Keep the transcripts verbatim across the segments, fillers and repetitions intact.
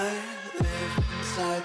I live inside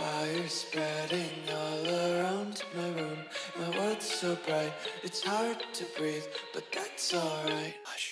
Fire spreading all around my room. My world's so bright, it's hard to breathe, but that's alright. Hush.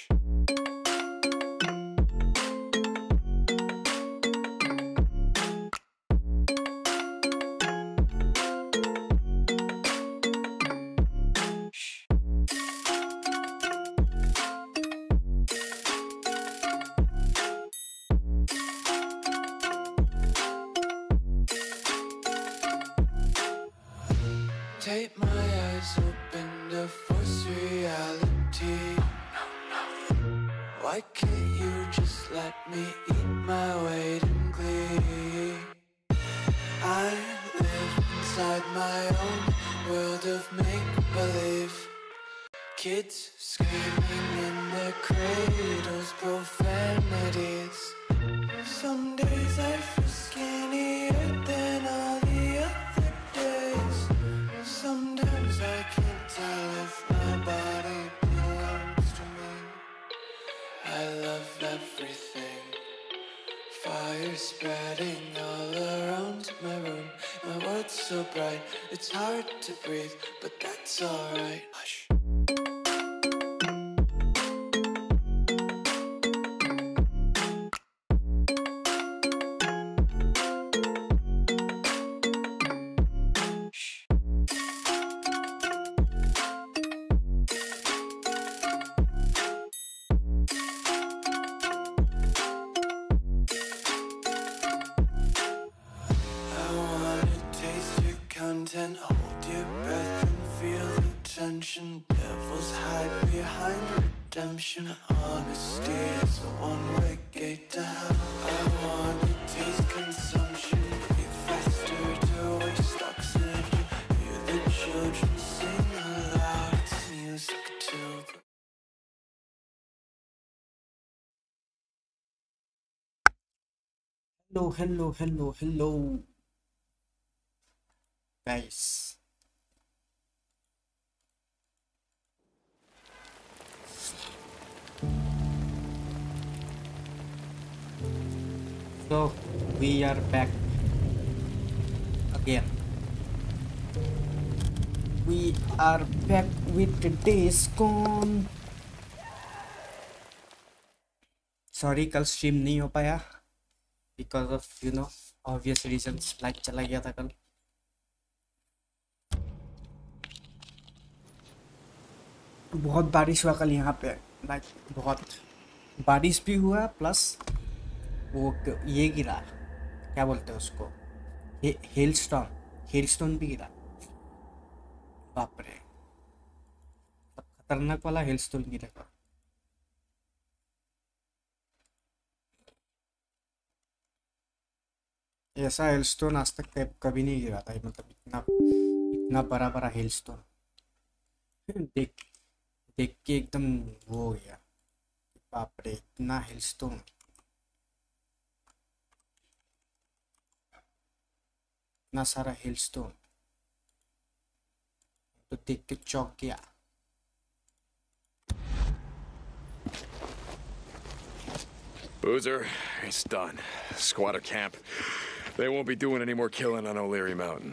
Take my eyes open to force reality. Why can't you just let me eat my weight in glee? I live inside my own world of make-believe. Kids screaming in their cradles, profanities. Some days I feel skinnier than all the other days. Sometimes I can't tell if my body belongs to me. I love everything. Fire spreading all around my room. My world's so bright, it's hard to breathe, but that's alright. Hush. Hello, hello, hello, hello, guys. So we are back again. We are back with the Days Gone. Sorry, कल stream नहीं हो पाया. Because of, you know, obvious reasons, like चला गया था कल. बहुत बारिश हुआ कल यहाँ पे, like बहुत बारिश भी हुआ, plus वो ये गिरा, क्या बोलते हैं उसको, hailstorm, hailstorm भी गिरा. बाप रे, खतरनाक वाला hailstorm गिरा था. ऐसा हेलस्टोन आज तक कभी नहीं गिरा था, मतलब इतना इतना बड़ा बड़ा हेलस्टोन देख देख के एकदम वो हो गया. बाप रे, इतना हेलस्टोन. इतना सारा हेलस्टोन तो देख के चौंक गया. Boozer, it's done. Squatter camp. They won't be doing any more killing on O'Leary Mountain.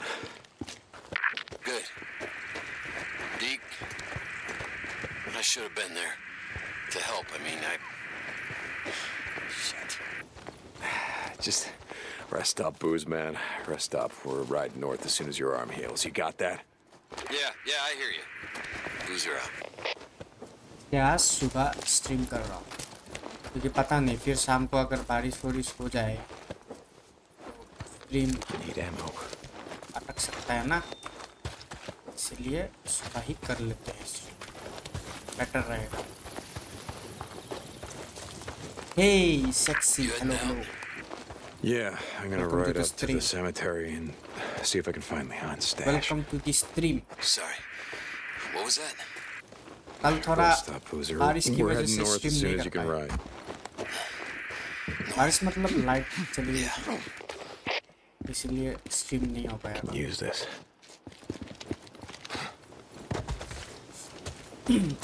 Good. Deke, I should have been there. To help, I mean, I... Shit. Just rest up, Booze, man. Rest up. We're riding north as soon as your arm heals. You got that? Yeah, yeah, I hear you. Boozer out. Yeah, सुबह stream कर रहा हूँ. मुझे पता नहीं फिर शाम को अगर बारिश वोरिश हो जाए स्ट्रीम अटक सकता है ना, इसलिए सुबह ही कर लेते हैं. स्ट्रीम बेटर रहेगा. Hey, sexy. Hello, hello. Yeah, I'm gonna ride up to the cemetery and see if I can find Leon's stash. Welcome to the stream. Sorry. What was that? I'll stop, Boozer. We're heading north as soon as you can ride. Aris matlab light chali gayi. Isliye stream nahi ho paya. Use this.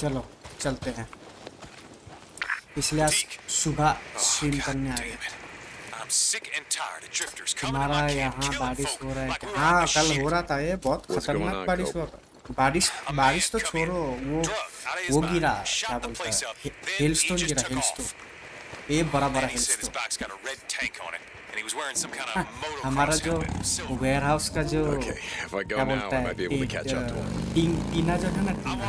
Chalo, chalte hain. Isliye subah stream karne aaye. I'm sick and tired of drifters coming on. Hamara yahan barish ho raha hai. Ha, kal ho raha tha ye, bahut khatarnak barish ho raha. बारिश बारिश तो छोड़ो वो वो गिरा क्या बोलता है हिलस्टोन गिरा हिलस्टोन ये बड़ा बड़ा हिलस्टोन हमारा जो वेयरहाउस का जो क्या बोलता है टीन टीना जो है ना टीना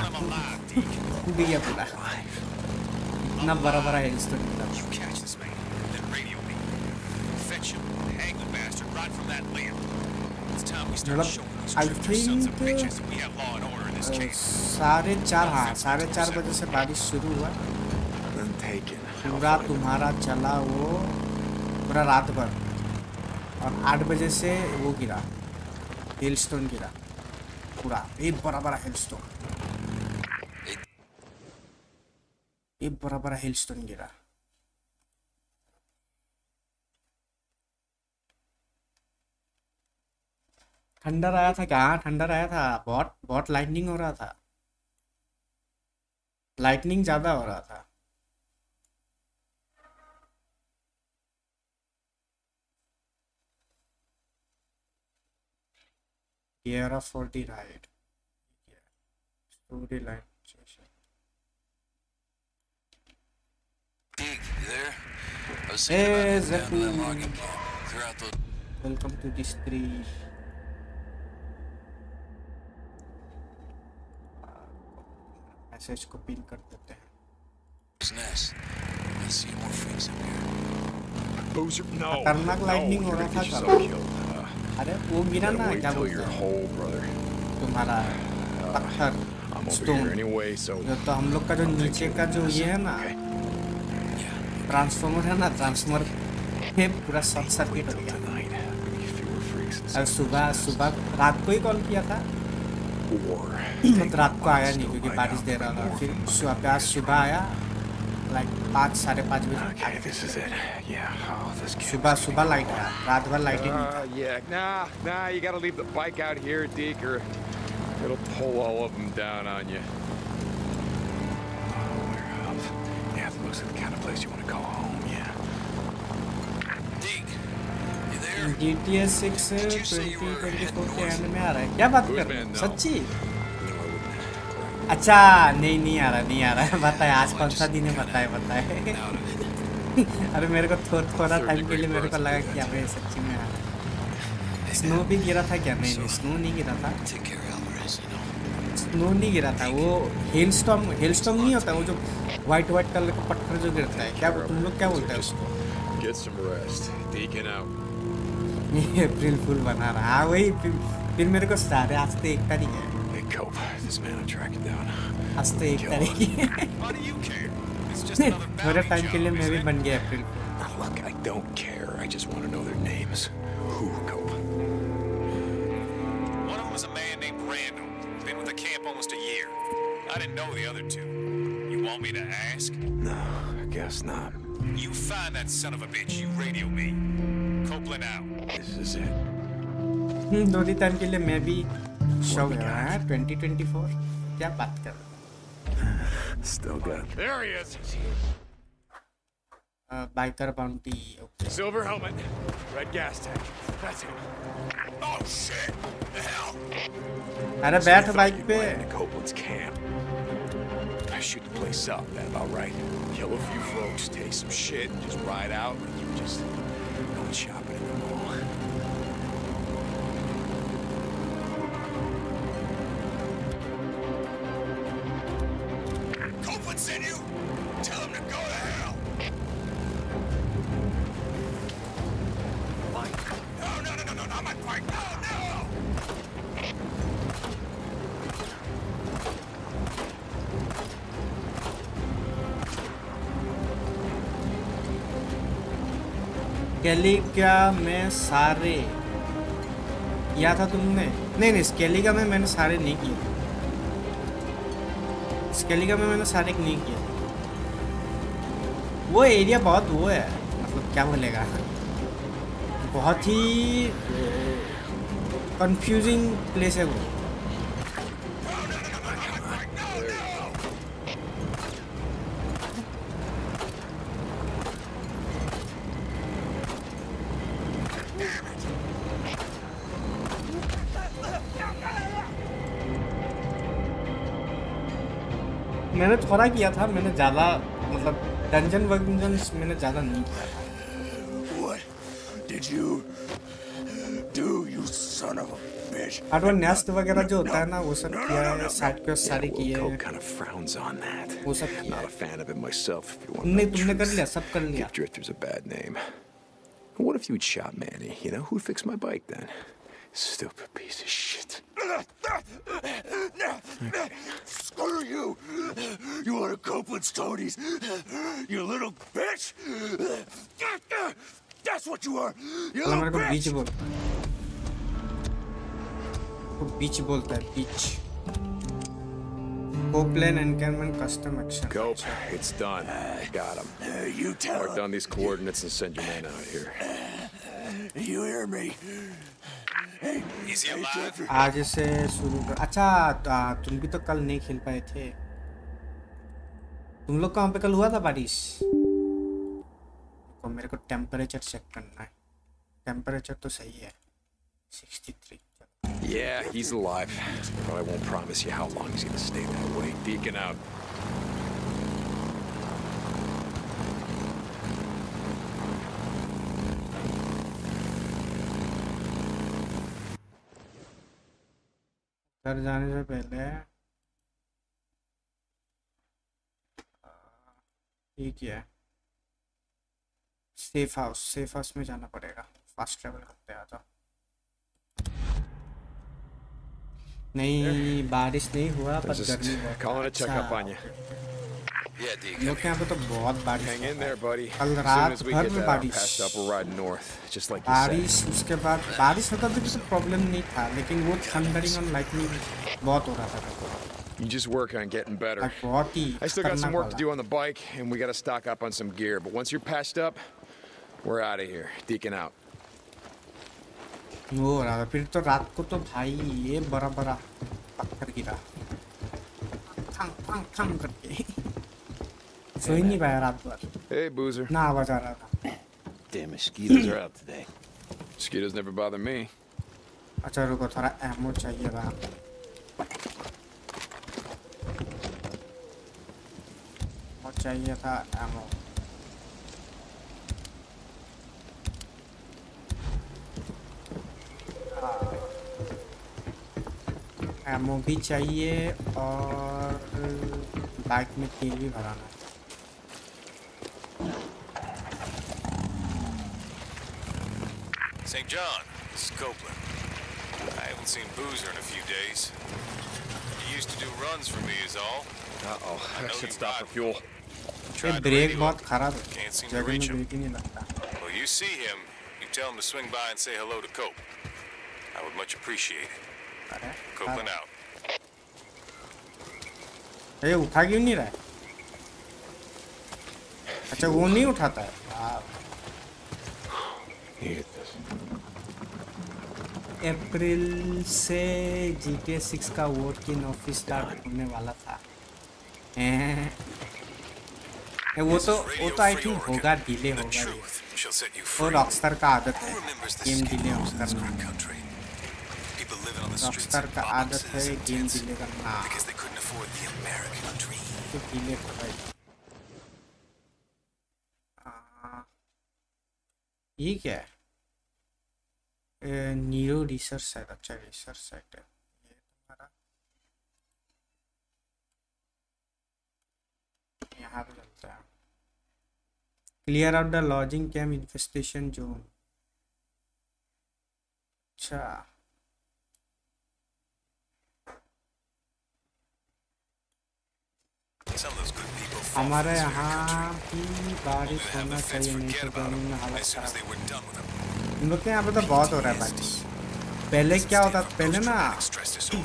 कूद गया पूरा इतना बड़ा बड़ा हिलस्टोन गिरा I think सारे चार हाँ सारे चार बजे से बारिश शुरू हुआ पूरा तुम्हारा चला वो पूरा रात भर और आठ बजे से वो गिरा हिलस्टोन गिरा पूरा एक बड़ा बड़ा हिलस्टोन एक बड़ा बड़ा हिलस्टोन गिरा थंडर आया था क्या थंडर आया था बहुत बहुत लाइटनिंग हो रहा था लाइटनिंग ज्यादा हो रहा था year of forty right story line welcome to this stream message को पिन कर देते हैं खतरनाक लाइटनिंग हो रहा था सर अरे वो गिरा ना क्या बोलते हैं तुम्हारा पत्थर स्टोन जो तो हम लोग का जो नीचे का जो ये है ना ट्रांसफॉर्मर है ना ट्रांसफॉर्मर ये पूरा शॉर्ट सर्किट हो गया और सुबह सुबह रात को ही कॉल किया था तो रात को आया नहीं क्योंकि बारिश दे रहा था फिर सुबह सुबह आया लाइक पाँच साढ़े पाँच बजे सुबह सुबह लाइट आया रात भर लाइट ही नहीं था G T A six twenty twenty-four end में आ रहा है क्या बात कर रहे हो सच्ची अच्छा नहीं नहीं आ रहा नहीं आ रहा बताया आज कौन सा दिन है बताया बताया अरे मेरे को थोड़ा थोड़ा टाइम के लिए मेरे को लगा कि अबे सच्ची में आ रहा स्नो भी गिरा था क्या नहीं स्नो नहीं गिरा था स्नो नहीं गिरा था वो हेलस्टॉर्म हेलस्टॉर्म नहीं होता वो जो वाइट वाइट कलर का पत्थर जो गिरता है क्या तुम लोग क्या बोलते हैं उसको ये अप्रैल फूल बना रहा है वही फिर मेरे को सारे आज तो एक तारीख है आज तो एक तारीख है थोड़े टाइम के लिए मैं भी बन गया April Copeland out. This is it. Hmm, थोड़ी टाइम के लिए मैं भी शॉक गया है twenty twenty-four क्या बात कर रहा है Still glad. There he is. Uh, biker bounty. Okay. Silver helmet, red gas tank. That's it. Oh shit. The hell. अरे बैठ बाइक पे. Copeland's camp. I shoot the place up. That about right. Kill a few folks, take some shit, and just ride out. You just. Shopping in the mall. Copeland's in you. Tell him to go to hell. Mike. No, no, no, no, no, not my bike. No, no. गली क्या मैं सारे किया था तुमने? नहीं नहीं, स्केलिगा में मैंने सारे नहीं किए, स्केलिगा में मैंने सारे नहीं किए। वो एरिया बहुत वो है, मतलब क्या बोलेगा, बहुत ही कंफ्यूजिंग प्लेस है वो। मैंने थोड़ा किया था, मैंने ज़्यादा मतलब डंजन वंजन मैंने ज़्यादा नहीं किया। नेस्ट वगैरह जो होता है ना वो सब किया है, साइड पे सारे किए हैं, वो सब किया है। नहीं तुमने कर लिया, सब कर लिया। What if you'd shot Manny? You know who'd fix my bike then? Stupid piece of shit. Okay. Screw you! You want to Copeland's toadies? You little bitch! That's what you are! You little bitch! Beach ball. Beach ball that beach. Copeland encampment custom action. Cope, it's done. Got him. Uh, you tell Mark down these coordinates and send your man out here. You hear me? आज से शुरू कर। अच्छा तुम भी तो कल नहीं खेल पाए थे, तुम लोग कहाँ पे कल हुआ था बारिश? तो मेरे को टेम्परेचर चेक करना है, टेम्परेचर तो सही है sixty-three. Yeah, he's alive, but I won't promise you how long he's gonna stay that way. Deacon out. घर जाने से पहले ठीक है, सेफ हाउस, सेफ हाउस में जाना पड़ेगा। फास्ट ट्रैवल करते आ जाओ। नहीं बारिश नहीं हुआ पर गर्मी बहुत है लोग यहाँ पे, तो बहुत बारिश, कल रात भर में बारिश बारिश उसके बाद बारिश होता तो कुछ प्रॉब्लम नहीं था, लेकिन वो थंडरिंग और लाइटनिंग बहुत हो रहा था। You just work on getting better. I still got some work to do on the bike and we got to stock up on some gear, but once you're patched up we're out of here. Deacon out. वो हो रहा था फिर तो रात को, तो भाई ये बड़ा बड़ा पत्थर गिरा ठंग ठंग ठंग करके सो ही नहीं पाया रात भर। Hey Boozer. ना आवाज आ रहा था। Damn, mosquitoes are out today. Mosquitoes never bother me. अच्छा रुको, थोड़ा एमो चाहिए था। और चाहिए था एमो। एमो भी चाहिए और बाइक में तेल भी भराना है। Saint John, this is Copeland. I haven't seen Boozer in a few days. He used to do runs for me is all. Uh-oh, I should stop for fuel. ये brake बहुत खराब है, जगह में ब्रेक ही नहीं लगता। Well, you see him, you tell him to swing by and say hello to Cope. I would much appreciate it. Copeland out. ये उठा क्यों नहीं रहा है? अच्छा वो नहीं उठाता है। अप्रैल से G T A six का वर्क इन ऑफिस स्टार्ट होने वाला था। वो तो वो तो आई थिंक होगा, डिले होगा। वो रॉकस्टार का आदत है, गेम डिले होगा। रॉकस्टार का आदत है गेम डिले करना। डिले करवाई ये क्या है? नीरो रिसर्च साइट, अच्छा रिसर्च साइट है ये तुम्हारा, यहाँ पे चलता है। Clear out the lodging camp infestation zone. अच्छा हमारे यहाँ भी बारिश होना चाहिए, नहीं तो गर्मी में हालत खराब। इन लोग के यहाँ पे तो बहुत हो रहा है बारिश। पहले क्या होता, पहले ना अप्रैल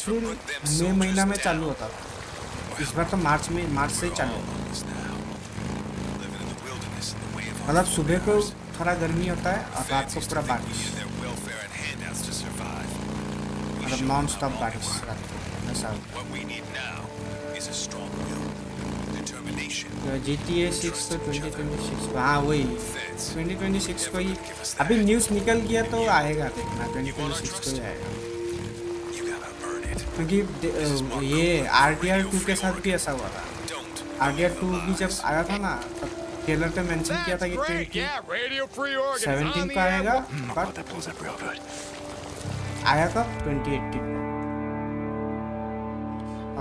मई महीना में चालू होता था, इस बार तो मार्च में, मार्च से ही चालू होता। मतलब सुबह को थोड़ा गर्मी होता है और रात को पूरा बारिश, मतलब नॉन स्टॉप बारिश रात को, ऐसा होता है। जी टी ए सिक्स तो ट्वेंटी ट्वेंटी सिक्स, हाँ वही ट्वेंटी ट्वेंटी सिक्स को ही अभी न्यूज़ निकल गया तो आएगा, देखना ट्वेंटी ट्वेंटी सिक्स को ही आएगा, क्योंकि ये आर टी आर टू के साथ भी ऐसा हुआ था। आर टी आर टू भी जब आया था ना तब ट्रेलर पे मेंशन किया था कि ट्वेंटी सेवनटीन का आएगा, बट आया था twenty eighteen.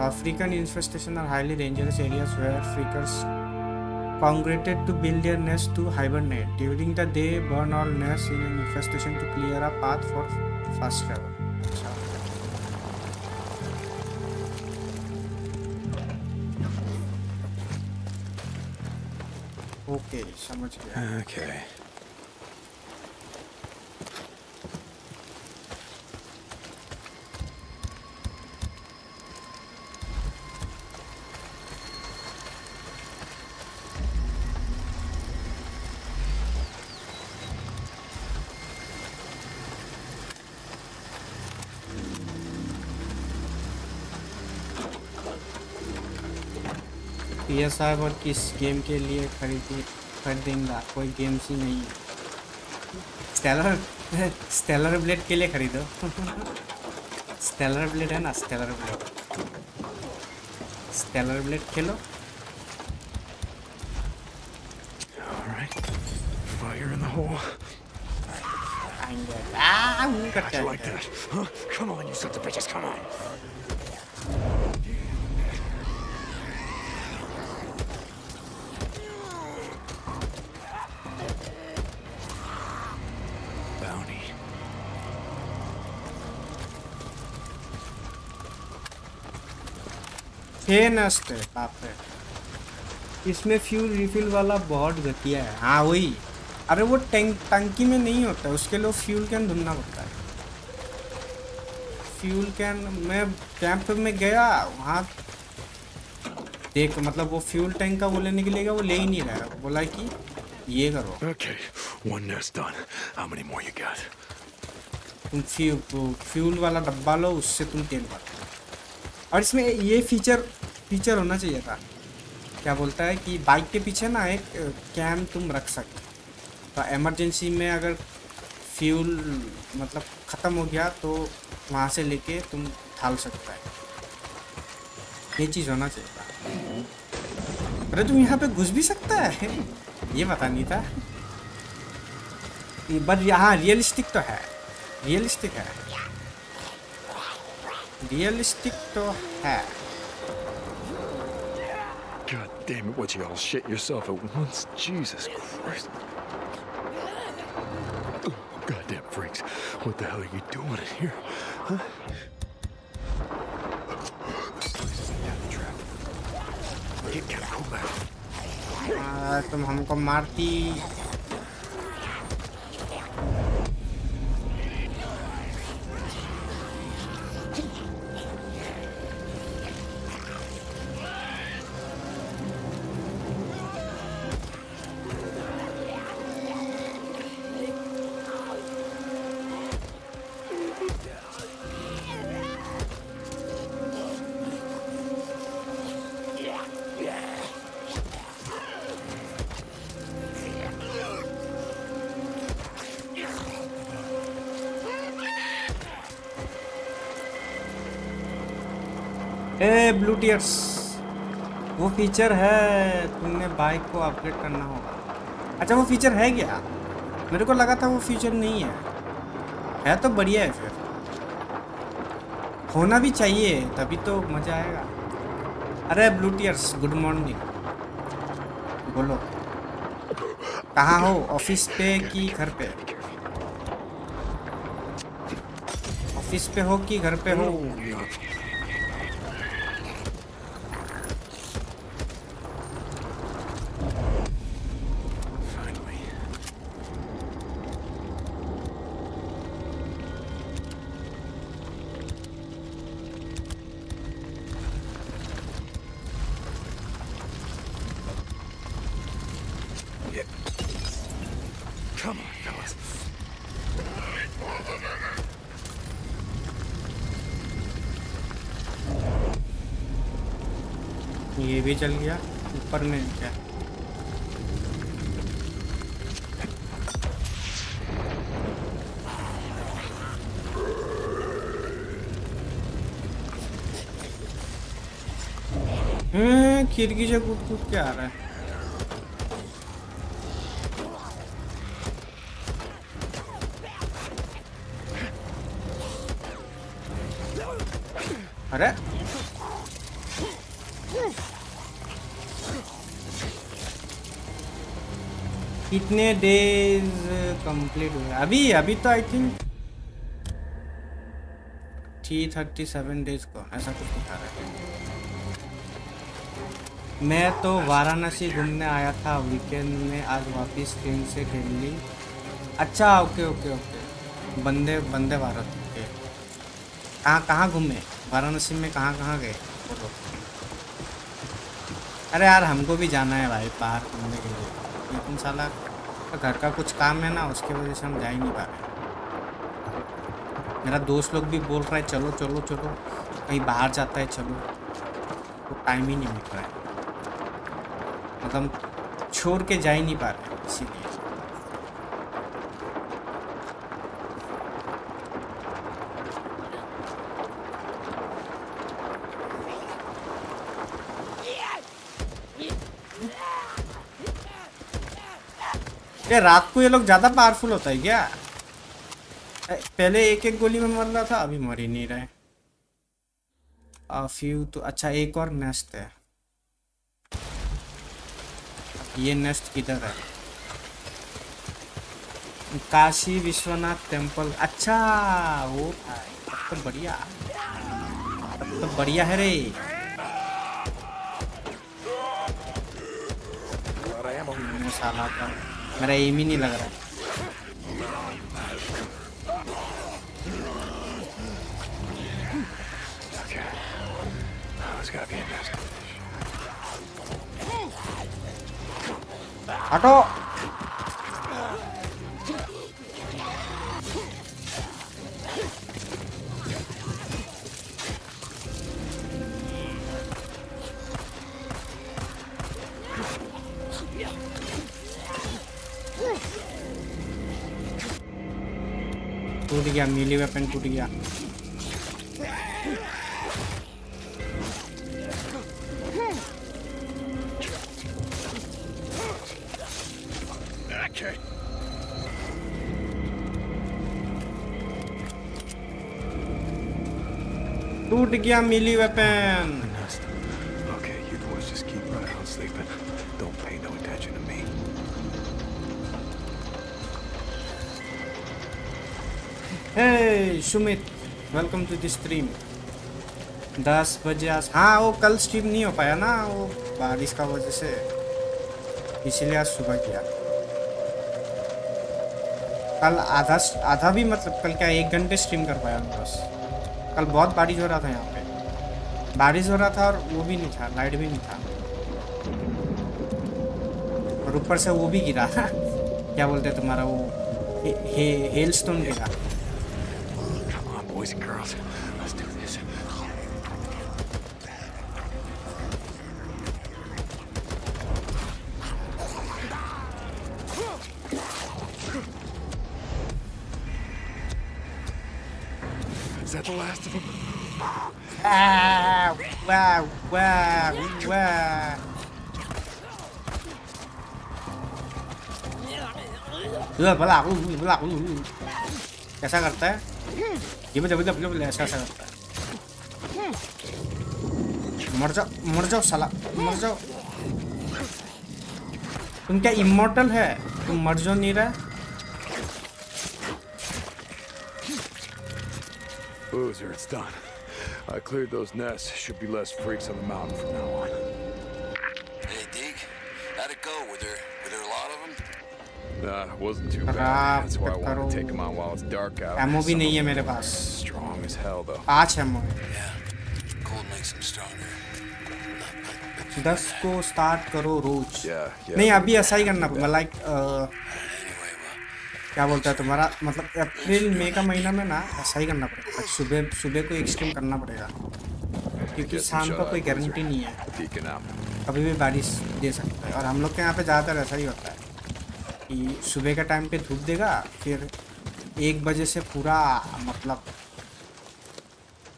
African infestation are highly dangerous areas where freakers congregated to build their nests to hibernate. During the day, burn all nests in an infestation to clear a path for fast travel. Okay, समझ गया। Okay. ये साहब और किस game के लिए खरीदी खरीदेंगे? कोई गेम्स ही नहीं है। स्टेलर स्टेलर ब्लेड के लिए खरीदो। स्टेलर ब्लेड है ना, स्टेलर ब्लेड, स्टेलर ब्लेड खेलो। नस्ट है बाप रे, इसमें फ्यूल रिफिल वाला बहुत घटिया है। हाँ वही, अरे वो टैंक टंकी में नहीं होता, उसके लिए फ्यूल कैन ढूंढना पड़ता है। फ्यूल कैन, मैं कैंप में गया वहाँ देख, मतलब वो फ्यूल टैंक का वो लेने के लिए वो ले ही नहीं रहा, बोला कि ये करो। Okay, one nest done. How many more you got? तुम फ्यूल फ्यूल वाला डब्बा लो, उससे तुम तेल भरो। और इसमें ये फीचर फीचर होना चाहिए था, क्या बोलता है कि बाइक के पीछे ना एक कैन तुम रख सकते हो, तो इमरजेंसी में अगर फ्यूल मतलब ख़त्म हो गया तो वहाँ से लेके तुम ढाल सकता है, ये चीज़ होना चाहिए था। अरे तुम यहाँ पे घुस भी सकता है, ये पता नहीं था, बट यहाँ रियलिस्टिक तो है, रियलिस्टिक है, realistic to have. God damn it, what you all shit yourself at once. Jesus Christ. Oh, goddamn freaks. What the hell are you doing in here? Huh? This place isn't down the trap. You gotta go back. Ah, तुम हमको मारती। Blue tears वो feature है, तुमने bike को upgrade करना होगा। अच्छा वो फीचर है क्या? मेरे को लगा था वो फीचर नहीं है। है तो बढ़िया है, फिर होना भी चाहिए तभी तो मज़ा आएगा। अरे ब्लू टियर्स गुड मॉर्निंग, बोलो कहाँ हो, ऑफिस पे कि घर पे? ऑफिस पे हो कि घर पे हो? ये भी चल गया ऊपर में क्या हम्म खिड़की से कूद कूद के आ रहा है अरे कितने डेज कंप्लीट हुए अभी अभी तो I think three thirty seven days को ऐसा कुछ दिखा रहा है मैं तो वाराणसी घूमने आया था वीकेंड में आज वापस ट्रेन से खेल ली अच्छा ओके ओके ओके बंदे बंदे भारत ओके कहाँ कहाँ घूमे वाराणसी में कहाँ कहाँ गए बोलो अरे यार हमको भी जाना है भाई बाहर घूमने के लिए लेकिन साला घर का कुछ काम है ना उसकी वजह से हम जा ही नहीं पा रहे मेरा दोस्त लोग भी बोल रहा है चलो चलो चलो कहीं बाहर जाता है चलो तो टाइम ही नहीं मिल रहा है मतलब छोड़ के जा ही नहीं पा रहे इसीलिए रात को ये लोग ज्यादा पावरफुल होता है क्या पहले एक एक गोली में मर रहा था अभी मर ही नहीं रहे फ्यू तो अच्छा एक और नेस्ट है ये नेस्ट किधर है काशी विश्वनाथ टेम्पल अच्छा वो तो बढ़िया तो बढ़िया है रे साला का मेरा एम ही नहीं लग रहा है हटो टूट गया मिली वेपन टूट गया टूट गया मिली weapon hey Sumit welcome to the stream दस बजे आज हाँ वो कल स्ट्रीम नहीं हो पाया ना वो बारिश का वजह से इसलिए आज सुबह किया कल आधा आधा भी मतलब कल क्या एक घंटे स्ट्रीम कर पाया बस कल बहुत बारिश हो रहा था यहाँ पे बारिश हो रहा था और वो भी नहीं था लाइट भी नहीं था और ऊपर से वो भी गिरा क्या बोलते हैं तुम्हारा वो हे, हे, हेल स्टोन गिरा Boys and girls, let's do this. Is that the last of them? Wow! Wow! Wow! Wow! Yeah, balak, balak, balak. कैसा करता है? ये बजा बजा बजा बजा ऐसा ऐसा करता है मर जाओ मर जाओ साला मर जाओ तुम क्या इमोर्टल है तुम मर जाओ नहीं रहा Boozer, it's done. I cleared those nests. Should be less freaks on the mountain from now on. Hey, Deke, how'd it go? Were there were there a lot of them? Nah, it wasn't too bad. That's why I wanted to take him out while it's dark out. Ammo भी नहीं है मेरे पास. Strong as hell though. पाँच ammo. Yeah, cold makes him stronger. दस को start करो रोज. नहीं अभी ऐसा ही करना पड़ेगा. Like क्या बोलता है तुम्हारा मतलब अप्रैल मई का महीना में ना ऐसा ही करना पड़ेगा. सुबह सुबह को extreme करना पड़ेगा. क्योंकि शाम का कोई गारंटी नहीं है, कभी भी बारिश दे सकता है। और हम लोग के यहाँ पे ज़्यादातर ऐसा ही होता है कि सुबह का टाइम पे धूप देगा, फिर एक बजे से पूरा मतलब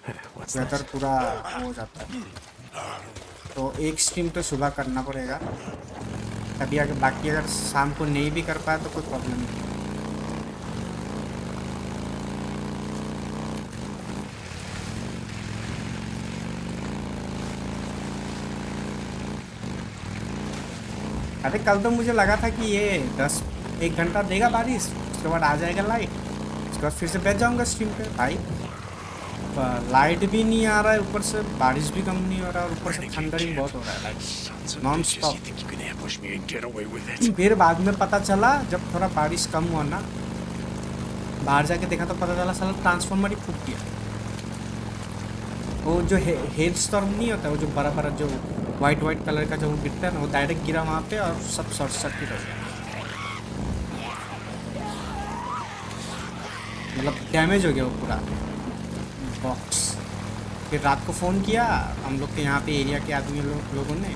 वेदर पूरा हो जाता है। तो एक स्ट्रीम तो सुबह करना पड़ेगा, तभी आगे बाकी अगर शाम को नहीं भी कर पाए तो कोई प्रॉब्लम नहीं है। अरे कल तो मुझे लगा था कि ये दस एक घंटा देगा बारिश, उसके बाद आ जाएगा लाइट, उसके बाद फिर से बैठ जाऊंगा स्ट्रीम पे। भाई लाइट भी नहीं आ रहा है, ऊपर से बारिश भी कम नहीं हो रहा है, और ऊपर से थंडरिंग बहुत हो रहा है लाइक नॉन स्टॉप। फिर बाद में पता चला जब थोड़ा बारिश कम हुआ ना, बाहर जाके देखा तो पता चला साला ट्रांसफार्मर ही फूट गया। वो जो हेड स्टॉर्म नहीं होता, वो जो बड़ा बड़ा जो वाइट वाइट कलर का जो वो गिरता है ना, वो डायरेक्ट गिरा वहाँ पे और सब शॉर्ट सर्किट हो गया, मतलब डैमेज हो गया वो पूरा बॉक्स। फिर रात को फ़ोन किया हम लोग के यहाँ पे एरिया के आदमी लो, लोगों ने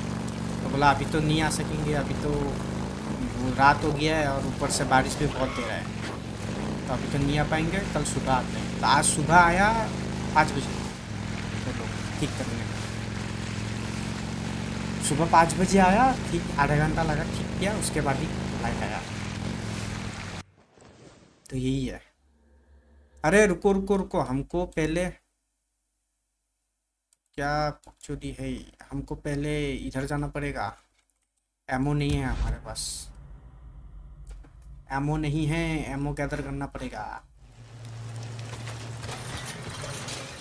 तो बोला अभी तो नहीं आ सकेंगे, अभी तो वो रात हो गया है और ऊपर से बारिश भी बहुत दे रहा है, तो अभी तो नहीं आ पाएंगे, कल सुबह आते हैं। तो आज सुबह आया पाँच बजे तो लोग ठीक करने का, सुबह पाँच बजे आया, ठीक आधा घंटा लगा, ठीक किया, उसके बाद ही लाइट आया। तो यही है। अरे रुको रुको रुको, हमको पहले क्या चोरी है, हमको पहले इधर जाना पड़ेगा। एमओ नहीं है हमारे पास, एमओ नहीं है, एमओ गैदर करना पड़ेगा।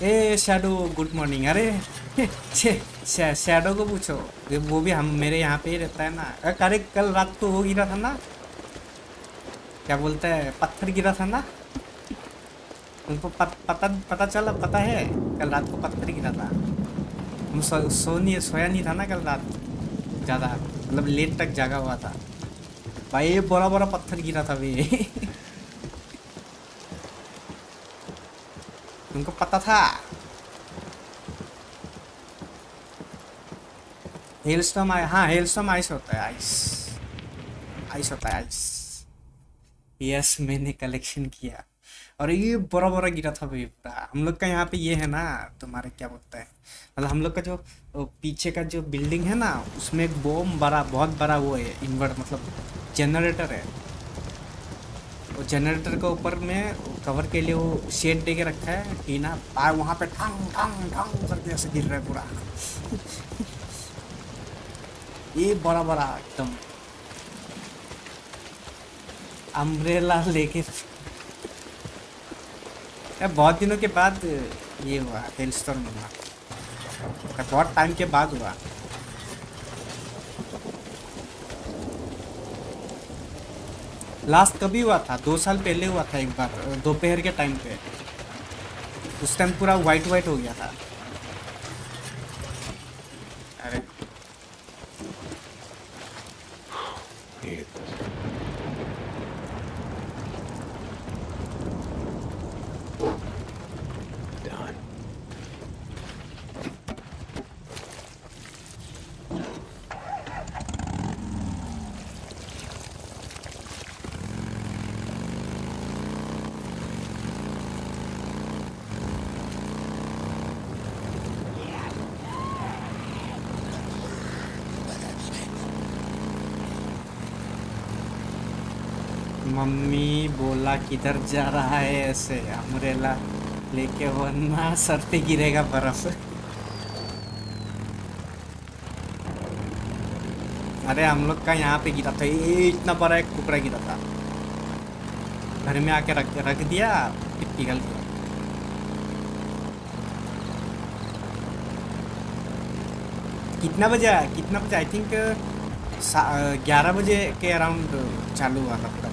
ए शैडो गुड मॉर्निंग। अरे शैडो को पूछो, वो भी हम मेरे यहाँ पे ही रहता है ना। अरे कल रात को वो गिरा था ना, क्या बोलते हैं, पत्थर गिरा था ना, उनको पत, पता पता चला, पता है कल रात को पत्थर गिरा था। हम सो, सो नहीं सोया नहीं था ना कल रात, ज़्यादा मतलब लेट तक जागा हुआ था। भाई ये बड़ा बड़ा पत्थर गिरा था वे उनको पता था। हेलस्टॉर्म आया, हाँ हेलस्टॉर्म आइस होता है, आइस आइस होता है आइस। यस मैंने कलेक्शन किया, और ये बड़ा बड़ा गिरा था भाई पूरा। हम लोग का यहाँ पे ये है ना, तुम्हारे क्या बोलता है, मतलब हम लोग का जो पीछे का जो बिल्डिंग है ना, उसमें एक बम बड़ा बहुत बड़ा वो है, इन्वर्टर मतलब जनरेटर है। वो जनरेटर के ऊपर में कवर के लिए वो शेड दे के रखा है कि ना, पाए वहाँ पे ठंग ठंग ठंग करके ऐसे गिर रहा है पूरा ये बड़ा बड़ा एकदम। अम्ब्रेला लेके यार बहुत दिनों के बाद ये हुआ, हेलस्टॉर्म हुआ, बहुत टाइम के बाद हुआ। लास्ट कभी हुआ था, दो साल पहले हुआ था एक बार दोपहर के टाइम पे, उस टाइम पूरा वाइट वाइट हो गया था। अरे मम्मी बोला किधर जा रहा है ऐसे, अम्ब्रेला लेके, वरना सर पे गिरेगा बर्फ। अरे हम लोग का यहाँ पे गिरा था, ये इतना बड़ा एक टुकड़ा गिरा था, घर में आके रख रख दिया, फिर पिघल गया। कितना बजे कितना बजे आई थिंक ग्यारह बजे के अराउंड चालू हुआ था,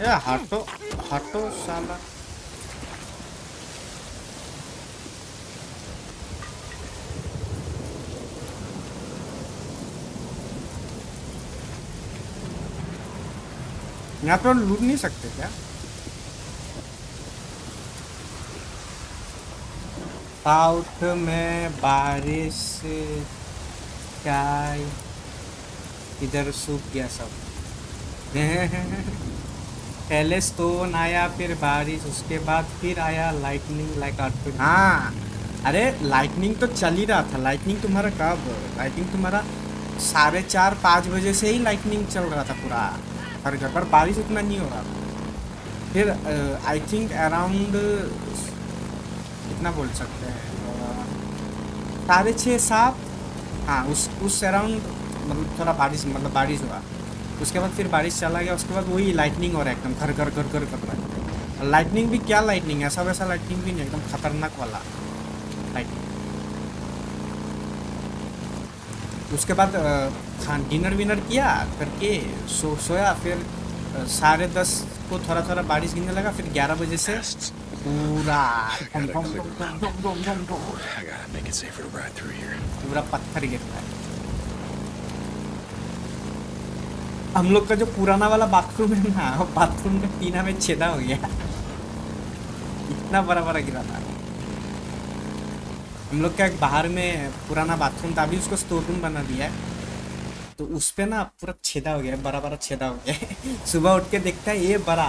या हटो हटो साला, यहाँ पर लूट नहीं सकते क्या? साउथ में बारिश से क्या इधर सूख गया सब। पहले स्टोन आया, फिर बारिश, उसके बाद फिर आया लाइटनिंग लाइक आउटपुट। हाँ अरे लाइटनिंग तो चल ही रहा था। लाइटनिंग तुम्हारा कब? लाइटनिंग तुम्हारा साढ़े चार पाँच बजे से ही लाइटनिंग चल रहा था पूरा हर जगह पर। बारिश उतना नहीं हो रहा था। फिर आई थिंक अराउंड कितना बोल सकते हैं, साढ़े छः सात, हाँ उस उस अराउंड मतलब थोड़ा बारिश मतलब बारिश हुआ। उसके बाद फिर बारिश चला गया, उसके बाद वही लाइटनिंग हो रहा है एकदम घर घर घर घर कर रहा है। लाइटनिंग भी क्या लाइटनिंग है, ऐसा वैसा लाइटनिंग भी नहीं, एकदम खतरनाक वाला लाइटनिंग। उसके बाद खान डिनर विनर किया करके सो सोया। फिर साढ़े दस को थोड़ा थोड़ा बारिश गिरने लगा, फिर ग्यारह बजे से पूरा पूरा पत्थर गिरता है। हम लोग का जो पुराना वाला बाथरूम है ना, वो बाथरूम में टीना में छेदा हो गया, इतना बड़ा बड़ा गिरा था। हम लोग का एक बाहर में पुराना बाथरूम था, अभी उसको स्टोर रूम बना दिया है, तो उस पर ना पूरा छेदा हो गया, बड़ा बड़ा छेदा हो गया। सुबह उठ के देखता है ये बड़ा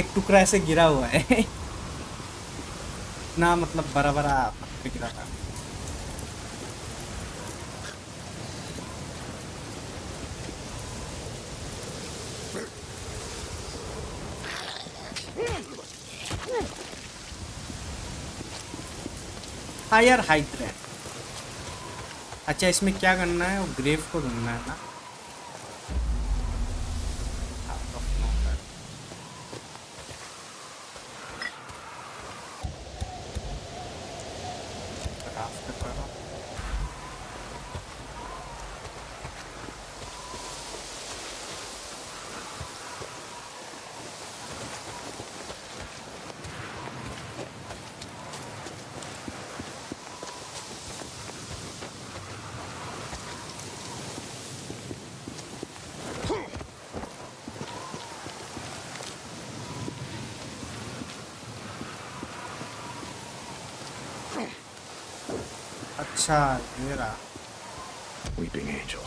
एक टुकड़ा ऐसे गिरा हुआ है ना, मतलब बड़ा बड़ा गिरा था। Higher hydrate. अच्छा इसमें क्या करना है? वो ग्रेव को ढूंढना है ना। Weeping angel.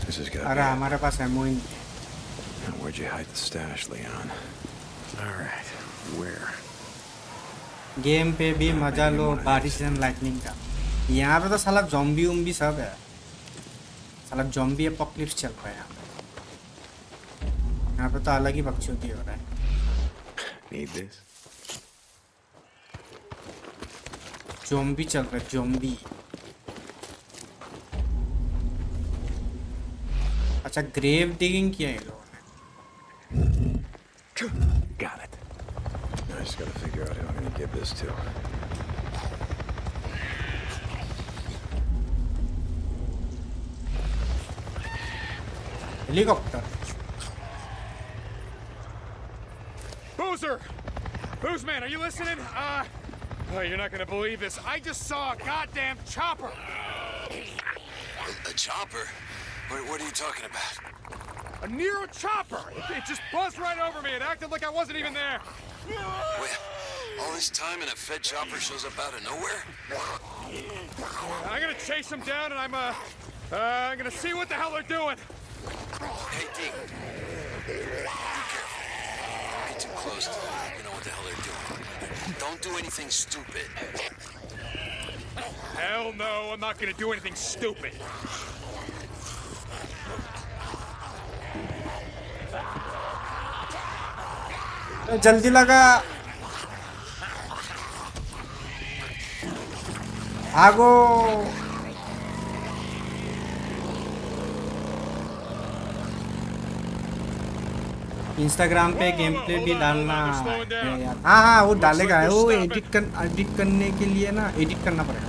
This is good. Ara, हमारे पास है मोइन। Where'd you hide the stash, Leon? All right, where? Game पे भी मजा लो बारिश एंड लाइटनिंग का। यहाँ पे तो साला ज़ॉम्बी उम्बी सब है। साला ज़ॉम्बी एपोकलिप्स चल रहा है यहाँ पे। यहाँ पे तो अलग ही बकचोदी हो रहा है। Need this? ज़ॉम्बी चल रहा है ज़ॉम्बी। अच्छा ग्रेव डिगिंग किया है लोगों ने। Got it. I just gotta figure out how I'm gonna give this to. Helicopter. Boozer, Boozman, are you listening? Uh... Oh, you're not gonna believe this. I just saw a goddamn chopper. A, a chopper? What, what are you talking about? A Nero chopper. It, it just buzzed right over me. It acted like I wasn't even there. Wait, all this time and a Fed chopper shows up out of nowhere? I'm gonna chase them down, and I'm uh, uh I'm gonna see what the hell they're doing. Hey, Deacon. Be careful. Get too close to them. You know what the hell they're doing. Don't do anything stupid. Hell no, I'm not gonna do anything stupid. जल्दी लगा। आगो Instagram पे game play भी डालना है यार। हाँ हाँ वो डालेगा, वो एडिट कर, एडिट करने के लिए ना एडिट करना पड़ेगा।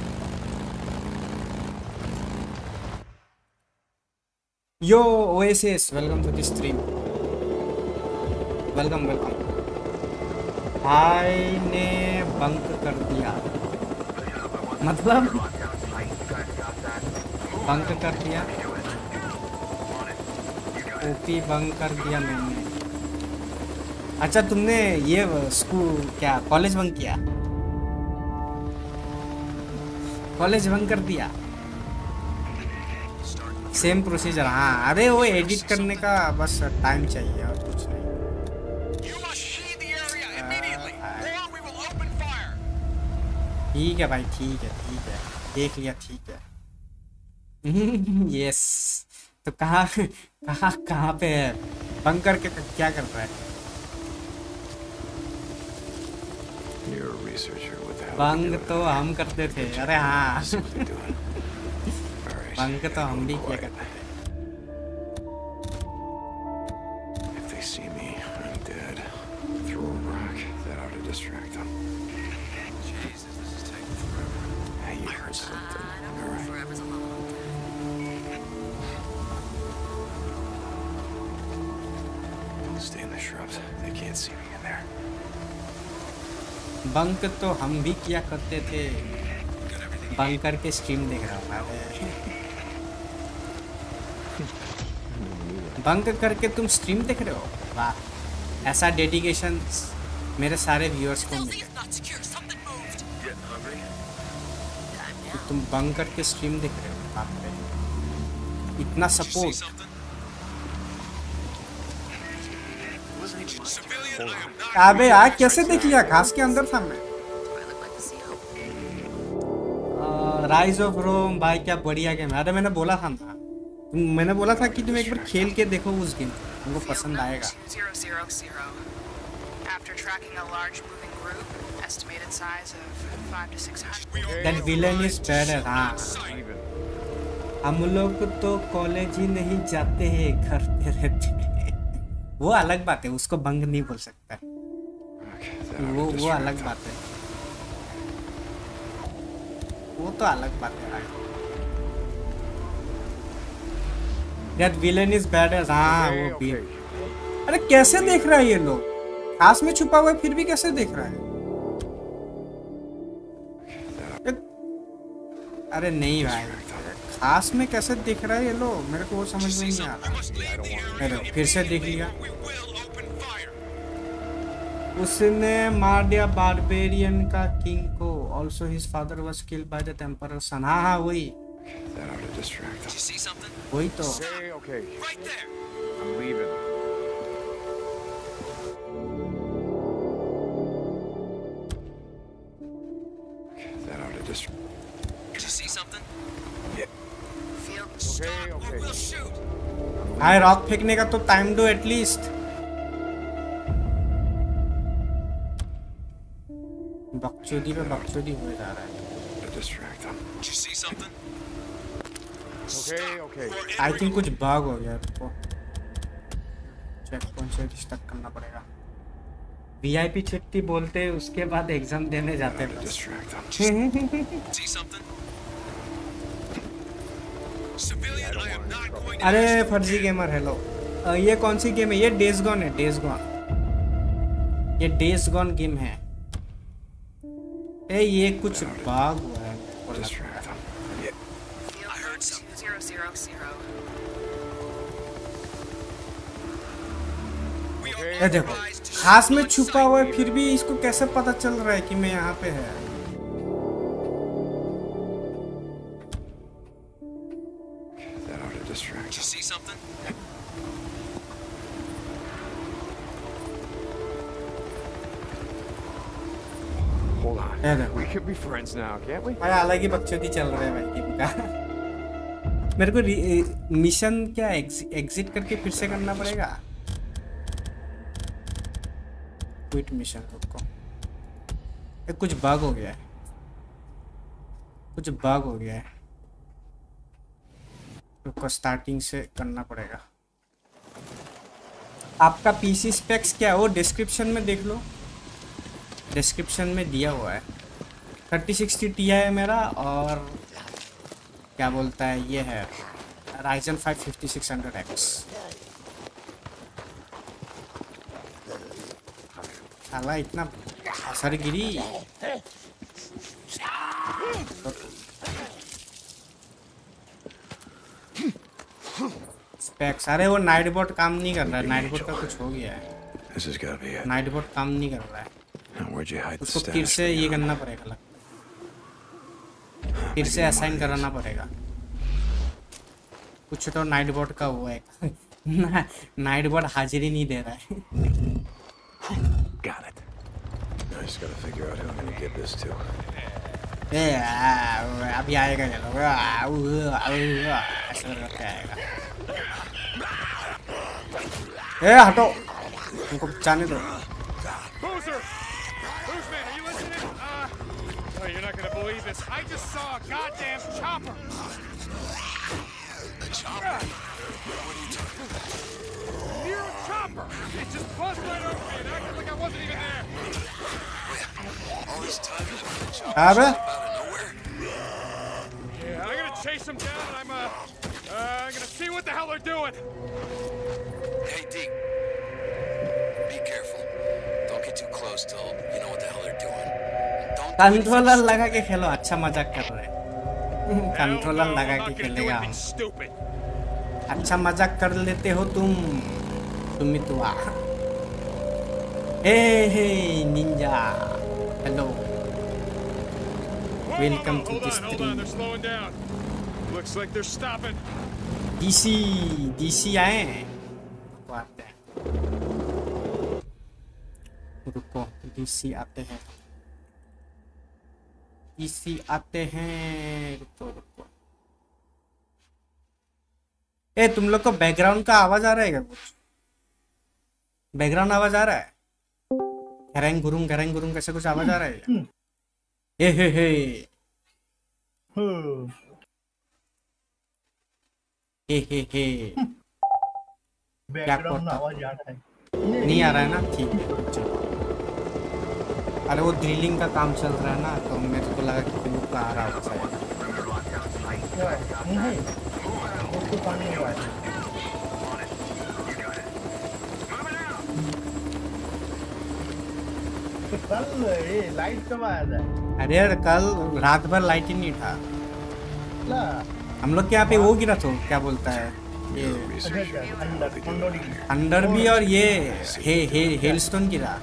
Yo OSS welcome to this stream, welcome welcome. Hi ने बंक कर दिया, मतलब बंक कर दिया, ओपी बंक कर दिया मैंने। अच्छा तुमने ये स्कूल क्या कॉलेज बंक किया? कॉलेज बंक कर दिया, सेम प्रोसीजर। हाँ अरे वो एडिट करने का बस टाइम चाहिए और कुछ नहीं। ठीक है भाई, ठीक है ठीक है, देख लिया, ठीक है। यस तो कहाँ कहाँ कहाँ पे है बंक करके क्या कर रहा है? बंग तो हम करते थे। अरे हाँ बंग तो हम भी किया करते थे। बंक तो हम भी किया करते थे। बंक करके स्ट्रीम देख रहा हूँ। बंक करके तुम स्ट्रीम देख रहे हो, वाह। ऐसा डेडिकेशन मेरे सारे व्यूअर्स को मिले। तुम बंक करके स्ट्रीम देख रहे हो, बाप रे इतना सपोर्ट। अबे यार कैसे देख लिया घास के अंदर था मैं। राइज ऑफ रोम भाई क्या बढ़िया गेम है। अरे मैंने बोला था ना, मैंने बोला था कि तुम एक बार खेल के देखो उस गेम, तुमको पसंद आएगा। That villain is bad. हाँ हम लोग तो कॉलेज ही नहीं जाते हैं, घर पे रहते हैं। वो अलग बात है, उसको बंग नहीं बोल सकता। okay, वो वो अलग बात है, वो तो अलग बात है। That villain is badass, हाँ वो भी। अरे कैसे देख रहा है ये लोग, घास में छुपा हुआ है फिर भी कैसे देख रहा है? अरे नहीं भाई घास में कैसे दिख रहा है ये लोग, मेरे को वो समझ में नहीं आ रहा। अरे फिर से देख लिया, उसने मार दिया बारबेरियन का किंग को। Also his father was killed by the emperor son. हाँ हाँ वही वही तो। भाई रॉक फेंकने का तो टाइम दो एटलीस्ट। बकचोदी पे बकचोदी हो जा रहा है। आई थिंक कुछ बाग हो गया, आपको चेक पॉइंट से डिस्ट्रक्ट करना पड़ेगा। वीआईपी छुट्टी बोलते उसके बाद एग्जाम देने जाते हैं। अरे फर्जी गेमर हेलो। ये कौन सी गेम है? ये डेज गॉन है, डेज गॉन। ये डेज गॉन गेम है। ए ये कुछ बाग हुआ है। ये देखो घास में छुपा हुआ है फिर भी इसको कैसे पता चल रहा है कि मैं यहाँ पे है? हालांकि बकचोदी चल रहा है भाई टीम का। मेरे को मिशन क्या एग्जिट करके फिर से करना पड़ेगा? क्विट मिशन, रुको ये कुछ बाग हो गया है, कुछ बाग हो गया है, रुको स्टार्टिंग से करना पड़ेगा। आपका पीसी स्पेक्स क्या है वो डिस्क्रिप्शन में देख लो, डिस्क्रिप्शन में दिया हुआ है। थर्टी सिक्सटी टी आई है मेरा, और क्या बोलता है ये है Ryzen five fifty six hundred X. साला इतना असर गिरी स्पेक्स। अरे वो नाइट बोर्ड काम नहीं कर रहा है, नाइट बोर्ड का कुछ हो गया है, नाइट बोर्ड काम नहीं कर रहा है, उसको फिर से ये करना पड़ेगा, फिर से असाइन कराना पड़ेगा कुछ। तो नाइट बोर्ड का हुआ है ना, नाइट बोर्ड हाजिरी नहीं दे रहा है। Got it. I just gotta figure out how I'm gonna get this to. Yeah, अभी आएगा ये लोग। ए हटो, उनको जाने दो। Boozer, Boozer, are you listening? Uh, you're not gonna believe this. I just saw a goddamn chopper. A chopper? What are you talking about? Nero chopper! It just buzzed right over me and acted like I wasn't even there! All this time is when the chopper's out of nowhere? Yeah, I'm gonna chase them down and I'm, uh, uh, I'm gonna see what the hell they're doing! Hey, Deke. Be careful. Don't get too close till you know what the hell they're doing. Don't controller laga ke khelo, acha mazak kar rahe hain. Controller laga ke khelega hum. अच्छा मजाक कर लेते हो तुम, तुम ही तो आ। Hey hey ninja, hello, welcome to the stream. DC DC आए हैं, आते हैं, रुको डीसी आते हैं, डीसी आते हैं, रुको रुको। ए तुम लोग को बैकग्राउंड का आवाज आ रहा है क्या? कुछ बैकग्राउंड आवाज आ रहा है, घरेंग गुरुंग घरेंग गुरुंग कैसे कुछ आवाज आ रहा है क्या? ए हे हे हे हे हे बैकग्राउंड आवाज आ रहा है? नहीं आ रहा है ना, ठीक है चलो। अरे वो ड्रिलिंग का काम चल रहा है ना, तो मेरे को लगा कि लोग का आ रहा है। कल ये लाइट कब आया था? अरे यार कल रात भर लाइट ही नहीं था ना। हम लोग के यहाँ पे वो गिरा था, क्या बोलता है ये अंडर भी, और ये हे हे हेलस्टोन गिरा,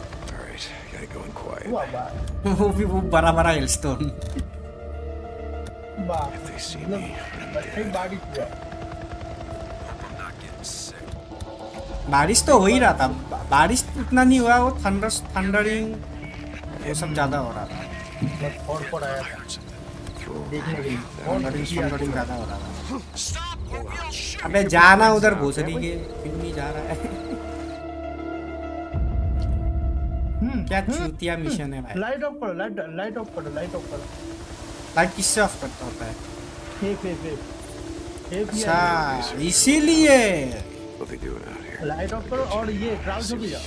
वो भी वो बड़ा बड़ा हेलस्टोन। बारिश तो हो ही रहा था, बारिश इतना नहीं हुआ, वो थंडर थंडरिंग ये सब ज़्यादा हो रहा था, थंडरिंग ज़्यादा हो रहा था। अबे जाना उधर भोसड़ी के, फिर नहीं जा रहा है। क्या चूतिया मिशन है भाई। लाइट ऑफ करो, लाइट लाइट ऑफ करो, लाइट ऑफ करो। लाइट किससे ऑफ करता होता है? अच्छा इसीलिए लाइट ऑफ करो और ये ट्राउजर भी जाओ,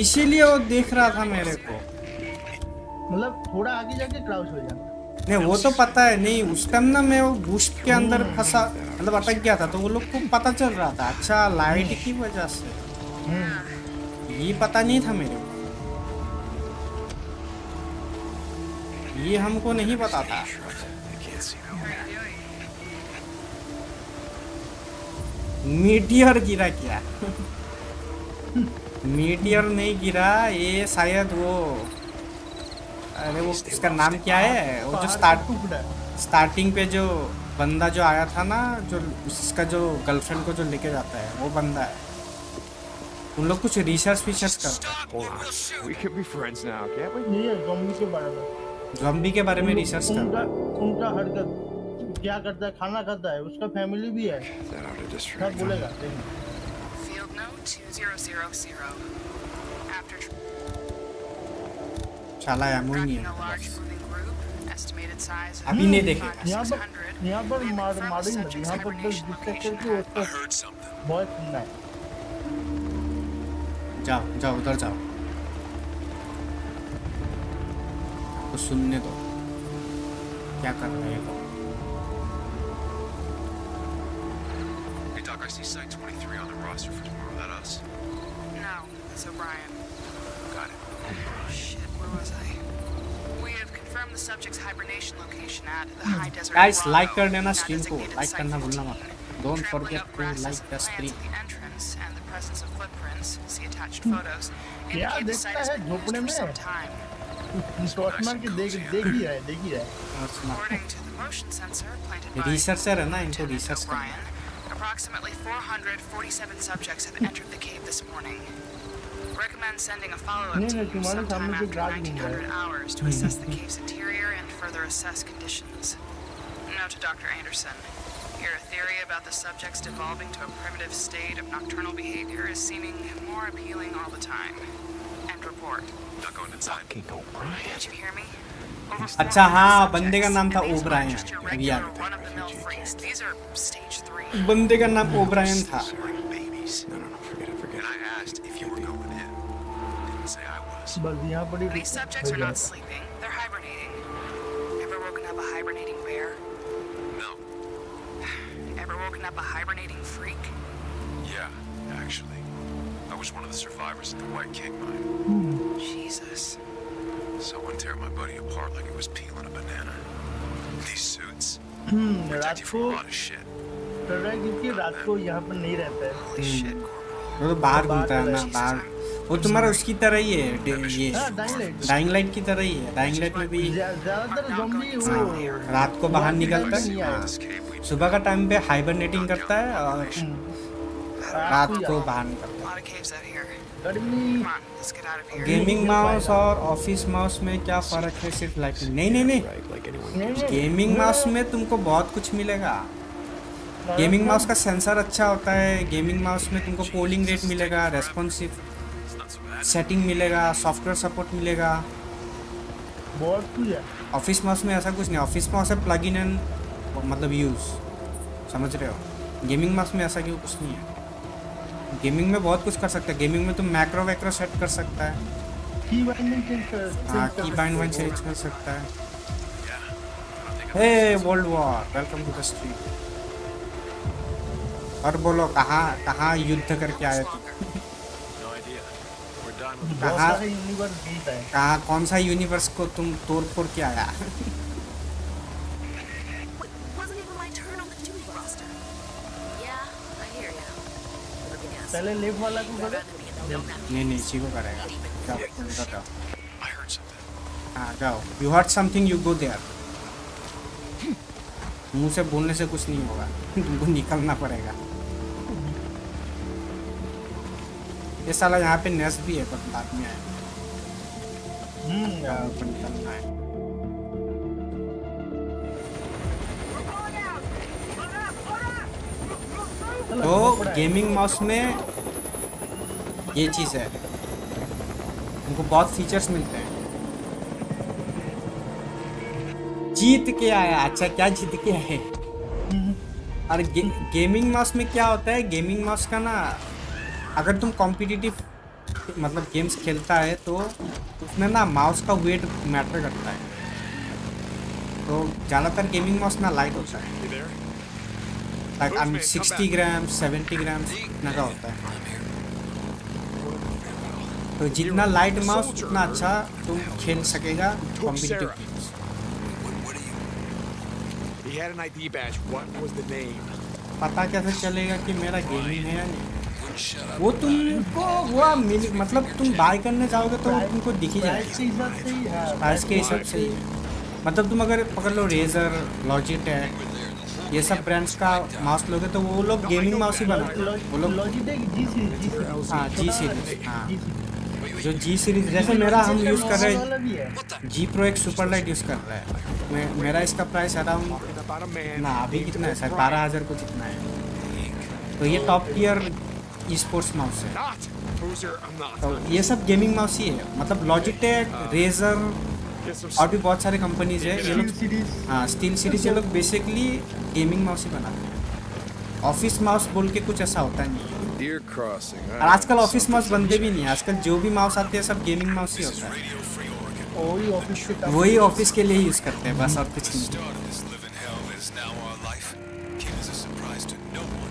इसीलिए वो देख रहा था मेरे को, मतलब थोड़ा आगे जाके ट्राउज हो जाता। नहीं वो तो पता है, नहीं उस टाइम ना मैं वो बूस्ट के अंदर फंसा, मतलब अटक गया था, तो वो लोग को पता चल रहा था। अच्छा लाइट की वजह से, ये पता नहीं था मेरे को, ये हमको नहीं पता था। मीटियर गिरा क्या? मीटियर नहीं गिरा ये, शायद वो अरे वो इसका नाम क्या है, वो जो स्टार्ट स्टार्टिंग पे जो बंदा जो आया था ना, जो उसका जो गर्लफ्रेंड को जो लेके जाता है वो बंदा है। उन लोग कुछ रिसर्च फीचर्स कर, ज़ॉम्बी के बारे में रिसर्च कर, उनका हरकत क्या करता है, खाना खाता है, उसका फैमिली भी है, सब बोलेगा। after Hey Doc, I see site twenty-three on the roster for tomorrow. That us? No, that's O'Brien. Got it. Oh, shit, where was I? We have confirmed the subject's hibernation location at the high desert. Guys, like karna stream ko, like karna bhulna mat. Don't forget to like the stream. The entrance and the presence of footprints, see attached photos. Yeah, this site has been open for some time. According to the motion sensor planted by Lieutenant O'Brien, approximately four hundred forty-seven subjects have entered the cave this morning. Recommend sending a follow-up team sometime after nineteen hundred hours to assess the cave's interior and further assess conditions. Note to Doctor Anderson, your theory about the subjects devolving to a primitive state of nocturnal behavior is seeming more appealing all the time. End report. Not going inside. Did you hear me? अच्छा हाँ बंदे का नाम था O'Brien यार बंदे का नाम ओब्रायन था Someone tear my buddy apart like it was peeling a banana. These suits protect you from a lot of shit. Holy shit, वो तो बाहर घूमता है ना बाहर वो तुम्हारा उसकी तरह ही है ये डाइंग लाइट की तरह ही है डाइंग लाइट में भी रात को बाहर निकलता है सुबह का टाइम पे हाइबरनेटिंग करता है और रात को बाहर निकलता है गेमिंग माउस और ऑफिस माउस में क्या फर्क है सिर्फ लाइक नहीं नहीं नहीं गेमिंग माउस में तुमको बहुत कुछ मिलेगा गेमिंग माउस का सेंसर अच्छा होता है गेमिंग माउस में तुमको पोलिंग रेट मिलेगा रेस्पॉन्सिव सेटिंग मिलेगा सॉफ्टवेयर सपोर्ट मिलेगा ऑफिस माउस में ऐसा कुछ नहीं ऑफिस माउस है प्लग इन एंड मतलब यूज़ समझ रहे हो गेमिंग माउस में ऐसा क्यों कुछ नहीं है गेमिंग में बहुत कुछ कर सकता है गेमिंग में तुम मैक्रो वैक्रो सेट कर सकता है की बाइंड वाइन चेंज कर सकता है hey world war welcome to the stream और बोलो कहाँ कहाँ युद्ध करके आए तुम कहाँ कहाँ कौन सा यूनिवर्स को तुम तोड़ फोड़ के आया पहले लेफ्ट वाला को करो नहीं नहीं सी को करेगा जाओ हाँ जाओ you heard something you go there मुँह से बोलने से कुछ नहीं होगा तुमको निकलना पड़ेगा ये साला यहाँ पे नेस्ट भी है पर बाद में आएगा पर निकलना है तो गेमिंग माउस में ये चीज़ है उनको बहुत फीचर्स मिलते हैं जीत के आया अच्छा क्या जीत के आए और गे, गेमिंग माउस में क्या होता है गेमिंग माउस का ना अगर तुम कॉम्पिटिटिव मतलब गेम्स खेलता है तो उसमें ना माउस का वेट मैटर करता है तो ज़्यादातर गेमिंग माउस ना लाइट होता है Like, I mean, sixty grams, seventy grams Naga होता है तो जितना लाइट माउस उतना अच्छा तुम खेल सकेगा कॉम्पिटिटिव गेम्स पता कैसे चलेगा कि मेरा गेमिंग है या नहीं वो तुमको हुआ मतलब तुम बाय करने जाओगे तो तुमको दिख ही जाएगा प्राइस के हिसाब से मतलब तुम अगर पकड़ लो रेजर लॉजिटेक ये सब ब्रांड्स का माउस लोगे तो वो लोग गेमिंग माउस ही बनाते हैं वो लोग लॉजिटेक जी सीरीज हाँ जी सीरीज हाँ जो जी सीरीज जैसे मेरा हम यूज़ कर रहे हैं जी प्रो एक सुपर लाइट यूज़ कर रहा है मेरा इसका प्राइस अराउंड ना अभी कितना है सर बारह हज़ार कुछ इतना है तो ये top year esports mouse है ये सब गेमिंग माउस ही है, मतलब लॉजिटेक, रेजर और भी बहुत सारे कंपनीज है, ये लोग हाँ स्टील सीरीज ये लोग बेसिकली गेमिंग माउस ही बनाते हैं। ऑफिस माउस बोल के कुछ ऐसा होता नहीं है, और आजकल ऑफिस माउस बनते भी नहीं है, आजकल जो भी माउस आते हैं सब गेमिंग माउस ही होता है, वही ऑफिस के लिए यूज़ करते हैं बस, और कुछ नहीं,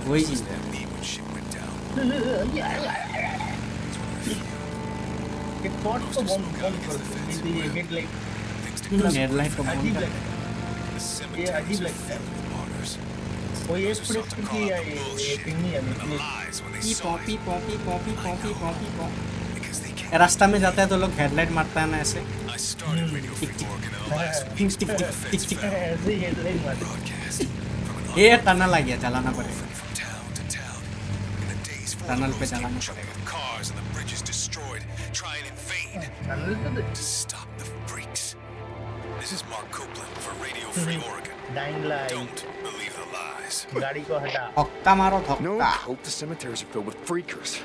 वही चीज़ है। It got so bomb bomb for this. They made like headlight for bomb. Yeah, I did like that. Oh, yes, pretty pretty. I ping me. He poppy poppy poppy poppy poppy poppy. रास्ता में जाता है तो लोग headlight मारता है ना ऐसे. टिक टिक टिक टिक टिक. ऐसे हेडलाइट मारता है. ये टनल आ गया, चलाना पड़ेगा. टनल पे चलाना पड़ेगा. Trying in vain to stop the freaks. This is Mark Copeland for Radio Free Oregon. Don't believe the lies. No, I hope the cemeteries are filled with freakers,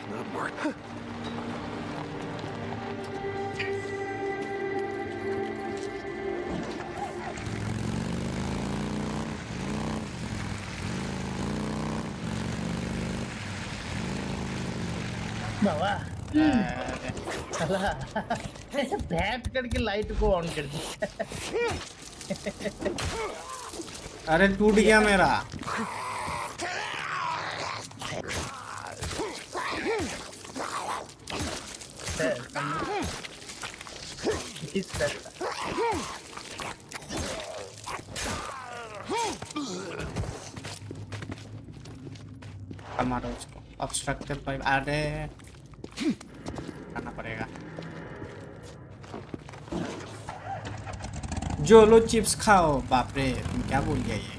not Mark. Baba. चला ऐसे बैठ करके light को on कर दी। अरे टूट गया मेरा। इस तरह मारो उसको। ऑब्स्ट्रक्टेड पाइप आ रहे। करना पड़ेगा। जो लो चिप्स खाओ, बाप रे तुम क्या बोल गया ये?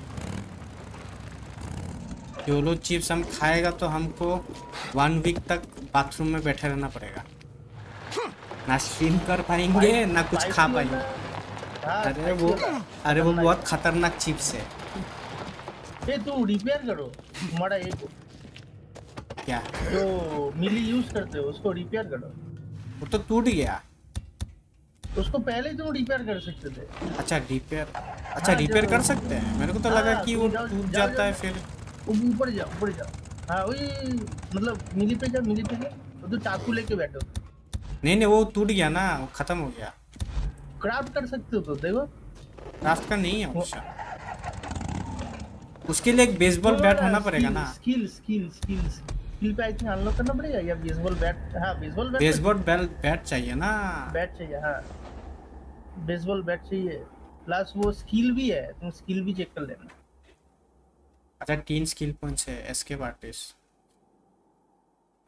जो लो चिप्स हम खाएगा तो हमको वन वीक तक बाथरूम में बैठे रहना पड़ेगा, ना स्ट्रीम कर पाएंगे ना कुछ खा पाएंगे। अरे वो अरे वो बहुत खतरनाक चिप्स है। ये तुम रिपेयर करो, हमारा एक क्या जो मिली यूज करते हो उसको रिपेयर करो। वो तो टूट गया, उसको पहले तुम रिपेयर कर सकते थे। अच्छा रिपेयर, अच्छा हाँ, रिपेयर कर सकते हैं। मेरे को तो हाँ, लगा कि वो टूट जाता है फिर ऊपर जाओ ऊपर जाओ। हाँ वही मतलब मिली पे जाओ, मिली पे जाओ तो चाकू लेके बैठो। नहीं नहीं वो टूट गया ना, वो खत्म हो गया। क्राफ्ट कर सकते हो तो देखो, क्राफ्ट का नहीं है ऑप्शन। उसके लिए एक बेसबॉल बैट होना पड़ेगा ना। स्किल स्किल स्किल स्किल पे आइए अनलॉक करना पड़ेगा या बेसबॉल बैट। हां बेसबॉल बैट, बेसबॉल बैट चाहिए ना, बैट चाहिए। हां बेसबॉल बैट चाहिए, प्लस वो स्किल भी है, तुम स्किल भी चेक कर लेना। अच्छा तीन स्किल पॉइंट्स है। एस्केप आर्टिस्ट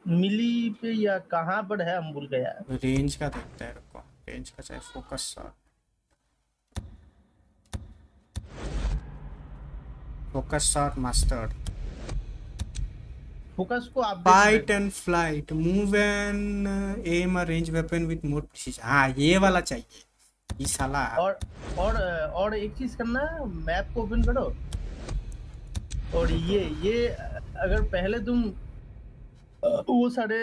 मिली पे या कहां पर है हम भूल गया। रेंज का देखते हैं, रुको रेंज का चाहिए। Focus shot, focus shot mastered. Focus को आप fight and flight, move and aim a range weapon with more precision. हाँ ये वाला चाहिए ये साला। और और और एक चीज करना, मैप को ओपन करो और ये ये अगर पहले तुम वो सारे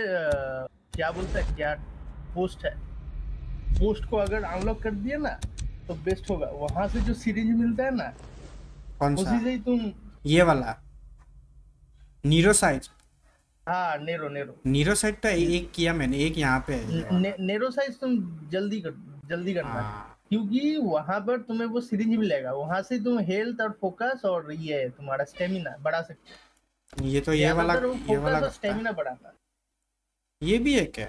क्या बोलते हैं क्या पोस्ट है, पोस्ट को अगर अनलॉक कर दिया ना तो बेस्ट होगा। वहां से जो सीरीज मिलता है ना कौन सा? उसी से ही तुम ये वाला नीरो साइज। हाँ नेरो नेरो नेरो साइज तो एक किया मैंने, एक यहाँ पे ने, नेरो साइज तुम जल्दी कर जल्दी करना क्योंकि वहाँ पर तुम्हें वो सीरीज मिलेगा, वहाँ से तुम हेल्थ और फोकस और ये तुम्हारा स्टेमिना बढ़ा सकते हो। ये तो ये वाला ये वाला स्टेमिना बढ़ाना ये भी है क्या?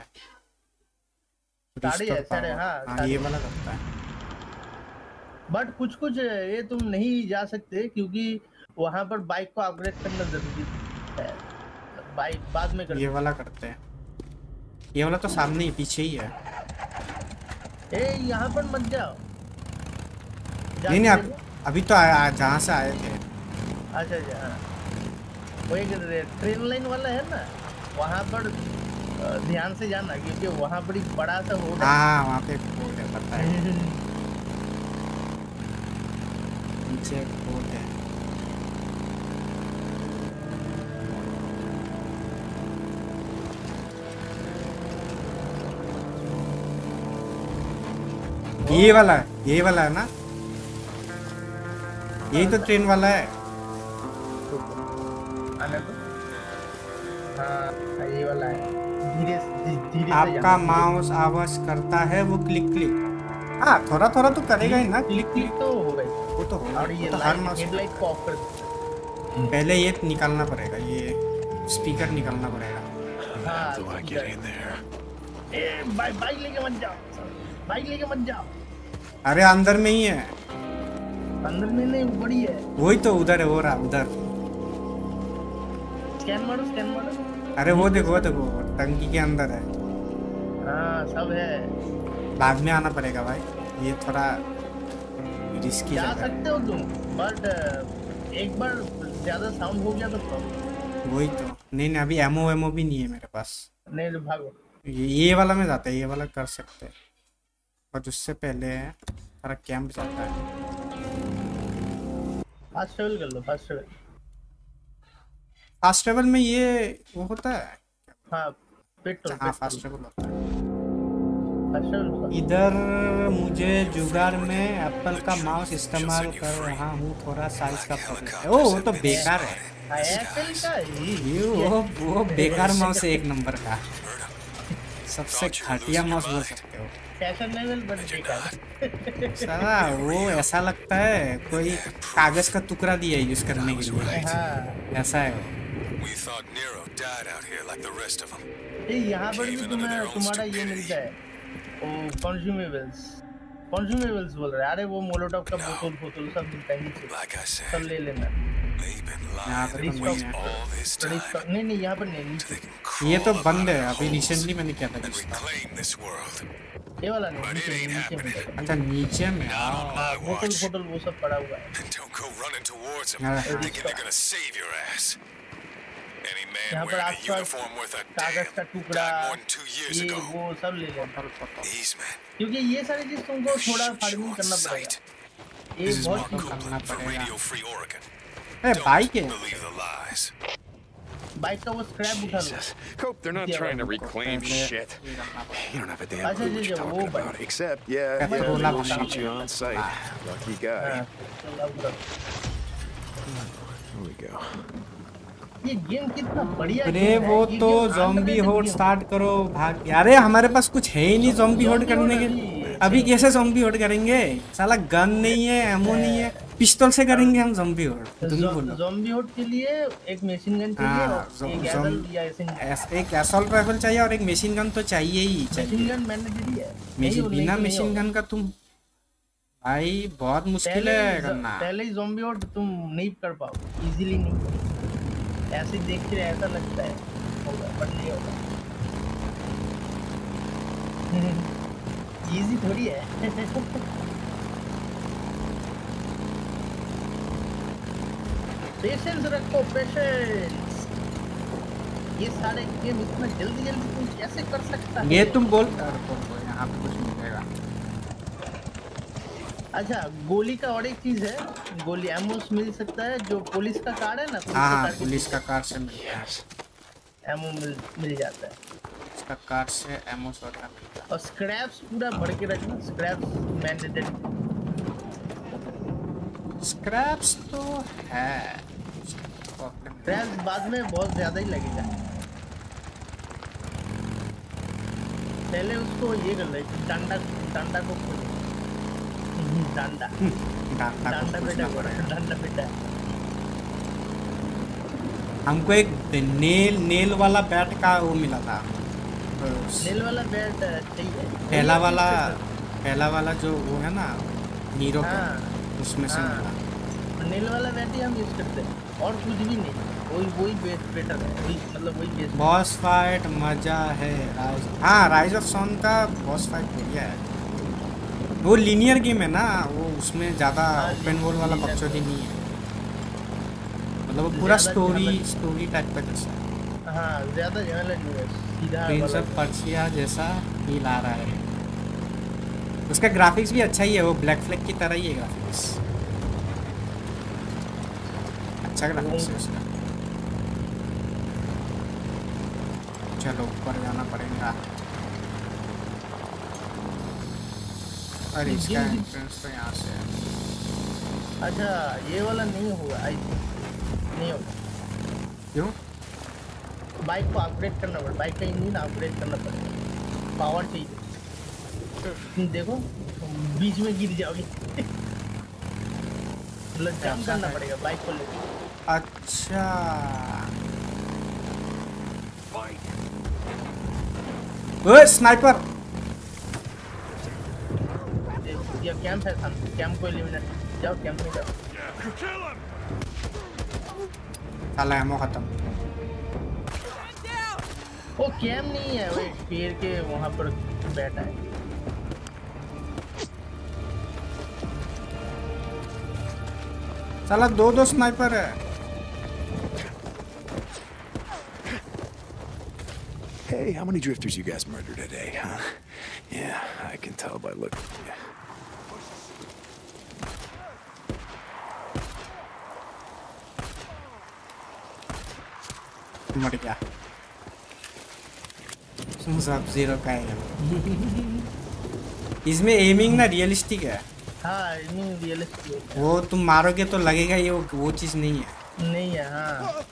सारे सारे हाँ ये वाला करता है। बट कुछ कुछ ये तुम नहीं जा सकते क्योंकि वहां पर बाइक को अपग्रेड करना जरूरी है, बाइक बाद में करते। ये वाला करते हैं, ये वाला तो सामने ही पीछे ही है। ए यहाँ पर मत जाओ। नहीं नहीं अब, अभी तो जहाँ से आए थे। अच्छा अच्छा वो एक ट्रेन लाइन वाला है ना, वहाँ पर ध्यान से जाना क्योंकि वहाँ पर एक बड़ा सा बोर्ड है। हाँ वहाँ पे बोर्ड है, पता है चेक बोर्ड है। ये वाला ये वाला है ना, यही तो ट्रेन वाला है। ये वाला है। धीरे धीरे आपका माउस आवाज करता है वो क्लिक क्लिक। हाँ थोड़ा थोड़ा तो करेगा ही ना, क्लिक क्लिक तो होगा ही, वो तो होगा। और ये हर माउस हेडलाइट को ऑफ कर पहले ये निकालना पड़ेगा, ये स्पीकर निकालना पड़ेगा। ए बाइक लेके मत जाओ, बाइक लेके मत जाओ। अरे अंदर में ही है, अंदर में नहीं बड़ी है। वही तो उधर है, वो रहा उधर। स्कैन मारो, स्कैन मारो। अरे वो देखो वो देखो टंकी के अंदर है। हाँ सब है, बाद में आना पड़ेगा भाई, ये थोड़ा रिस्की जा सकते हो तुम, बट एक बार ज्यादा साउंड हो गया तो प्रॉब्लम। वही तो, नहीं नहीं अभी एमओ एमओ भी नहीं है मेरे पास। नहीं तो भागो, ये वाला में जाता है, ये वाला कर सकते हैं। बट उससे पहले हमारा कैंप जाता है। फास्ट ट्रेवल कर लो, फास्ट ट्रेवल। फास्ट ट्रेवल में ये वो होता है। हाँ, पेट्रोल। हाँ फास्ट ट्रेवल होता है। इधर मुझे जुगाड़ में एप्पल का माउस इस्तेमाल कर रहा हूँ, थोड़ा साइज का प्रॉब्लम है। ओ वो तो बेकार है एप्पल का, ये वो वो बेकार माउस है, एक नंबर का, सबसे घटिया माउस बोल सकते हो। फैशन लेवल बन गया सारा वो, ऐसा लगता है कोई कागज का टुकड़ा दिया यूज करने के लिए। हां ऐसा है। We thought Nero died out here like the rest of them. ये यहां पर भी तुम्हें तुम्हारा ये मिलता है, ओ कंज्यूमेबल्स, कंज्यूमेबल्स बोल रहे हैं। अरे वो मोलोटॉव का बोतल बोतल सब मिलता है, सब ले लेना। यहाँ पर नहीं नहीं यहाँ पर नहीं, ये तो बंद है अभी, रिसेंटली मैंने क्या था ये वाला नहीं। अच्छा नीचे में होटल होटल वो सब पड़ा हुआ है। यहाँ पर कागज का टुकड़ा ये वो सब ले लो, क्योंकि ये सारी चीज तुमको थोड़ा फार्मिंग करना पड़ेगा, ये बहुत करना पड़ेगा। Hey, bike it. Bike का वो scrap उठा लो। Cope, they're not trying to reclaim shit. You don't have a damn clue what you're talking about, except yeah, yeah, we'll shoot you on sight. Lucky guy. Here we go. ये game कितना बढ़िया है। अरे वो तो zombie horde start करो, भाग। यारे हमारे पास कुछ है ही नहीं zombie horde करने के लिए। अभी कैसे zombie horde करेंगे? साला गन नहीं है, ammo नहीं है। पिस्तौल से करेंगे हम ज़ॉम्बी हॉर्ड। ज़ॉम्बी हॉर्ड के लिए एक मेशिन गन चाहिए, और एक असॉल्ट राइफल चाहिए, और एक मेशिन गन तो चाहिए ही चाहिए। मेशिन गन मैंने दे दी है, बिना मेशिन गन का तुम भाई बहुत मुश्किल है करना। पहले ही ज़ॉम्बी हॉर्ड तुम नहीं कर पाओ, इजीली नहीं। ऐसे देख के ऐसा लगता है होगा, बट नहीं होगा, इजी थोड़ी है। पेशेंस रखो, पेशेंस। ये सारे गेम इतना जल्दी जल्दी तुम कैसे कर सकता है? ये तुम बोल यहाँ पे कुछ मिलेगा। अच्छा गोली का और एक चीज है, गोली एमोस मिल सकता है, जो पुलिस का कार है ना, पुलिस, पुलिस का कार से मिलता है एमो, मिल मिल जाता है उसका कार से एमोस वगैरह मिलता है। और स्क्रैप्स पूरा भर के रखना, स्क्रैप्स मैंडेटरी। स्क्रैप्स तो है, स्क्रैप्स बाद में बहुत ज्यादा ही लगेगा, पहले उसको ये कर ले। डंडा डंडा को खोल, डंडा डंडा बेटा डंडा बेटा। हमको एक नेल नेल वाला बैट का वो मिला था, नेल वाला बैट चाहिए। पहला वाला पहला वाला जो वो है ना नीरो का, उसमें से नील वाला बैटरी हम यूज करते हैं, और कुछ भी नहीं। वही वही बेस्ट बेटर है, वही मतलब वही बेस्ट बॉस फाइट मजा है। राइज, हाँ राइज ऑफ सॉन का बॉस फाइट बढ़िया है। वो लीनियर गेम है ना, वो उसमें ज़्यादा ओपन वर्ल्ड वाला बकचोदी नहीं है, मतलब वो पूरा स्टोरी स्टोरी टाइप का जैसा। हाँ ज़्यादा झमेला नहीं है, सीधा प्रिंस ऑफ पर्शिया जैसा फील आ रहा है। उसका ग्राफिक्स भी अच्छा ही है, वो ब्लैक फ्लैग की तरह ही है ग्राफिक्स, अच्छा ग्राफिक्स है उसका। चलो ऊपर जाना पड़ेगा। सॉरी इसका इंट्रेंस तो यहाँ से है। अच्छा ये वाला नहीं होगा आई नहीं होगा। क्यों? बाइक को अपग्रेड करना पड़ेगा, बाइक का इंजन अपग्रेड करना पड़ेगा, पावर चाहिए। देखो बीच में गिर जाओगी मतलब जाम करना पड़ेगा बाइक को लेकर। अच्छा ओए स्नाइपर ये कैंप है सामने, कैंप को एलिमिनेट। जाओ कैंप में जाओ। साला एमो खत्म। वो कैम नहीं है, वो पेड़ के वहां पर बैठा है। साला दो दो स्नाइपर है। Hey, how many drifters you guys murdered today, huh? Yeah, I can tell by looking at you. मर गया सब जीरो का है। इसमें एमिंग ना रियलिस्टिक है। हाँ एमिंग रियलिस्टिक है। वो तुम मारोगे तो लगेगा ये वो, वो चीज़ नहीं है। नहीं है हाँ।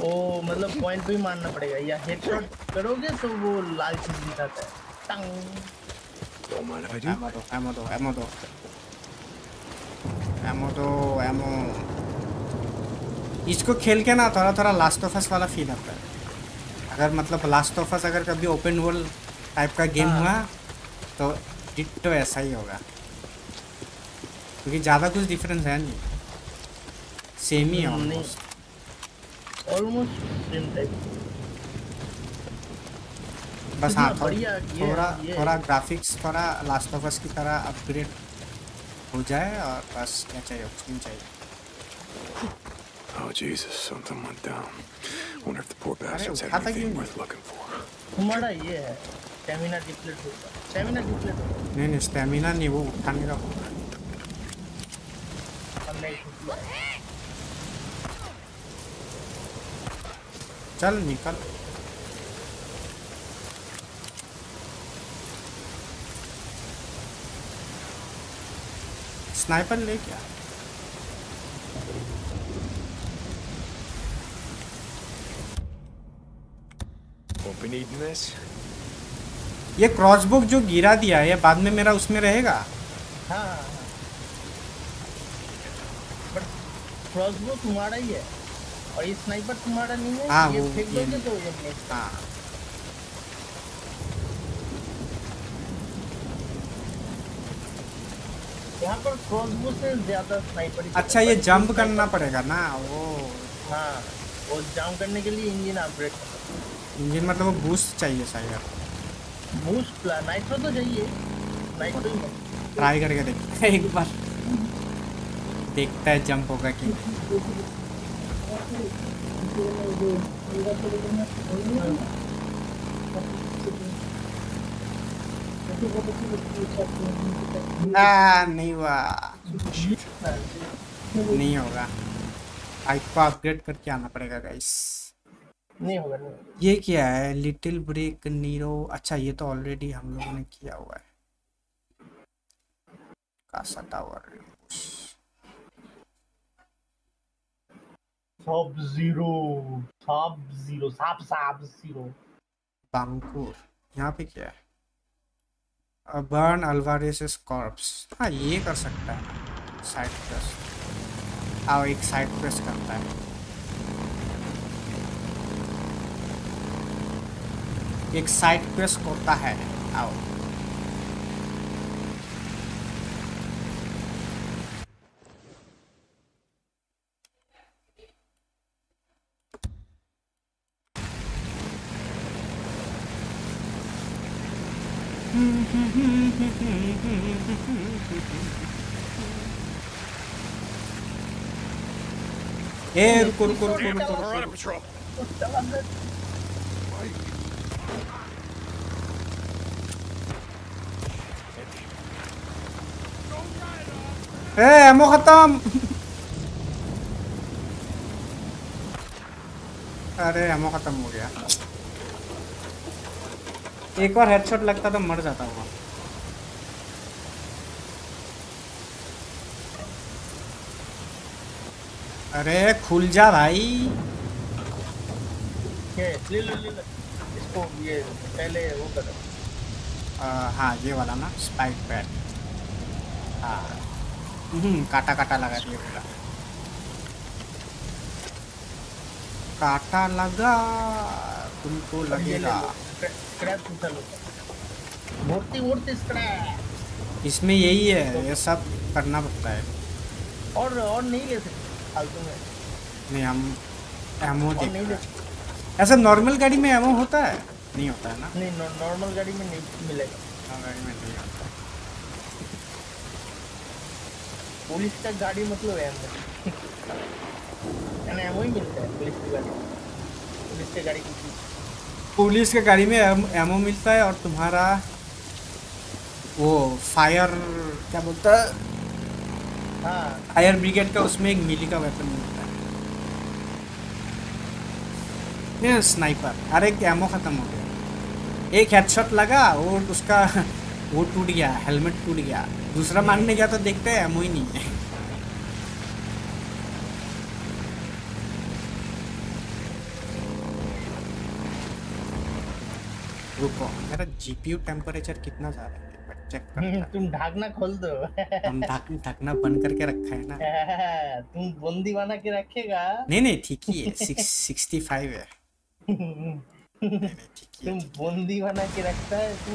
वो मतलब पॉइंट भी मारना पड़ेगा या हेडशॉट करोगे तो वो लाल चीज़ दिखाता है। टंग। एमो दो एमो दो एमो दो एमो दो एमो। इसको खेल के ना थोड़ा थोड़ा लास्ट ऑफ अस वाला फील आता है। अगर मतलब लास्ट ऑफ अस अगर कभी ओपन वर्ल्ड टाइप का गेम हुआ तो डिट्टो ऐसा ही होगा, क्योंकि ज़्यादा कुछ डिफरेंस है नहीं, सेम ही है ऑलमोस्ट ऑलमोस्ट सेम टाइप। बस हाँ थोड़ा थोड़ा ग्राफिक्स थोड़ा लास्ट ऑफ अस की तरह अपग्रेड हो जाए और बस क्या चाहिए ऑप्शन चाहिए। Oh Jesus, something went down. Wonder if the poor bastards had anything worth looking for. हमारा ये है, stamina deplete होगा, stamina deplete होगा। नहीं नहीं stamina नहीं, वो उठाने का होगा। चल निकल। स्नाइपर ले क्या? ये क्रॉसबुक जो गिरा दिया है बाद में मेरा उसमें रहेगा। हाँ क्रॉसबुक तुम्हारा ही है और ये स्नाइपर तुम्हारा नहीं है। हाँ, ये फेंक दोगे तो ये नेक्स्ट। हाँ यहाँ पर क्रॉसबुक से ज्यादा स्नाइपर। अच्छा ये जंप करना पड़ेगा ना वो। हाँ वो जंप करने के लिए इंजन अपग्रेड करना। इंजन मतलब वो बूस्ट चाहिए शायद। बूस्ट नाइट्रो तो चाहिए। नाइट्रो ही ट्राई करके देखते हैं एक बार। देखता है जंप होगा कि नहीं हुआ। नहीं होगा, बाइक को अपग्रेड करके आना पड़ेगा गाइस। नहीं होगा नहीं। ये क्या है लिटिल ब्रेक नीरो। अच्छा ये तो ऑलरेडी हम लोगों ने किया हुआ है। कासा टावर सब जीरो सब जीरो सब सब जीरो बांकुर। यहाँ पे क्या है बर्न अल्वारेस कॉर्प्स। हाँ ये कर सकता है साइड प्रेस। आओ एक साइड प्रेस करता है, एक साइड प्रेस होता है। आओ ए रुको रुको रुको रुको। ए एमो खत्म। अरे एमो खत्म हो गया। एक बार हेडशॉट लगता तो मर जाता हुआ। अरे खुल जा भाई। ले ले ले इसको ये पहले वो करो। हाँ ये वाला ना स्पाइक पैड। हाँ हम्म काटा काटा लगा दिया पूरा। काटा लगा तुमको लगेगा। स्क्रैप उतारो। मोटी मोटी स्क्रैप। इसमें यही है ये सब करना पड़ता है। और और नहीं ले सकते। नहीं हम एमओ देख ऐसा नॉर्मल गाड़ी में एमओ होता है नहीं होता है ना नहीं नॉर्मल गाड़ी में नहीं मिलेगा नॉर्मल गाड़ी में नहीं होता पुलिस का गाड़ी मतलब एमओ ना एमओ ही मिलता है पुलिस की गाड़ी पुलिस की गाड़ी की पुलिस के गाड़ी में एमओ मिलता है और तुम्हारा वो फायर क्या बोलता है हाँ फायर ब्रिगेड का उसमें एक मिली का वेपन मिलता है ये स्नाइपर। अरे एमो खत्म हो गया एक हेडशॉट लगा और उसका वो टूट गया हेलमेट टूट गया दूसरा मारने गया तो देखते हैं एमो ही नहीं है। रुको मेरा जीपीयू टेम्परेचर कितना जा रहा है तुम ढाकना खोल दो हम ढाकना बंद करके रखा है ना तुम बंदी बना के रखेगा नहीं नहीं ठीक ही है सिक्सटी फाइव है तुम बंदी बना के रखता है तू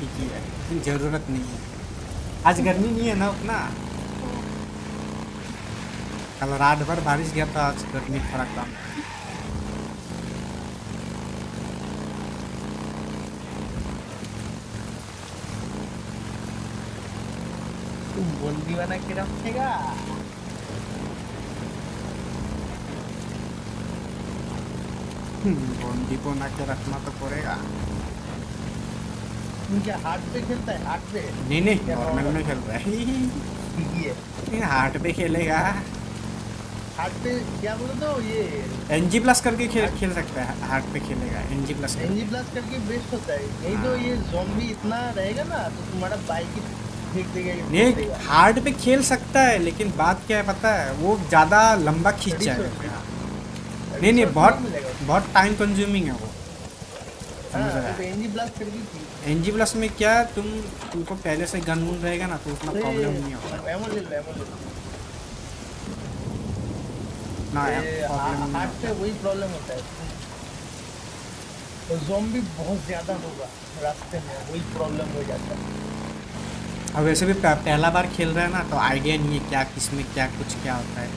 ठीक ही है तुम जरूरत नहीं है आज गर्मी नहीं है ना अपना कल रात भर बारिश गया था आज गर्मी थोड़ा कम है। बंदी बना के रखेगा बंदी बना के रखना तो पड़ेगा। क्या हार्ट पे खेलता है? हार्ट पे नहीं नहीं नॉर्मल में खेल रहा है हार्ट पे खेलेगा हार्ट पे क्या बोलो तो ये एनजी प्लस करके खेल खेल सकता है हार्ट पे खेलेगा एनजी प्लस एनजी प्लस करके बेस्ट होता है नहीं तो ये ज़ॉम्बी इतना रहेगा ना तो तुम्हारा बाइक नहीं हार्ड पे खेल सकता है लेकिन बात क्या है पता है वो ज़्यादा लंबा खींच जाएगा नहीं नहीं बहुत बहुत टाइम कंज्यूमिंग है वो एन जी प्लस में क्या तुम तुमको पहले से गन वून रहेगा ना तो उतना प्रॉब्लम नहीं होगा ज़ॉम्बी बहुत ज़्यादा होगा रास्ते में वही प्रॉब्लम हो जाता है। अब वैसे भी पहला बार खेल रहा है ना तो आइडिया नहीं है क्या किस में क्या कुछ क्या होता है।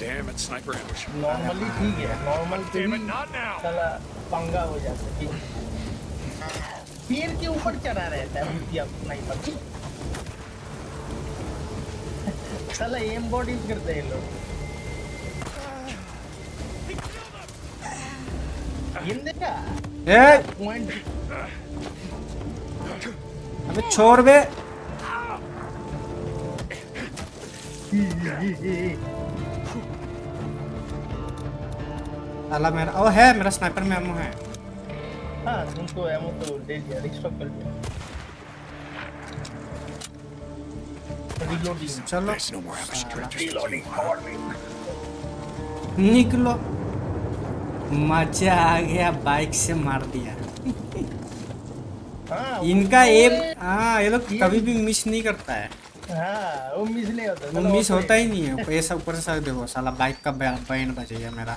Damn it, sniper ambush. Normally ठीक है, normal पे भी साला पंगा हो जाता है। पेड़ के ऊपर चढ़ा रहता है भूतिया स्नाइपर। साला एम बॉडी यूज करते हैं लोग। ये देखा? ए पॉइंट। अबे छोड़ बे। अल्लाह मेरा ओ है मेरा स्नाइपर में एमो है। हाँ तुमको एमो तो दे दिया रिस्टॉक कर दिया। रिलोडिंग चलो रिलोडिंग निकलो मजा आ गया बाइक से मार दिया। हाँ इनका एम हाँ ये लोग कभी भी मिस नहीं करता है। हाँ, वो मिस नहीं होता वो मिस होता ही नहीं है पैसा ऊपर से देखो साला बाइक का बैंड बजेगा मेरा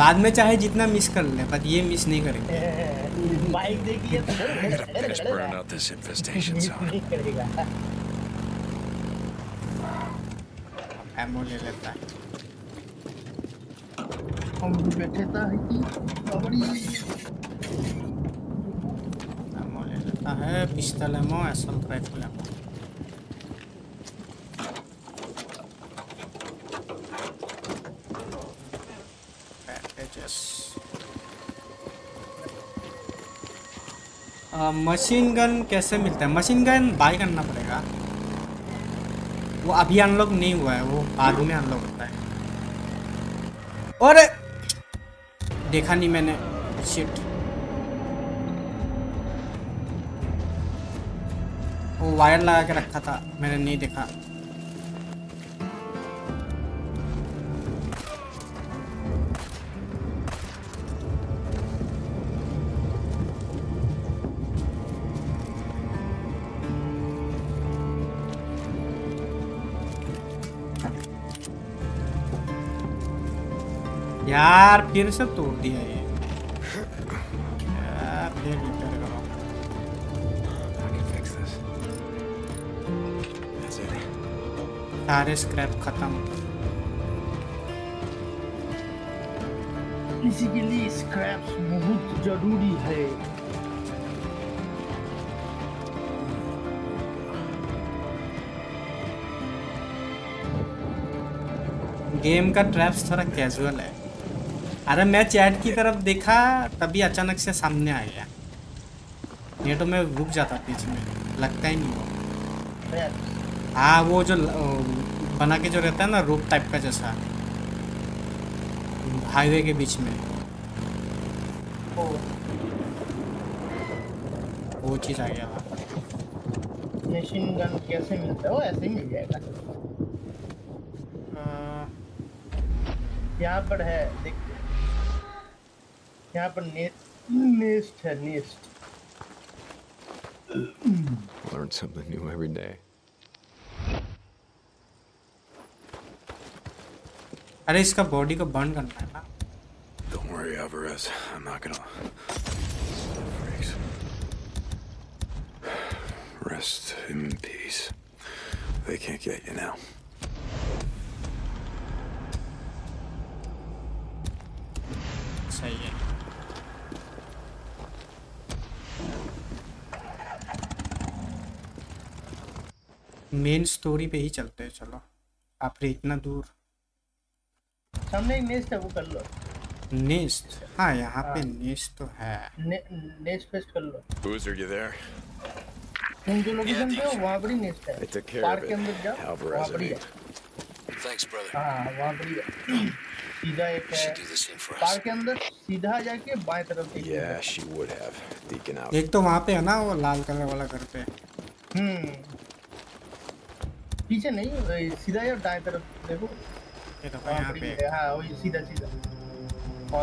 बाद में चाहे जितना मिस कर ले पर ये मिस नहीं करेंगे बाइक देख लिया तो ले लेता है हम बैठे था ले लेता है पिस्तौल ammo SM rifle ammo it is. Machine gun कैसे मिलता है? मशीन गन बाय करना पड़ेगा, वो अभी अनलॉक नहीं हुआ है, वो बाद में अनलॉक होता है। और देखा नहीं मैंने, शिट। वो वायर लगा के रखा था, मैंने नहीं देखा। यार फिर से तोड़ दिया ये, यार फिर रिपेयर करो। सारे स्क्रैप खत्म। इसी के लिए स्क्रैप्स बहुत जरूरी है। गेम का ट्रैप्स थोड़ा कैजुअल है। अरे मैं चैट की तरफ देखा तभी अचानक से सामने आ गया, नहीं तो मैं रुक जाता बीच में, लगता ही नहीं वो। हाँ वो जो बना के जो रहता है ना रूप टाइप का जैसा हाईवे के बीच में, वो चीज़ आ गया। मशीन गन कैसे मिलता है? वो ऐसे ही मिल जाएगा, यहाँ पर है देख, यहाँ पर नेस्ट नेस्ट है, nest. Learn something new every day. अरे इसका बॉडी को बर्न करना है ना? Don't worry, Alvarez. I'm not gonna. Freaks. Rest in peace. They can't get you now. सही है। मेन स्टोरी पे ही चलते हैं। चलो आप रे इतना दूर सामने एक नेस्ट है, वो कर लो नेस्ट। हाँ यहाँ पे नेस्ट तो है, ने, नेस्ट पेस्ट कर लो। Boozer, you there? तुम जो लोकेशन पे हो वहाँ पर ही नेस्ट है, पार्क के अंदर जाओ, वहाँ पर ही है। Thanks, brother. हाँ वहाँ पर ही है, सीधा एक है पार्क के अंदर, सीधा जाके बाएं तरफ से। Yeah, she would have. Deacon out. एक तो वहाँ पे है ना वो लाल कलर वाला घर पे, हम्म पीछे नहीं, सीधा या दाएं तरफ देखो। ये तो यहाँ पे है, हाँ वही सीधा सीधा।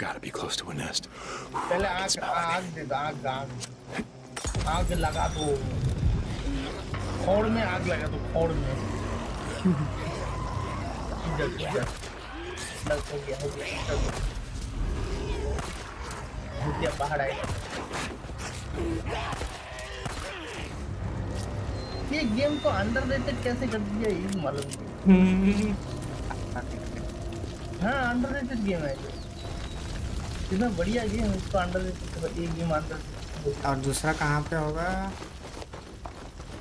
Gotta be close to a nest. पहले आग आग दे दो, आग आग आग लगा दो, खोड़ में आग लगा दो, खोड़ में। इधर इधर इधर हो गया, हो गया इधर बाहर आएगा। ये गेम को अंडररेटेड कैसे कर दिया ये मालूम नहीं। हाँ अंडररेटेड गेम है ये, इतना बढ़िया गेम है, इसको अंडररेटेड एक गेम अंडररेटेड। और दूसरा कहाँ पे होगा?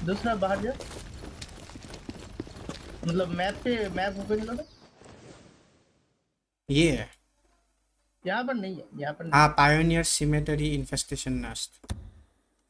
दूसरा बाहर जा, मतलब मैप पे, मैप ओपन करो। ये है, यहाँ पर नहीं है, यहाँ पर। हाँ पायोनियर सिमेटरी इन्फेस्टेशन नेस्ट,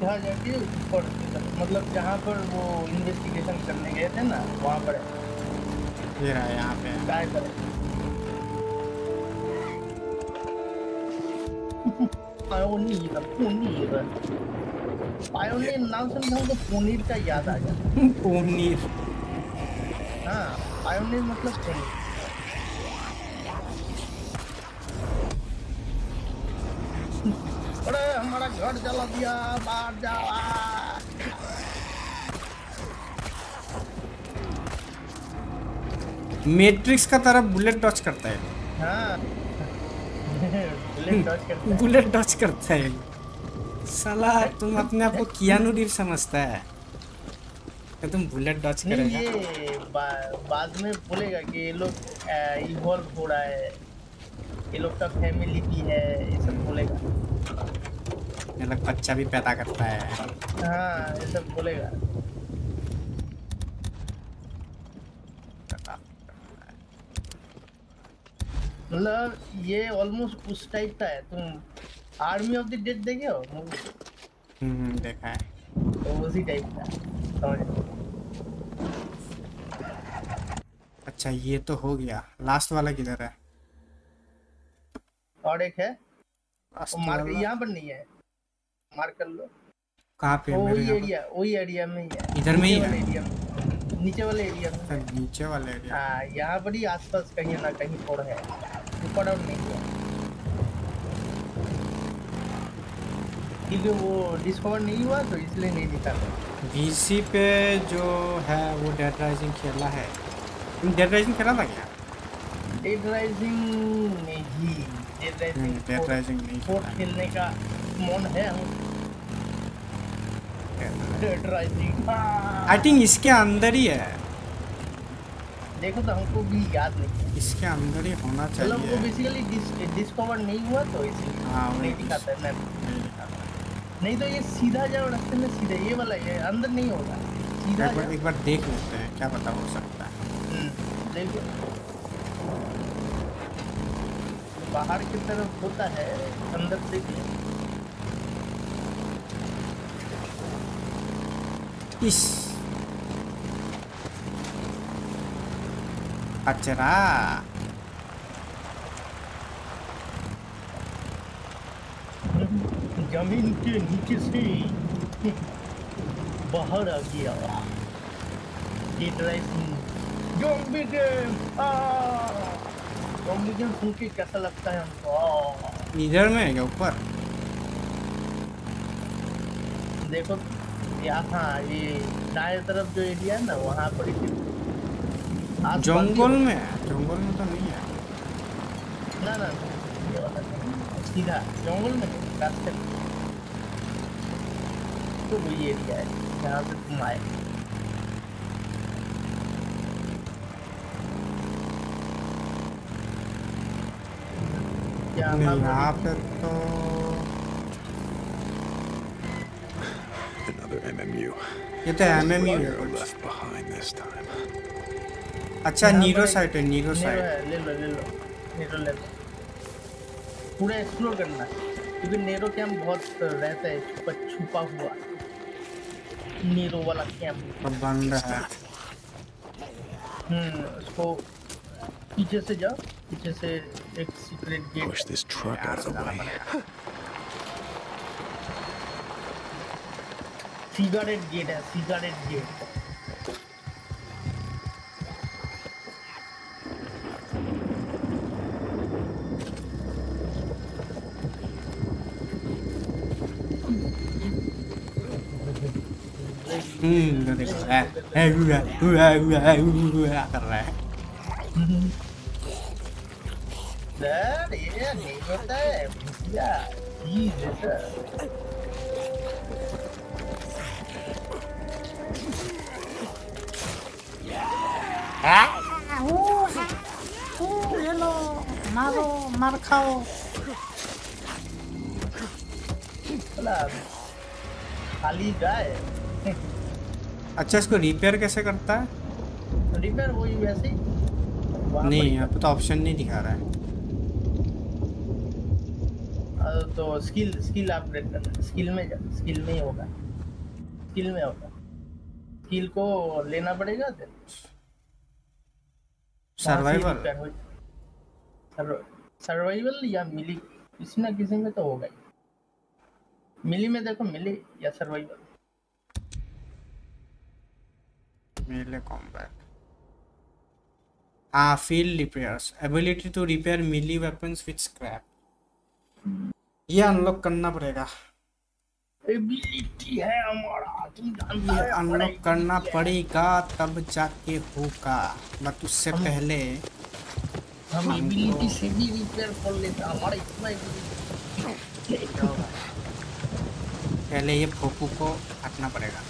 जहाँ जाके ऊपर, मतलब जहाँ पर वो इन्वेस्टिगेशन करने गए थे ना वहाँ पर है। ये रहा यहाँ पे। पायोनियर, पायोनियर, पायोनियर नाम सुनता हूँ तो पोनीर का याद आ जाता। पोनीर। हाँ पायोनियर मतलब पोनीर। अरे हमारा घर जला दिया, बाहर जाओ। मैट्रिक्स का तरफ बुलेट टच करता है। हाँ बुलेट डच करता है साला। तुम अपने आप को कियानू रीव्स समझता है कि तुम बुलेट डच करेगा। ये बा, बाद में बोलेगा कि ये लोग इवॉल्व हो रहा है, ये लोग का फैमिली भी है, ये सब बोलेगा। ये लोग बच्चा भी पैदा करता है। हाँ ये सब बोलेगा। मतलब ये ऑलमोस्ट उस टाइप का है। तुम आर्मी ऑफ द डेड देखे हो? हम्म देखा है। तो उसी टाइप का समझ। अच्छा ये तो हो गया। लास्ट वाला किधर है? और एक है मार्क, यहाँ पर नहीं है, मार्क कर लो कहाँ पे। वही एरिया, वही एरिया में ही है, इधर में ही है, नीचे वाले एरिया में, नीचे वाले एरिया। हाँ यहाँ पर ही आसपास कहीं ना कहीं फोड़ है, ऊपर और नीचे। क्योंकि वो डिस्कवर नहीं हुआ तो इसलिए नहीं दिखा। बीसी पे जो है वो डेड राइजिंग खेला है। तुम डेड राइजिंग खेला था क्या? डेड राइजिंग नहीं, डेड राइजिंग डेड राइजिंग नहीं खेलने का मन है। आई थिंक इसके अंदर ही है। देखो तो हमको भी याद नहीं, इसके अंदर ही होना चाहिए। मतलब वो बेसिकली डिस, डिस्कवर नहीं हुआ तो इसलिए हाँ नहीं दिखाता है। मैं नहीं तो ये सीधा जाओ रास्ते में, सीधा ये वाला ये अंदर नहीं होगा, सीधा एक बार, एक बार देख लेते हैं, क्या पता हो सकता है। देख बाहर की तरफ होता है, अंदर से इस अचरा जमीन के नीचे से बाहर आ गया। ज़ॉम्बी गेम, ज़ॉम्बी गेम सुन के कैसा लगता है हमको? इधर में है क्या ऊपर? देखो हाँ ये दाएं तरफ जो एरिया है ना वहाँ पर। जंगल में, जंगल में तो नहीं है ना। ना ये वाला सीधा जंगल में रास्ते में तो वही एरिया है जहाँ से तुम आए। यहाँ पे तो ये तो एमएमयू है। अच्छा नीरो साइट है, नीरो साइट ले लो ले लो नीरो ले लो। पूरा एक्सप्लोर करना क्योंकि नीरो कैंप बहुत रहता है छुपा छुपा हुआ। नीरो वाला कैंप अब बंद है। हम्म उसको पीछे से जाओ, पीछे से एक सीक्रेट गेट, सिगारेट गेट है, सिगारेट गेट। मारो मार खाओ। खाली गाय। अच्छा इसको रिपेयर कैसे करता है? रिपेयर वही वैसे ही। नहीं यहाँ पे तो ऑप्शन नहीं दिखा रहा है। तो स्किल स्किल अपग्रेड करना, स्किल में जा, स्किल में ही होगा, स्किल में होगा। स्किल को लेना पड़ेगा। सर्वाइवल सर्वाइवल या मिली किसी ना किसी में तो होगा ही। मिली में देखो, मिली या सर्वाइवल। Melee combat. हाँ field repairs ability to repair melee weapons with scrap, ये अनलॉक करना पड़ेगा। एबिलिटी है हमारा, तुम जानते हो। अनलॉक करना पड़ेगा तब जाके होगा, बट उससे पहले हम एबिलिटी से भी रिपेयर कर लेते। हमारा इतना एबिलिटी पहले ये भोपू को हटना पड़ेगा।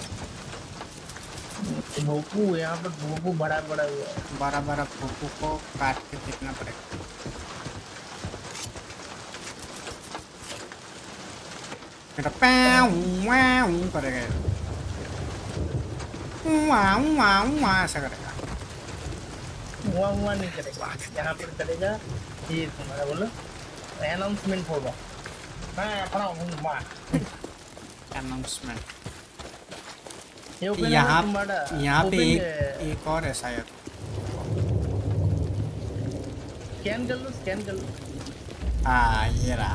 भोपू यहाँ पर भोपू बड़ा बड़ा हुआ है। बड़ा बड़ा भोपू को काट के फेंकना पड़ेगा। ये तो पैंव वांव करेगा। वांव वांव वांव ऐसा करेगा। वांव वांव नहीं करेगा। यहाँ पर करेगा ये तुम्हारा बोलो announcement होगा। मैं अपना हूँ announcement यहाँ यहाँ पे एक एक और है शायद स्कैन कर लो स्कैन कर लो हाँ ये रहा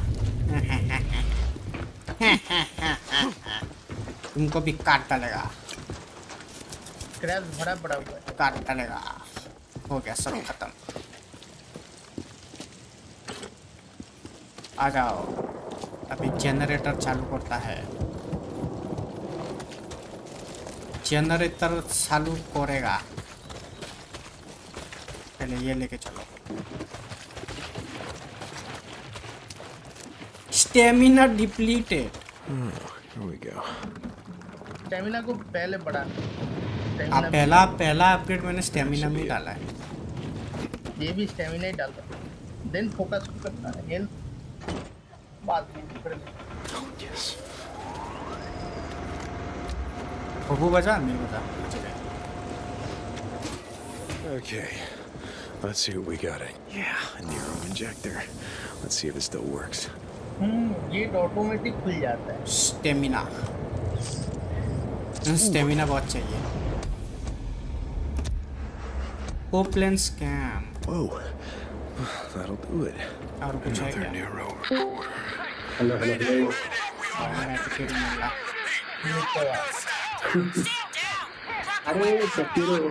तुमको भी काट डालेगा क्रैश भरा पड़ा हुआ है काट डालेगा हो गया सब खत्म आ जाओ अभी जनरेटर चालू करता है जनरेटर चालू करेगा पहले ये लेके चलो स्टेमिना डिप्लीटेड स्टेमिना को पहले बढ़ा आप पहला पहला अपडेट मैंने स्टेमिना में डाला है ये भी स्टेमिना ही डाल रहा है देन फोकस को करता है हेल्थ बाद में Who was that? Okay, let's see what we got. It. Yeah, a Nero injector. Let's see if it still works. Hmm, it automatically खुल जाता है. Stamina. Stamina बहुत चाहिए. Copeland scam. Whoa, that'll do it. और कुछ है क्या? Hello, hello. अरे सेक्यूरो वो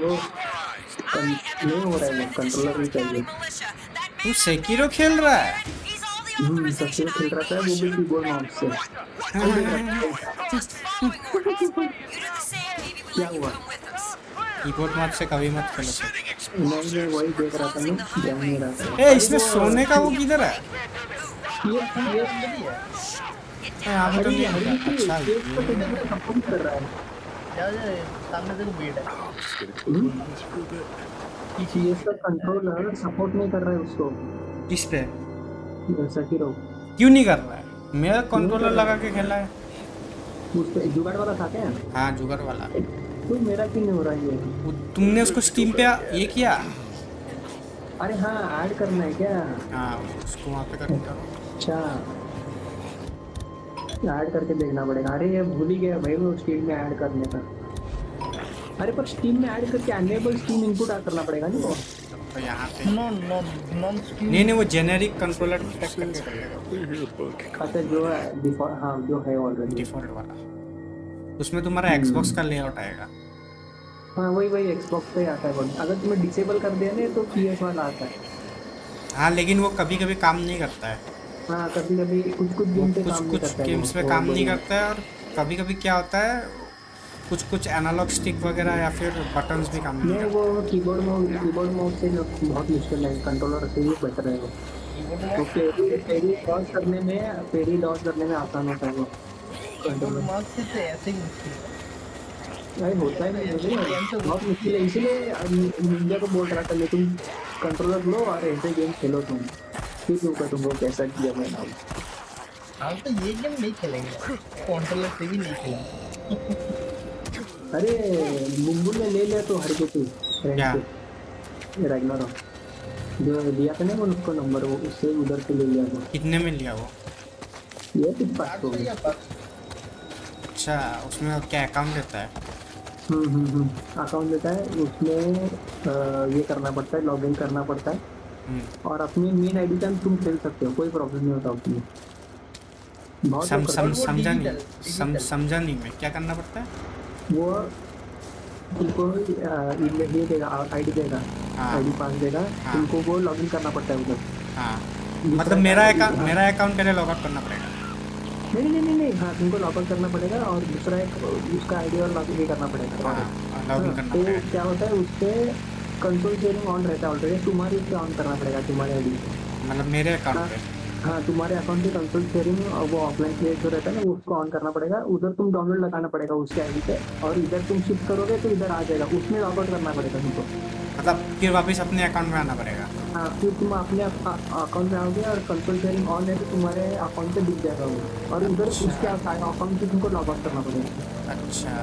नहीं हो रहा है कंट्रोलर भी चाहिए तू सेक्यूरो खेल रहा है हम्म सेक्यूरो खेल रहा था वो भी कीबोर्ड माउस से क्या हुआ कीबोर्ड माउस से कभी मत खेलो मैं वही देख रहा था ना ध्यान नहीं रहा ए इसमें सोने का वो किधर है ये ये अंदर ही है यहाँ तो ये अच्छा ये तो किधर कंपनी कर रहा है क्या ये सामने से बीट है किसी इसका कंट्रोलर सपोर्ट नहीं कर रहा है उसको किस पे जैसा कि रो क्यों नहीं कर रहा है मेरा कंट्रोलर लगा के खेला है उस पे जुगाड़ वाला था क्या हाँ जुगाड़ वाला तो मेरा क्यों नहीं हो रहा है तुमने उसको स्टीम पे ये किया अरे हाँ ऐड करना है क्या हाँ उसको वहाँ पे करना अच्छा ऐड करके देखना पड़ेगा अरे ये भूल ही गया भाई वो स्टीम में ऐड करने का अरे पर स्टीम में ऐड करके एनेबल स्टीम इनपुट ऐड करना पड़ेगा नहीं वो तो यहाँ पे नो नो नॉन स्टीम नहीं नहीं वो जेनेरिक कंट्रोलर टैक्स करके करेगा अच्छा जो है डिफॉल्ट हाँ जो है ऑलरेडी डिफॉल्ट वाला उसमें तुम्हारा एक्सबॉक्स का लेआउट आएगा हाँ वही वही एक्सबॉक्स पे आता है अगर तुम्हें डिसेबल कर दिया ना तो पीएस वाला आता है हाँ लेकिन वो कभी कभी काम नहीं करता है हाँ कभी-कभी कुछ-कुछ गेम पे काम नहीं करता है गेम्स पे काम नहीं करता है और कभी-कभी क्या होता है कुछ-कुछ एनालॉग स्टिक वगैरह या फिर बटन्स भी काम नहीं करते वो कीबोर्ड में कीबोर्ड माउस से बहुत मुश्किल है कंट्रोलर से भी बेहतर है वो ओके पेरी लॉन्च करने में पेरी लॉन्च करने में आसान होता है वो कंट्रोलर माउस से ऐसे ही नहीं होता है ना बहुत मुश्किल है इसीलिए निंजा को बोल रहा था लेकिन कंट्रोलर लो और ऐसे गेम खेलो तुम तुमको तुमको कैसा किया मैंने आप तो ये गेम नहीं खेलेंगे कंट्रोलर से भी नहीं खेलेंगे अरे मुंबई में ले लिया तो हर किसी फ्रेंड रैग्नारॉक जो लिया था ना वो उसको नंबर वो उससे उधर से ले लिया वो कितने में लिया वो ये कितना अच्छा उसमें क्या अकाउंट देता है हम्म हम्म अकाउंट देता है उसमें ये करना पड़ता है लॉगिन करना पड़ता है और अपनी मेन आईडी से तुम खेल सकते हो कोई प्रॉब्लम नहीं होता उसमें बहुत सम समझा नहीं समझा नहीं मैं क्या करना पड़ता है वो तुमको ये देगा आईडी देगा आईडी पास देगा तुमको वो लॉगिन करना पड़ता है उधर हाँ मतलब मेरा अकाउंट मेरा अकाउंट पहले लॉग आउट करना पड़ेगा नहीं नहीं नहीं नहीं हाँ तुमको लॉग आउट करना पड़ेगा और दूसरा एक उसका आईडी और लॉग इन करना पड़ेगा तो क्या होता है उससे कंसोल शेयरिंग ऑन रहता है ऑलरेडी तुम्हारी पे ऑन करना पड़ेगा तुम्हारे आईडी मतलब मेरे अकाउंट पे हाँ, तुम्हारे अकाउंट की कंसोल शेयरिंग वो ऑफलाइन क्रिएट हो रहता है ना, उसको ऑन करना पड़ेगा। उधर तुम डाउनलोड लगाना पड़ेगा उसके आईडी पे, और इधर तुम शिफ्ट करोगे तो इधर आ जाएगा। उसमें लॉग आउट करना पड़ेगा तुमको, मतलब फिर वापस अपने अकाउंट में आना पड़ेगा। हाँ, फिर तुम अपने अकाउंट में आओगे और कंसोल शेयरिंग ऑन है तो तुम्हारे अकाउंट से दिख जाएगा वो, और उधर उसके अकाउंट से तुमको लॉग आउट करना पड़ेगा। अच्छा,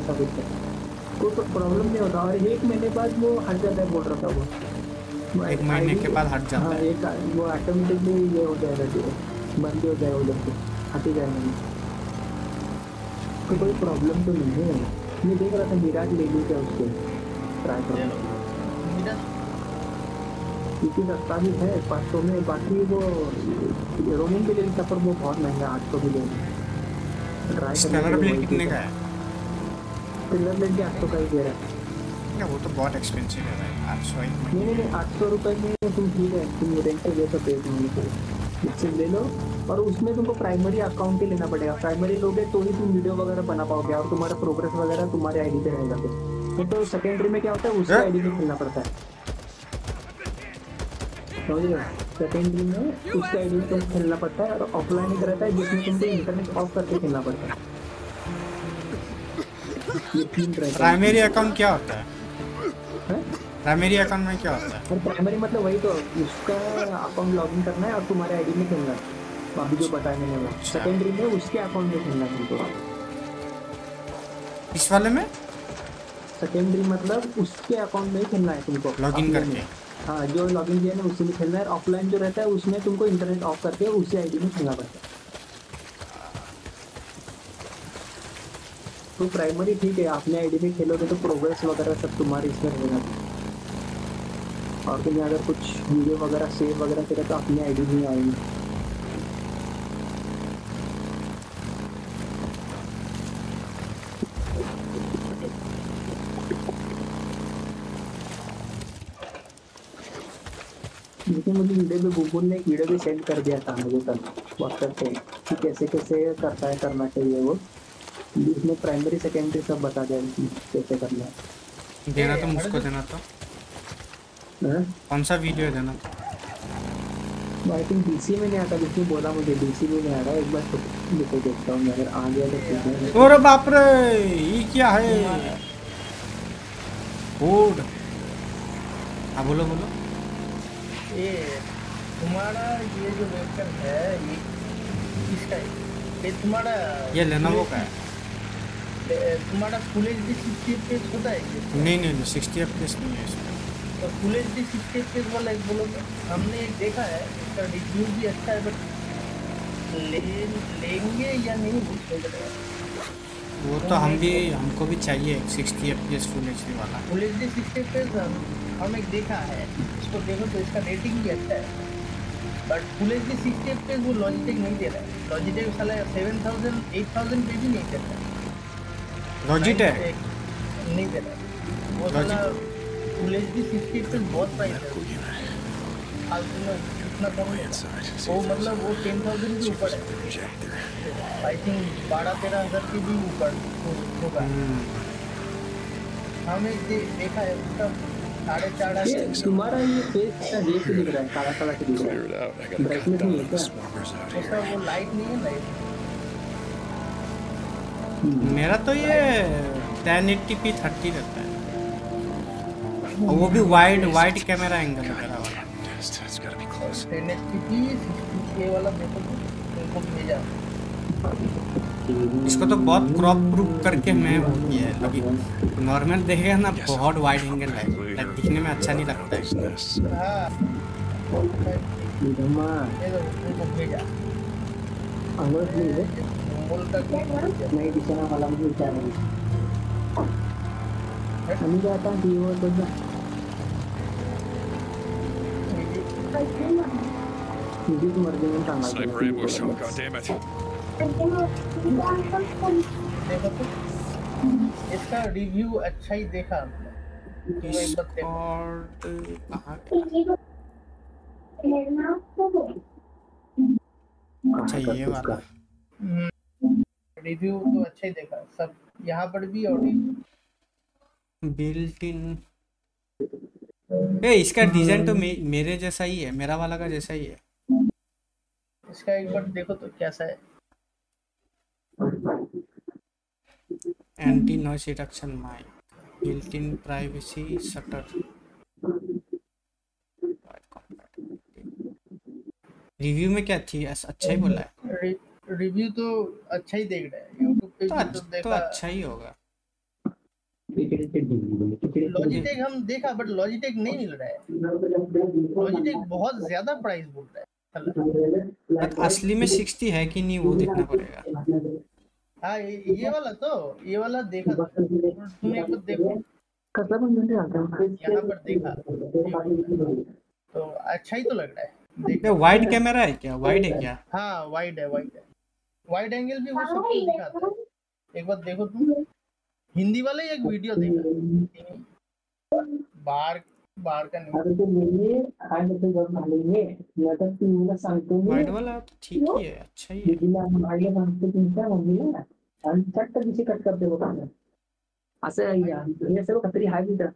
ऐसा कुछ कोई प्रॉब्लम नहीं होता। और एक महीने बाद वो हर जगह बोल रहा था वो, एक महीने के बाद हट जाता है। हाँ, एक वो ऑटोमेटिकली ये हो जाएगा, बंद हो जाएगा, उधर से हट ही जाएगा, तो कोई प्रॉब्लम तो नहीं है। मैं देख रहा था मिराज ले लूँ क्या उसको, ट्राई करूँ। इसी सस्ता भी है पाँच सौ में, बाकी वो रोमिंग के लिए सफर वो बहुत महंगा है, आठ सौ भी लेंगे। ट्राई करना कितने का है? टेलर लेके आठ सौ का ही दे रहा है। वो तो बहुत एक्सपेंसिव है भाई, आठ सौ नहीं नहीं नहीं आठ सौ रुपये में तुम ठीक है, तुम रेंट पे ले सकते हो, तुम इससे ले लो। और उसमें तुमको प्राइमरी अकाउंट ही लेना पड़ेगा, प्राइमरी लोगे तो ही तुम वीडियो वगैरह बना पाओगे, और तुम्हारा प्रोग्रेस वगैरह तुम्हारे आईडी पे रहेगा। फिर तो सेकेंडरी में क्या होता है, उसके आईडी पे खेलना पड़ता है, समझिए। सेकेंडरी में उसके आईडी पे खेलना पड़ता है, और ऑफलाइन ही रहता है जिसमें तुमको इंटरनेट ऑफ करके खेलना पड़ता है। प्राइमरी अकाउंट क्या होता है? प्राइमरी अकाउंट में क्या होता है? प्राइमरी मतलब वही, तो उसका अकाउंट लॉगिन करना है और तुम्हारे आईडी में खेलना है, अभी जो बताने में है। सेकेंडरी में उसके अकाउंट में खेलना है तुमको। इस वाले में सेकेंडरी मतलब उसके अकाउंट में ही खेलना है तुमको, लॉगिन करके। हाँ, जो लॉगिन किया ना उसी में खेलना है। ऑफलाइन जो रहता है उसमें तुमको इंटरनेट ऑफ करके उसी आईडी में खेलना पड़ता है। तो प्राइमरी ठीक है, आपने आईडी में खेलोगे तो प्रोग्रेस वगैरह सब तुम्हारे इसमें रहेगा, और तुम्हें अगर कुछ वीडियो वगैरह सेव वगैरह करें तो अपनी आईडी में आएगी। लेकिन मुझे वीडियो में गूगल ने एक वीडियो भी सेंड कर दिया था मुझे कल व्हाट्सएप पे, कि कैसे कैसे करता है, करना चाहिए वो, इसमें प्राइमरी सेकेंडरी सब बता दें कैसे करना है। देना तो मुझको देना था, कौन सा वीडियो देना था? आई थिंक डीसी में नहीं आता, जिसने बोला मुझे डीसी में नहीं आ रहा। एक बार तो देखता हूँ अगर आ गया तो। और बाप रे, ये क्या है कोड? हाँ बोलो बोलो। ये तुम्हारा ये जो वेक्टर है ये किसका है? ये तुम्हारा ये लेनोवो का है? तुम्हारा full HD sixty F P S होता है? नहीं नहीं नहीं सिक्सटी एफ पी एस नहीं है इसका। तो full HD sixty F P S वाला एक बोलोगे, हमने देखा है इसका रिव्यू भी अच्छा है, बट ले लेंगे या नहीं बोल रहे वो तो, तो हम भी हमको भी चाहिए sixty F P S full HD वाला। Full HD sixty F P S हम एक देखा है, इसको देखो तो इसका रेटिंग भी अच्छा है, but full HD sixty F P S वो लॉजिटेक नहीं दे रहा है। लॉजिटेक साला सेवन थाउजेंड एट थाउजेंड पे भी नहीं दे रहा है। लॉजिटेक नहीं दे रहा वो साला। Full HD sixty F P S बहुत प्राइस है, फालतू में इतना कम है वो, मतलब वो टेन थाउजेंड के ऊपर है। आई थिंक बारह तेरह हज़ार के भी ऊपर होगा। हमें देखा है उसका साढ़े चार हज़ार। तुम्हारा ये फेस का रेट दिख रहा है काला काला के दिख रहा है, ब्राइटनेस नहीं है क्या उसका? वो लाइट नहीं है, लाइट मेरा तो ये टेन एटी पी थर्टी रहता है, और वो भी वाइड वाइड कैमरा एंगल वाला। टेन एटी पी सिक्सटी के वाला मेरे को भेजा, इसको तो बहुत क्रॉप प्रूफ करके मैं ये लगी। नॉर्मल देखेगा ना बहुत वाइड एंगल है, दिखने में अच्छा नहीं लगता है। नहीं दिखना वाला मुझे क्या नहीं समझ आता कि वो तो मुझे तो मर्जी में टांगा इसका रिव्यू अच्छा ही देखा। अच्छा ये वाला रिव्यू तो अच्छा ही देखा सब, यहाँ पर भी बिल्ट इन। ए, इसका डिजाइन तो मे, मेरे जैसा ही है, मेरा वाला का जैसा ही है। इसका एक बार देखो तो कैसा है। Anti noise reduction mic, built in privacy shutter, review में क्या थी? अच्छा ही बोला है, रिव्यू तो अच्छा ही देख रहा है, यूट्यूब पे तो, तो अच्छा ही होगा। लॉजिटेक हम देखा बट लॉजिटेक नहीं मिल रहा है, लॉजिटेक बहुत ज्यादा प्राइस बोल रहा है। असली में साठ है कि नहीं वो देखना पड़ेगा। हाँ ये वाला तो ये वाला देखा था तुमने, खुद देखो यहाँ पर देखा तो अच्छा ही तो लग रहा है। देखो वाइड कैमरा है क्या? वाइड है क्या? हाँ वाइड है, वाइड है, वाइड एंगल भी वो सब कुछ दिखाता है। एक बार देखो तुम हिंदी वाले एक वीडियो देखा, बाहर बाहर का नहीं वाला ठीक ही है, अच्छा ही है। असं ये सर्व कतरी हाय भी कट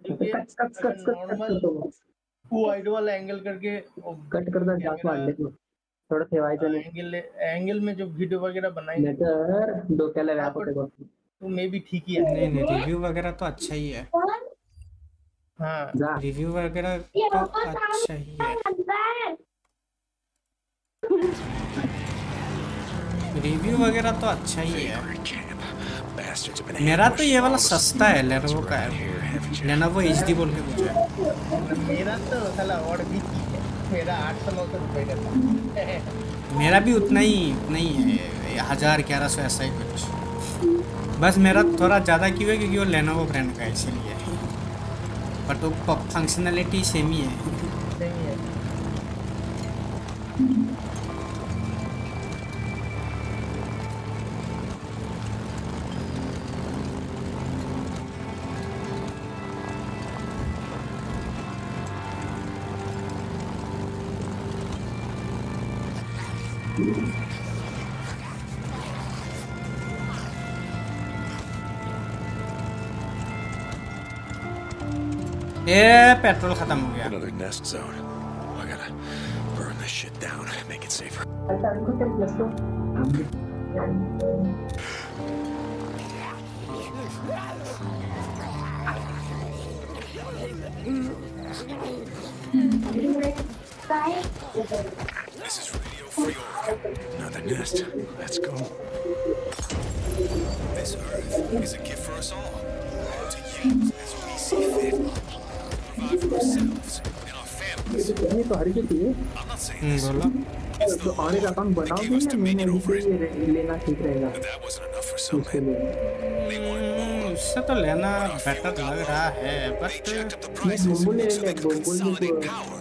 कट कट कट वो वाइड वाला एंगल करके कट करता जात वाले थोड़ा ठेवायचं एंगल एंगल में जो व्हिडिओ वगैरह बनाई नंतर डोक्याला व्याप होते बघ तो मे भी ठीक ही है। नहीं रिव्यू वगैरह तो अच्छा ही है। हाँ रिव्यू वगैरह तो अच्छा ही है, रिव्यू वगैरह तो अच्छा ही है। मेरा तो ये वाला सस्ता है, लेनोवो का है, लेनोवो एचडी बोल के मुझे मेरा तो साला और भी ठीक है। मेरा आठ सौ नौ सौ रुपए का था, मेरा भी उतना ही उतना ही है, हजार ग्यारह सौ ऐसा ही कुछ। बस मेरा थोड़ा ज़्यादा क्यों है क्योंकि वो लेनोवो ब्रांड का है इसलिए, बट वो तो फंक्शनलिटी सेम ही है। Yeah, petrol khatam ho gaya. Another nest zone. I gotta burn this shit down, make it safer. This is Radio Free Oregon. Another nest. Let's go. This earth is a gift for us all. To use as we see fit. तो हर तो और एक account बनाओ लेना ठीक रहेगा। उससे तो लेना बेटर लग रहा है, बट गूगल ले लेते हैं, गूगल में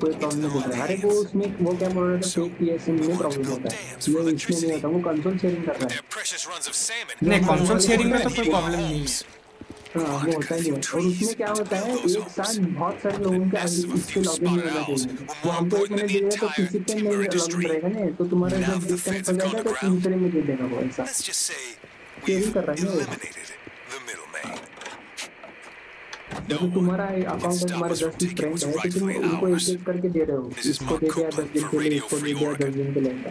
कोई प्रॉब्लम होता है। अरे वो उसमें वो क्या बोल रहा था, सेव किया सिम में प्रॉब्लम होता है, ये इसमें नहीं होता, वो कंसोल शेयरिंग कर रहा है। नहीं कंसोल शेयरिंग में तो कोई प्रॉब्लम नहीं है। हाँ वो होता ही है। और उसमें क्या होता है, एक साथ बहुत सारे लोगों के इसके लॉगिन नहीं होना चाहिए, वो हमको एक मिनट दे रहा तो किसी पे नहीं लॉगिन रहेगा ना, तो तुम्हारा जब डिस्कनेक्ट हो जाएगा तो दूसरे में दे देगा वो। ऐसा शेयरिंग कर रहा है, जब तुम्हारा अकाउंट पर तुम्हारे दस बीस फ्रेंड है तो तुम उनको एक एक करके दे रहे हो, इसको दे दिया दस दिन के लिए, इसको दे दिया दस दिन के लिए, तो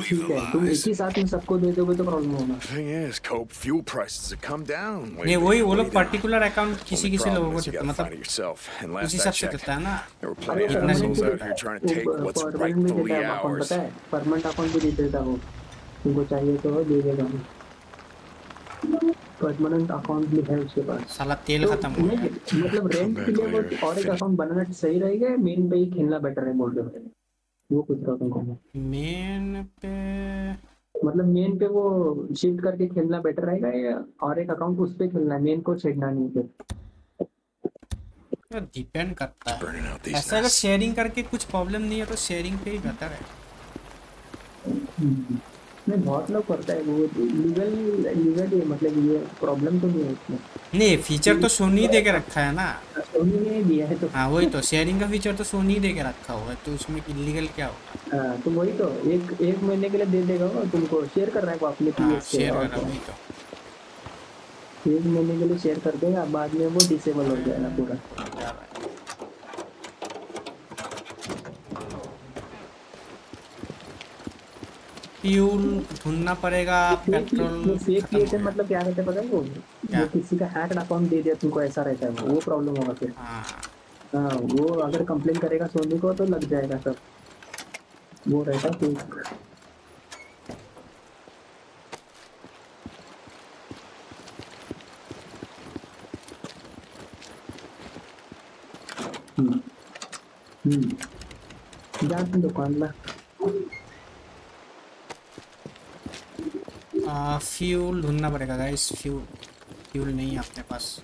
ठीक है। तुम एक ही साथ में सबको दे दोगे तो प्रॉब्लम होगा। ये वही वो लोग पर्टिकुलर अकाउंट किसी किसी लोगों को देते, मतलब उसी हिसाब से देता है ना, इतना नहीं देता अकाउंट, पता है परमानेंट अकाउंट भी दे देता हो, तुमको चाहिए तो दे देगा। परमानेंट अकाउंट भी है उसके पास। साला तेल खत्म हो गया, मतलब रेंट के लिए और एक अकाउंट बनाना सही रहेगा, मेन पे ही खेलना बेटर है बोल रहे हो। वो कुछ करना मेन पे, मतलब मेन पे वो शिफ्ट करके खेलना बेटर रहेगा, या और एक अकाउंट उस पे खेलना, मेन को छेड़ना नहीं है। तो डिपेंड करता है, ऐसा अगर शेयरिंग करके कुछ प्रॉब्लम नहीं है तो शेयरिंग पे ही बेहतर है। नहीं बहुत लोग करता है वो, लीगल लीगल है, मतलब ये प्रॉब्लम तो नहीं है इसमें। नहीं फीचर तो सोनी दे के रखा है ना, सोनी ने दिया है तो। हाँ वही तो, शेयरिंग का फीचर तो सोनी दे के रखा हुआ है, तो उसमें इलीगल क्या होगा? हाँ तो वही तो, एक एक महीने के लिए दे देगा तुमको, शेयर कर रहा है वो अपने पीएस से, एक महीने के लिए शेयर कर देगा, बाद में वो डिसेबल हो जाएगा पूरा। फ्यूल ढूंढना पड़ेगा, पेट्रोल क्रिएशन मतलब क्या रहता है पता है वो जो किसी का हैक अकाउंट दे दिया तुमको ऐसा रहता है वो प्रॉब्लम होगा फिर। हां हां वो अगर कंप्लेन करेगा सोनी को तो लग जाएगा सब वो रहता है तो। हम्म हम्म जान दुकान में आ, फ्यूल ढूंढना पड़ेगा गाइस। फ्यूल फ्यूल नहीं है अपने पास।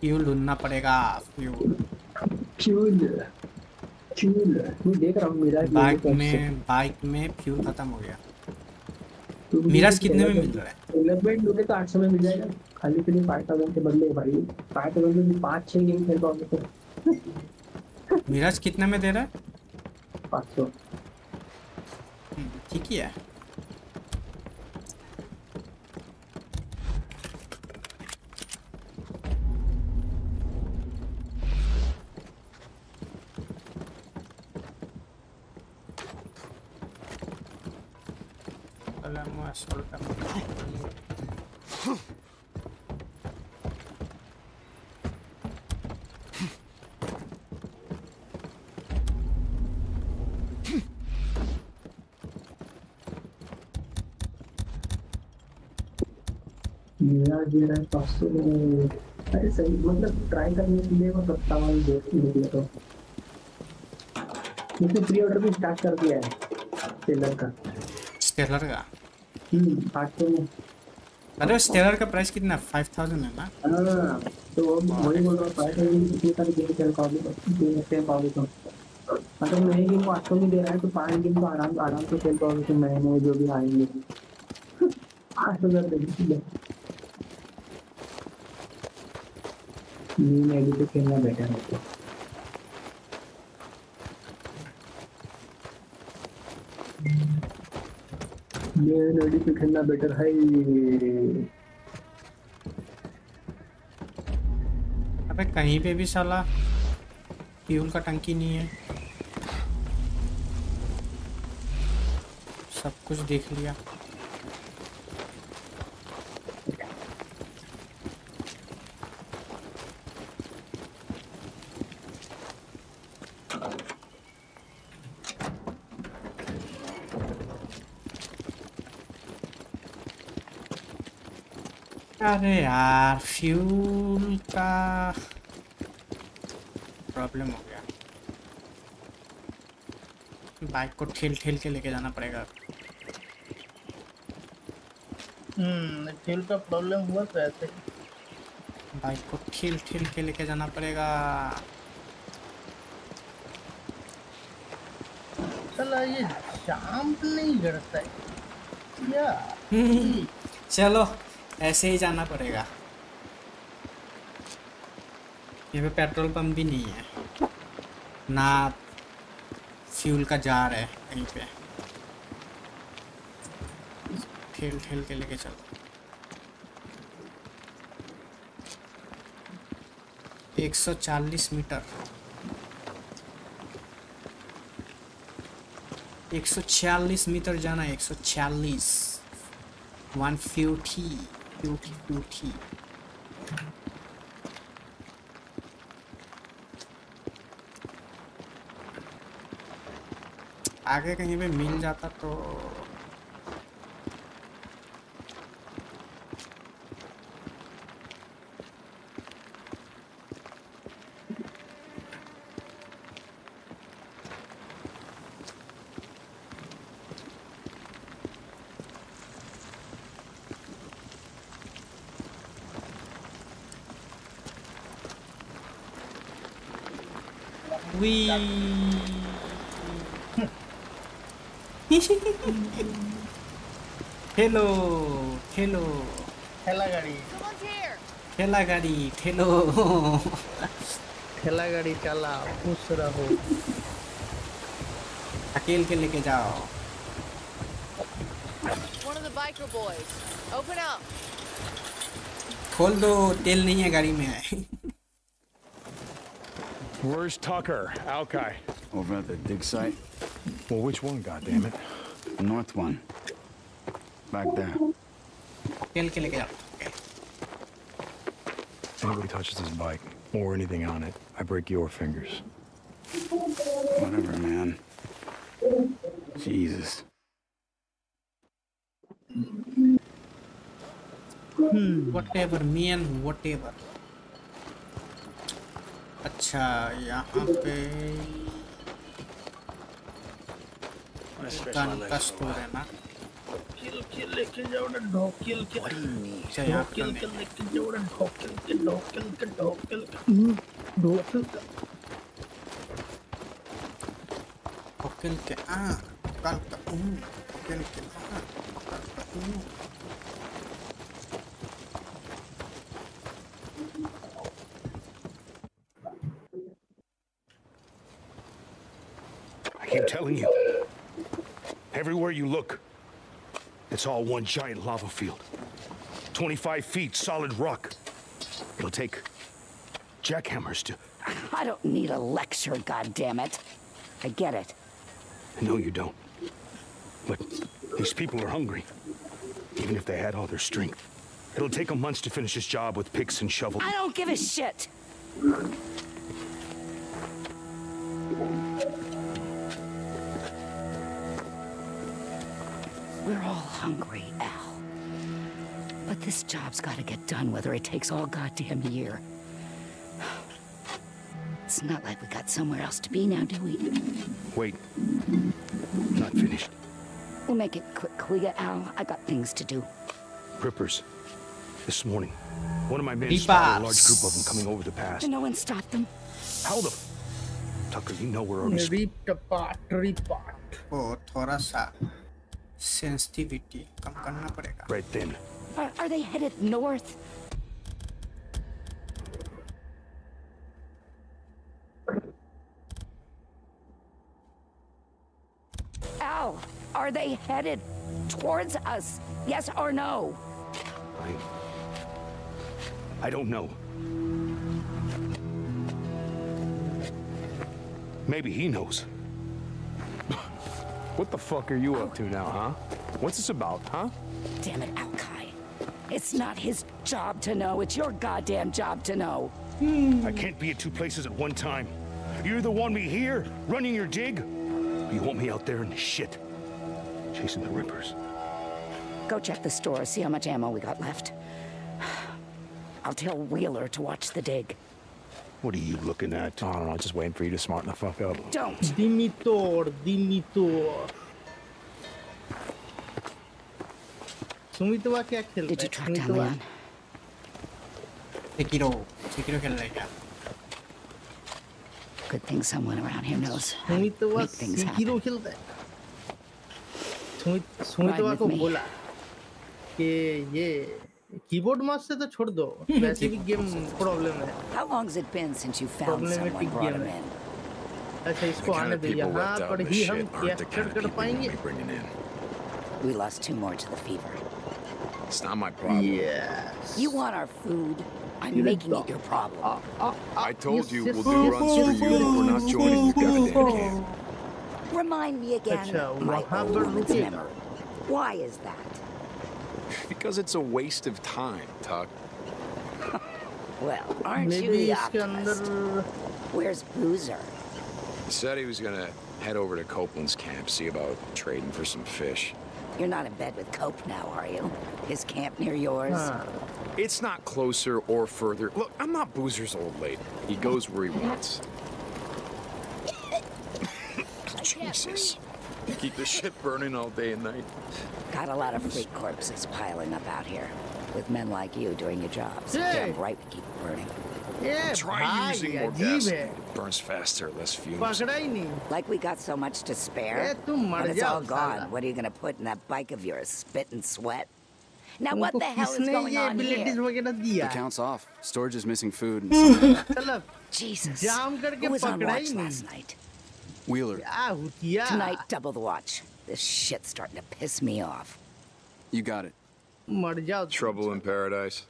फ्यूल ढूंढना पड़ेगा। फ्यूल फ्यूल फ्यूल मैं देख रहा हूँ मेरा बाइक में बाइक में फ्यूल खत्म हो गया। मिराज कितने में मिल रहा है? डेवलपमेंट लोगे तो आठ सौ में मिल जाएगा खाली के लिए पाँच हज़ार के बदले भाई। पाँच हज़ार में पांच छह गेम खेल पाओगे। मिराज कितने में दे रहा है? पाँच सौ। ठीक ही है। अरे सही मतलब ट्राई करने के लिए वो सस्ता वाली दोस्त निकले तो इसने प्री ऑर्डर भी स्टार्ट कर दिया है स्टेलर का। स्टेलर का हम्म आठ सौ में। अरे स्टेलर का प्राइस कितना फाइव थाउजेंड है ना? हाँ तो वही बोल रहा हूँ फाइव थाउजेंड कितने सारे गेम खेल पाओगे तो खेल पाओगे तो मतलब नए गेम को आठ सौ में दे रहा है तो पाँच गेम तो आराम आराम से खेल पाओगे तो नए नए जो भी आएंगे आठ सौ दे न्यू एडिट खेलना बेटर है। न्यू एडिट खेलना बेटर है। अबे कहीं पे भी साला फ्यूल का टंकी नहीं है। सब कुछ देख लिया। अरे यार फ्यूल का प्रॉब्लम हो गया। बाइक को ठेल ठेल के लेके जाना पड़ेगा। हम्म फ्यूल का प्रॉब्लम हुआ तो ऐसे बाइक को ठेल ठेल के लेके जाना पड़ेगा। चला ये शाम नहीं करता है या चलो ऐसे ही जाना पड़ेगा। यहाँ पे पेट्रोल पंप भी नहीं है ना फ्यूल का जार है कहीं पे। ठेल ठेल के लेके चलो। एक सौ चालीस मीटर एक सौ छियालीस मीटर जाना है। एक सौ छियालीस वन फ्यूटी Beauty, beauty. आगे कहीं पे मिल जाता तो ठेलो ठेलो ठेला गाड़ी ठेला गाड़ी ठेलो ठेला गाड़ी चला पूछ रहा हो। अकेले के लेके जाओ। the biker boys. Open up. खोल दो तेल नहीं है गाड़ी में. Where's Tucker? Alkai. Over at the dig site. Well, which one? Goddamn it. The north one. Back there. तेल के लेके जाओ. If anybody touches this bike or anything on it, I break your fingers. Whatever, man. Jesus. Hmm, whatever, man, whatever. अच्छा यहाँ पे दुकान का store है ना. किल किल लेके जाओ ना ढोकिल के. अच्छा यहाँ किल किल लेके जाओ ना ढोकिल के ढोकिल के ढोकिल के ढोकिल के ढोकिल के आ काल का उम्म ढोकिल के आ काल का उम्म. I keep telling you, everywhere you look, it's all one giant lava field. twenty-five feet, solid rock. It'll take jackhammers to... I don't need a lecture, goddammit. I get it. No, you don't. But these people are hungry, even if they had all their strength. It'll take them months to finish this job with picks and shovels. I don't give a shit! We're all hungry, Al. But this job's gotta get done whether it takes all goddamn year. It's not like we got somewhere else to be now, do we? Wait. Not finished. We'll make it quick, will ya, Al? I got things to do. Rippers. This morning, one of my men spotted a large group of them coming over the pass. Did no one stop them? How the... Tucker, you know we're already... Reap apart, reap apart. Oh, thoda sa. Sensitivity. Kam karna padega. Right then. Are, are they headed north? Al, are they headed towards us? Yes or no? I... I don't know. Maybe he knows. What the fuck are you up to now, huh? What's this about, huh? Damn it, Alkai. It's not his job to know, it's your goddamn job to know. Hmm. I can't be at two places at one time. You either want me here, running your dig, or you want me out there in the shit, chasing the rippers. Go check the store, see how much ammo we got left. I'll tell Wheeler to watch the dig. What are you looking at? I don't know, just waiting for you to smarten the fuck up. Don't! Dimitor, Dimitor. Did you track down Leon? Sekiro. Sekiro can like that. Good thing someone around here knows how to make things happen. Keyboard mouse to chhod do. वैसे भी game problem है. How long's it been since you found someone brought him in? अच्छा इसको आने दे यहाँ पर ही हम capture कर पाएंगे. We lost two more to the fever. It's not my problem. Yes. You want our food? I'm making it your problem. I told you we'll do runs for you if we're not joining your goddamn camp. Remind me again. My old woman's memory. Why is that? Because it's a waste of time, Tuck. Well, aren't Maybe you the optimist? Gonna... Where's Boozer? He said he was gonna head over to Copeland's camp, see about trading for some fish. You're not in bed with Cope now, are you? His camp near yours? Huh. It's not closer or further. Look, I'm not Boozer's old lady. He goes where he wants. Jesus. You keep the shit burning all day and night. Got a lot of freak corpses piling up out here. With men like you doing your jobs. Hey. Damn right we keep it burning. Yeah, try using more gasoline. It burns faster, less fumes. Like we got so much to spare. When it's all gone, what are you gonna put in that bike of yours? Spit and sweat? Now what the hell is going on here? The count's off. Storage is missing food and something. Jesus. Who was on watch last night? Wheeler. Tonight, double the watch. This shit's starting to piss me off. You got it. Trouble in paradise.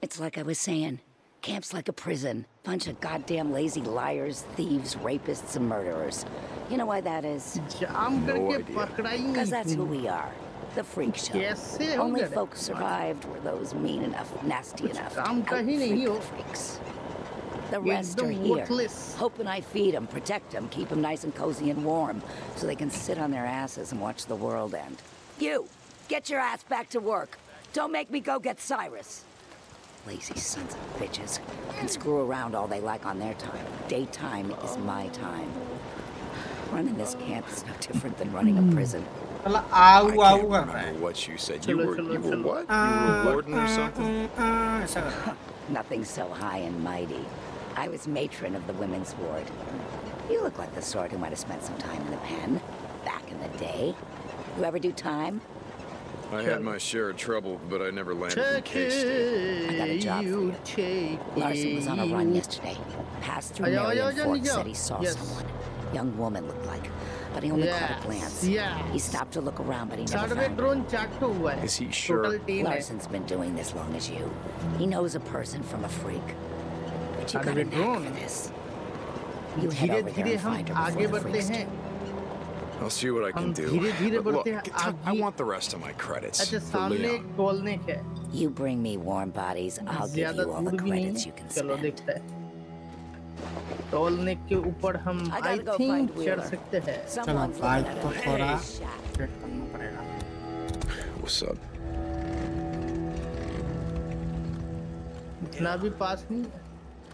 It's like I was saying. Camp's like a prison. Bunch of goddamn lazy liars, thieves, rapists, and murderers. You know why that is? I'm gonna no get Because that's who we are. The freak show. Yes, only folks survived were those mean enough, nasty enough, out-freak freaks. The rest are here, hoping I feed them, protect them, keep them nice and cozy and warm, so they can sit on their asses and watch the world end. You, get your ass back to work. Don't make me go get Cyrus. Lazy sons of bitches can screw around all they like on their time. Daytime is my time. Running this camp is no different than running a prison. I can't remember what you said. You were, you were what? You were a warden or something? Nothing so high and mighty. I was matron of the women's ward. You look like the sort who might have spent some time in the pen back in the day. You ever do time? I had my share of trouble, but I never landed in K-State. I got a job for you. Larson was on a run yesterday. Passed through Marion Fort, said he saw yes. someone. Young woman looked like, but he only yes. caught a glance. Yes. He stopped to look around, but he never found her. Is he sure? Larson's been doing this long as you. He knows a person from a freak. But you got a knack for this. You head over there and find her before the freaks do. I'll see what I can do. Look, I want the rest of my credits. For Leon. You bring me warm bodies, I'll give you all the credits you can spend. I gotta go find Wheeler. Someone's looking at him. What's up?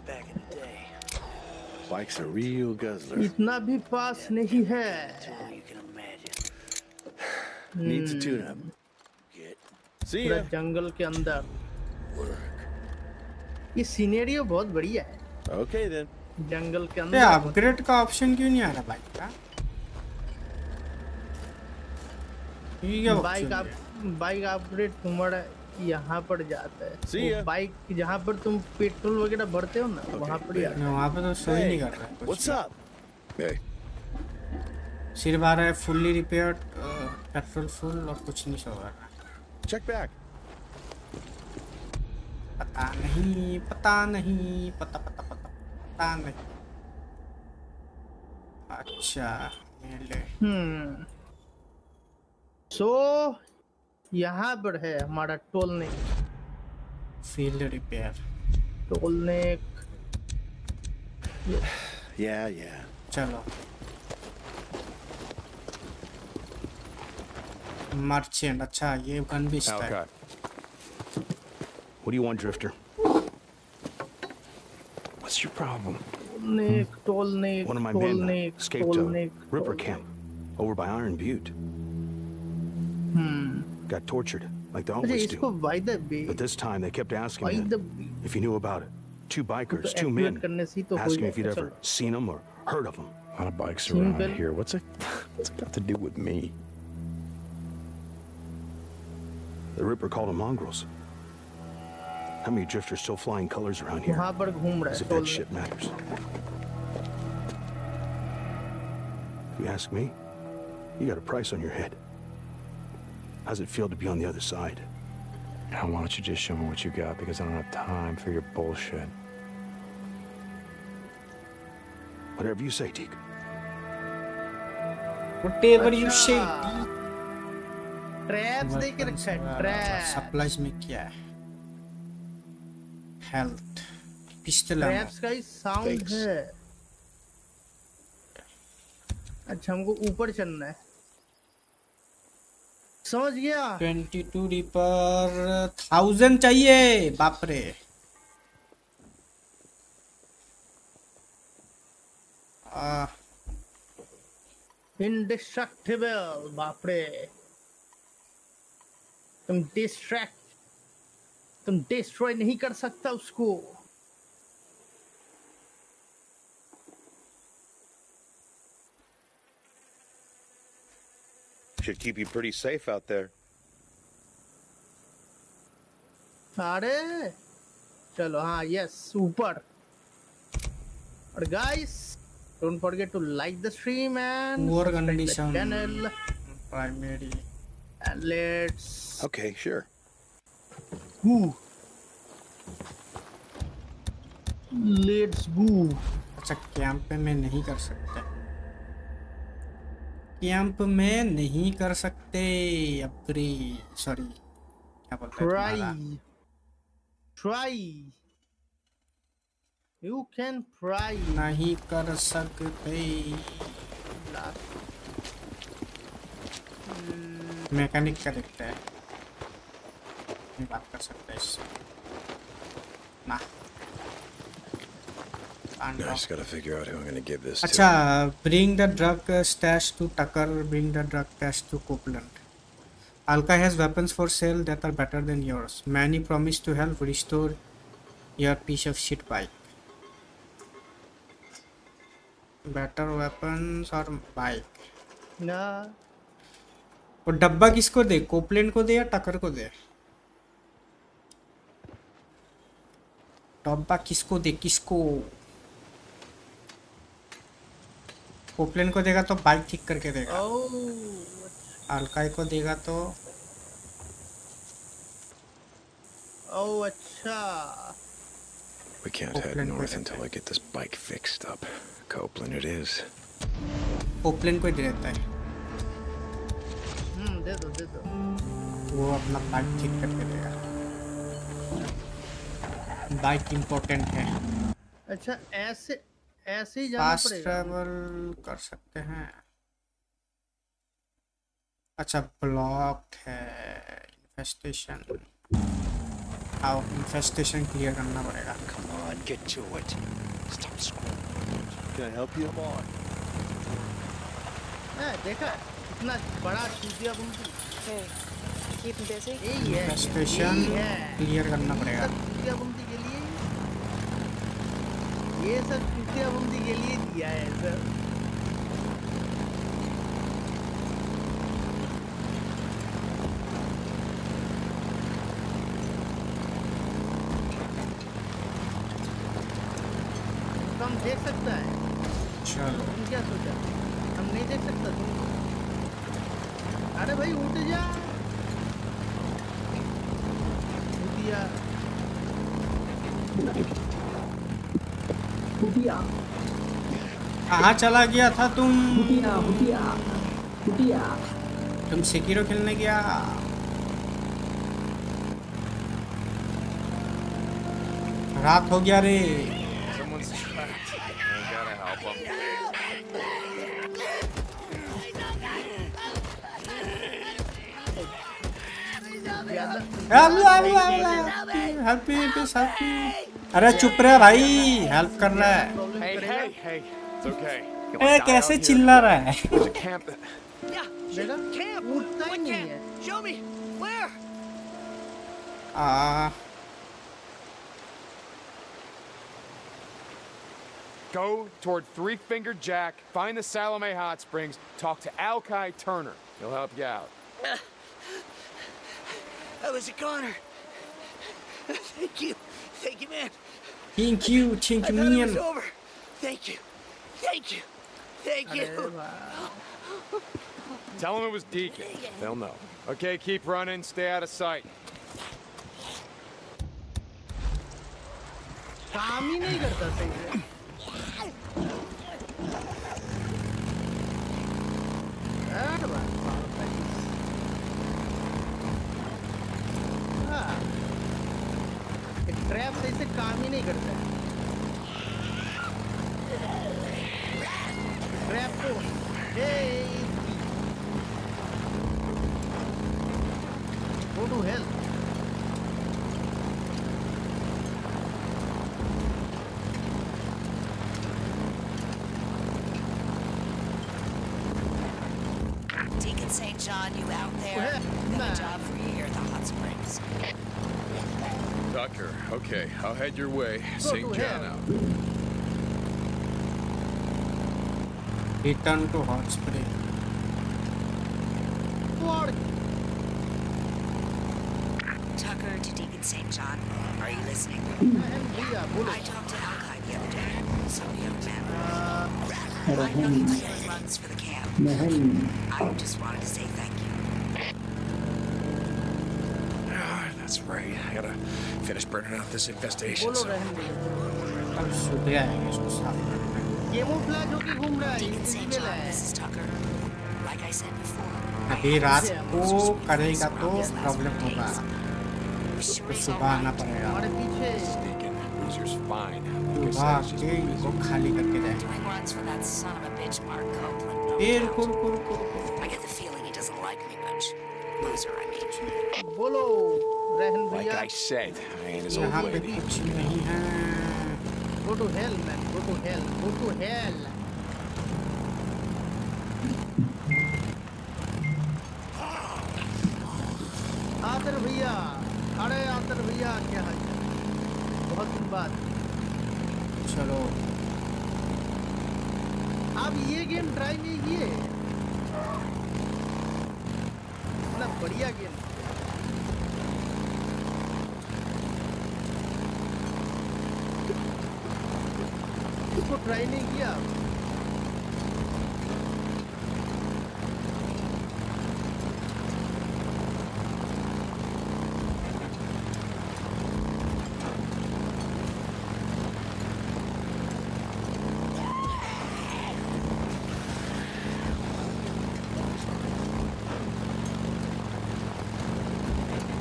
Back in the day. Bike's a real guzzler. Needs a tune-up. See ya. This scenario is very big. Okay then. जंगल के अंदर upgrade का option क्यों नहीं आ रहा bike का? ये bike आप bike upgrade तुम्हारा यहाँ पर जाता है। बाइक जहाँ पर तुम पेट्रोल वगैरह भरते हो ना वहाँ पर ही आता है। वहाँ पे तो शो ही नहीं कर रहा है। What's up? सिर्फ आ रहा है fully repaired petrol full और कुछ नहीं शो कर रहा। Check back. पता नहीं, पता नहीं, पता पता पता अच्छा हम्म सो यहाँ पर है हमारा toll neck field repair toll neck या या चलो मर्चेंट अच्छा ये गन भी style What do you want, Drifter? What's your problem? Nick, toll Nick, One of my bandmates escaped to Ripper camp over by Iron Butte. Hmm. Got tortured like they always do. But this time they kept asking me if you knew about it. Two bikers, two men, asking if you'd ever seen them or heard of them. A lot of bikes around here. What's it? What's it got to do with me? The Ripper called them mongrels. How many drifters still flying colors around here? As if that shit matters. You ask me, you got a price on your head. How's it feel to be on the other side? Now why don't you just show me what you got, because I don't have time for your bullshit. Whatever you say, Deke. Whatever you say, Deke. Traps they can set. Traps. Supplies me kya? Health pistol traps का ही sound है अच्छा हमको ऊपर चलना है समझ गया twenty-two reaper thousand चाहिए बाप रे आ indestructible बाप रे तुम distract तुम destroy नहीं कर सकता उसको Should keep you pretty safe out there. अरे चलो हाँ yes ऊपर और guys don't forget to like the stream and subscribe to the channel. Primary And let's... Okay, sure. Woo. Let's go. अच्छा कैंप में नहीं कर सकते, कैंप में नहीं कर सकते अपग्रेड, सॉरी क्या बोलते हैं, try try you can try नहीं कर सकते, मैकेनिक का देखते हैं, नहीं बात कर सकते इससे ना. I just gotta figure out who I'm gonna give this to. Bring the drug stash to Tucker, bring the drug stash to Copeland. Alkai has weapons for sale that are better than yours. Manny promised to help restore your piece of shit bike. Better weapons or bike? Nah. वो डब्बा किसको दे? Copeland को दे या Tucker को दे? डब्बा किसको दे? किसको? कोपलेन को देगा तो बाइक ठीक करके देगा, अलकाई को देगा तो ओह अच्छा. We can't head north until I get this bike fixed up. Copeland it is. कोपलेन को दे देता है. हम्म दे दो दे दो. वो अपना बाइक ठीक करके देगा. बाइक इम्पोर्टेंट है. अच्छा ऐसे ऐसे ही जाना पड़ेगा. ट्रैवल कर सकते हैं. अच्छा ब्लॉक्ड है. इन्फेस्टेशन आओ, इन्फेस्टेशन क्लियर करना पड़ेगा. Come on get to it. Stop scrolling. Can help you on. हां देखा इतना बड़ा चीज़िया तुम है कीप जैसे. इन्फेस्टेशन क्लियर करना पड़ेगा के लिए. ये सब चीज़ें बंदी के लिए दिया है सर. तो हम देख सकता है. चलो तुम क्या सोचा हम नहीं देख सकता तुम. अरे भाई उठ जा दिया कहाँ चला गया था तुम? बुटिया, बुटिया, बुटिया. तुम सेकिरो खेलने गया. रात हो गया रे. अरे चुप रहे भाई, हेल्प कर रहा है. अरे कैसे चिल्ला रहा है. Go toward Three Finger Jack, find the Salome Hot Springs, talk to Alkai Turner. He'll help you out. I was a goner. Thank you. Thank you, man. Thank you, thank you, man. I thought it was over. Thank you, thank you, thank you. Tell him it was Deacon. They'll know. Okay, keep running. Stay out of sight. काम ही नहीं करता सही से. अरे वाह. हाँ. Trap सही से काम ही नहीं करता है. ट्रैप को go to hell. Deacon Saint John, you out there? Got a job for you here at the hot springs. Tucker, okay, I'll head your way. Saint John out. Return to hot spring. Tucker to Deacon Saint John. Are you listening? Yeah, I talked to Alkai the other day. So young man. I know he runs for the camp. I just wanted to say thank you. gotta finish burning out this investigation. So. Deacon Saint John, this is Tucker. Like I said before, I have Boozer's fine. Like I said, doing runs for that son of a bitch, Mark Copeland. I get the feeling he doesn't like me much. Boozer, I mean. Like I said, I ain't his old lady. Go to hell, man. Go to hell. Go to hell. Atar bhaiya. Are Atar bhaiya kya hai? बहुत दिन बाद. चलो. आप ये game try नहीं किए? मतलब बढ़िया गेम. इसको ट्राई नहीं किया.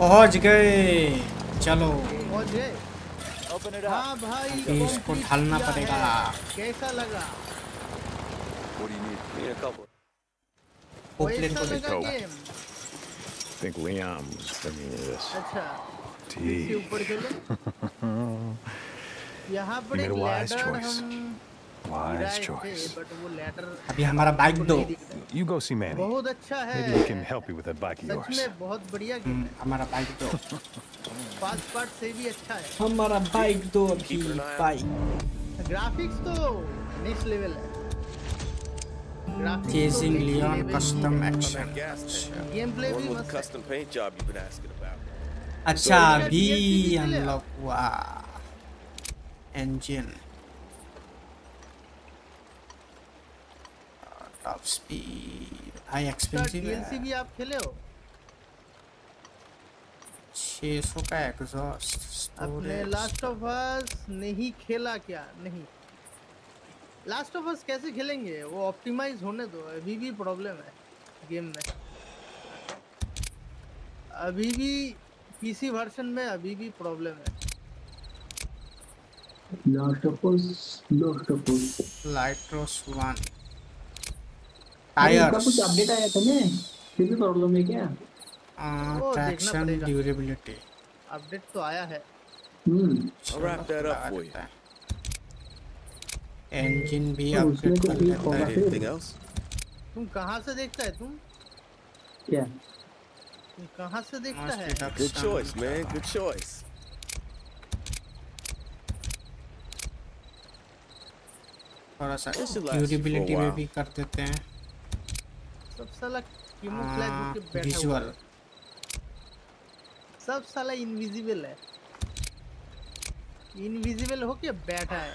पहुंच गए चलो हाँ भाई इसको ढालना पड़ेगा कैसा लगा Copeland को देखो think Liam was bringing me this अच्छा इसके ऊपर चलो यहाँ पर एक लैडर हम wise choice अभी हमारा बाइक दो You go see Manny. Maybe he can help you with that bike of yours. हमारा बाइक दो. Fast part से भी अच्छा है. हमारा बाइक दो अभी बाइक. Graphics तो next level है. Chasing Leon custom action. Gameplay भी मस्त. Custom paint job you've been asking about. अच्छा भी unlock हुआ. Engine. Top speed, high expensive. D L C भी आप खेले हो? six hundred का exhaust. आपने Last of Us नहीं खेला क्या? नहीं. Last of Us कैसे खेलेंगे? वो optimize होने दो. अभी भी problem है game में. अभी भी P C version में अभी भी problem है. Last of Us, Last of Us. Lightros one. Tyre कुछ अपडेट आया था ना फिर भी प्रॉब्लम है क्या ट्रैक्शन ड्यूरेबिलिटी अपडेट तो आया है hmm wrap that up for you engine भी अपडेट कर लेता है एनीथिंग एल्स तुम कहां से देखता है तुम क्या तुम कहां से देखता है good choice man good choice थोड़ा सा ड्यूरेबिलिटी में भी कर देते हैं सब साला कीमो फ्लैग पे बैठा विजुअल सब साला इनविजिबल है इनविजिबल होके बैठा है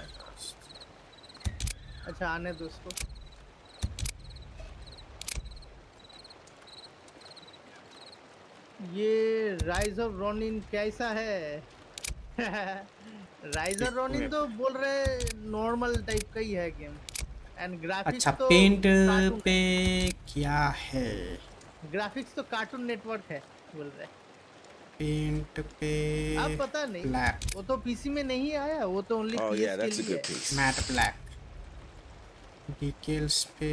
अच्छा आने दो उसको ये राइज ऑफ रॉनिन कैसा है राइज ऑफ रॉनिन तो बोल रहे नॉर्मल टाइप का ही है गेम अच्छा पेंट पे क्या है ग्राफिक्स तो कार्टून नेटवर्क है बोल रहे पेंट पे आप पता नहीं वो तो पीसी में नहीं आया वो तो ओनली पीसी के लिए है मैट ब्लैक डिटेल्स पे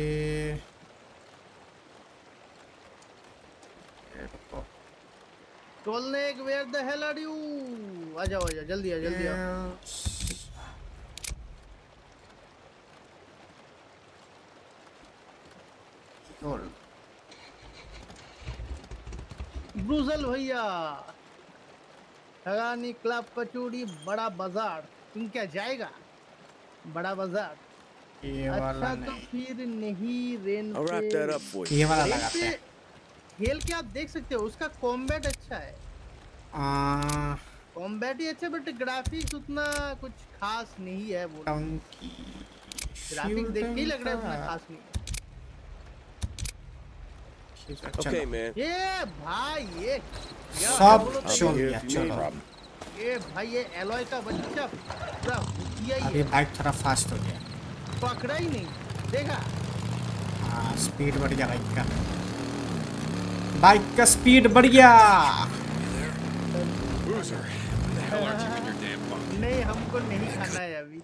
टोलनेक where the hell are you आ जाओ आ जाओ जल्दी आ जल्दी आ ब्रूजल भैया हगानी क्लब कचौड़ी बड़ा बाजार तुम क्या जाएगा बड़ा बाजार ये वाला अच्छा नहीं। तो फिर नहीं रेन पे ये वाला लगाते हैं खेल के आप देख सकते हो उसका कॉम्बैट अच्छा है आ... कॉम्बैट ही अच्छा बट ग्राफिक्स उतना कुछ खास नहीं है वो ग्राफिक्स देख के लग रहा है उतना खास नहीं है Okay, man. Yeah, bhai. Yeah. Sab chol. ये भाई ये एलॉय का बच्चा पूरा भुतिया ही है। अभी बाइक थोड़ा फास्ट हो गया, पकड़ा ही नहीं, देखा? हाँ, स्पीड बढ़ गया बाइक का, बाइक का स्पीड बढ़ गया। नहीं, हमको नहीं खाना है अभी।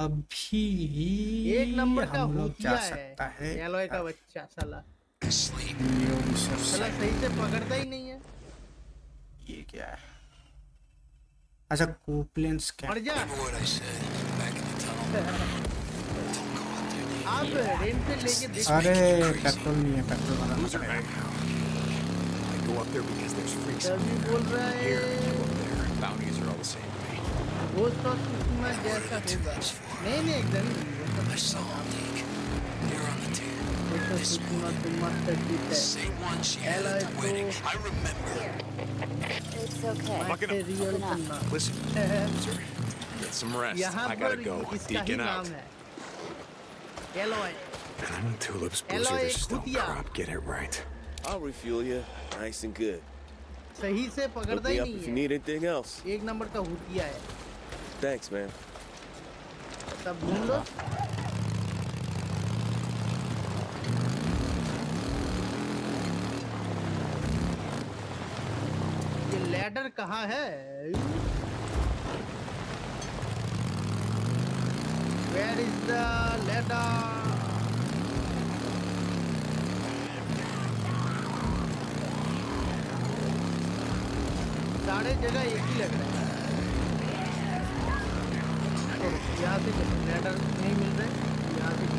अभी एक नंबर का भुतिया है एलॉय का बच्चा साला। साला सही से पकड़ता ही नहीं है। ये क्या है? अच्छा कोपलैंड स्कैम। आप रेंट पे लेके देखो। अरे पेट्रोल नहीं है, पेट्रोल वाला मचा है। तभी बोल रहा है। वो तो उसमें जैसा होगा। नहीं नहीं एकदम नहीं। I remember. It's okay. Bucket up. Listen, get some rest. I gotta go. Deacon out. Eloy. I know Tulip's Boozer is still crop. Get it right. I'll refuel you, nice and good. सही से पकड़ता ही नहीं है. If you need anything else. एक नंबर का हुतिया है. Thanks, man. तब घूम लो. लैडर कहाँ है? Where is the ladder? सारे जगह एक ही लग रहा है। यहाँ से लैडर नहीं मिल रहा है, यहाँ से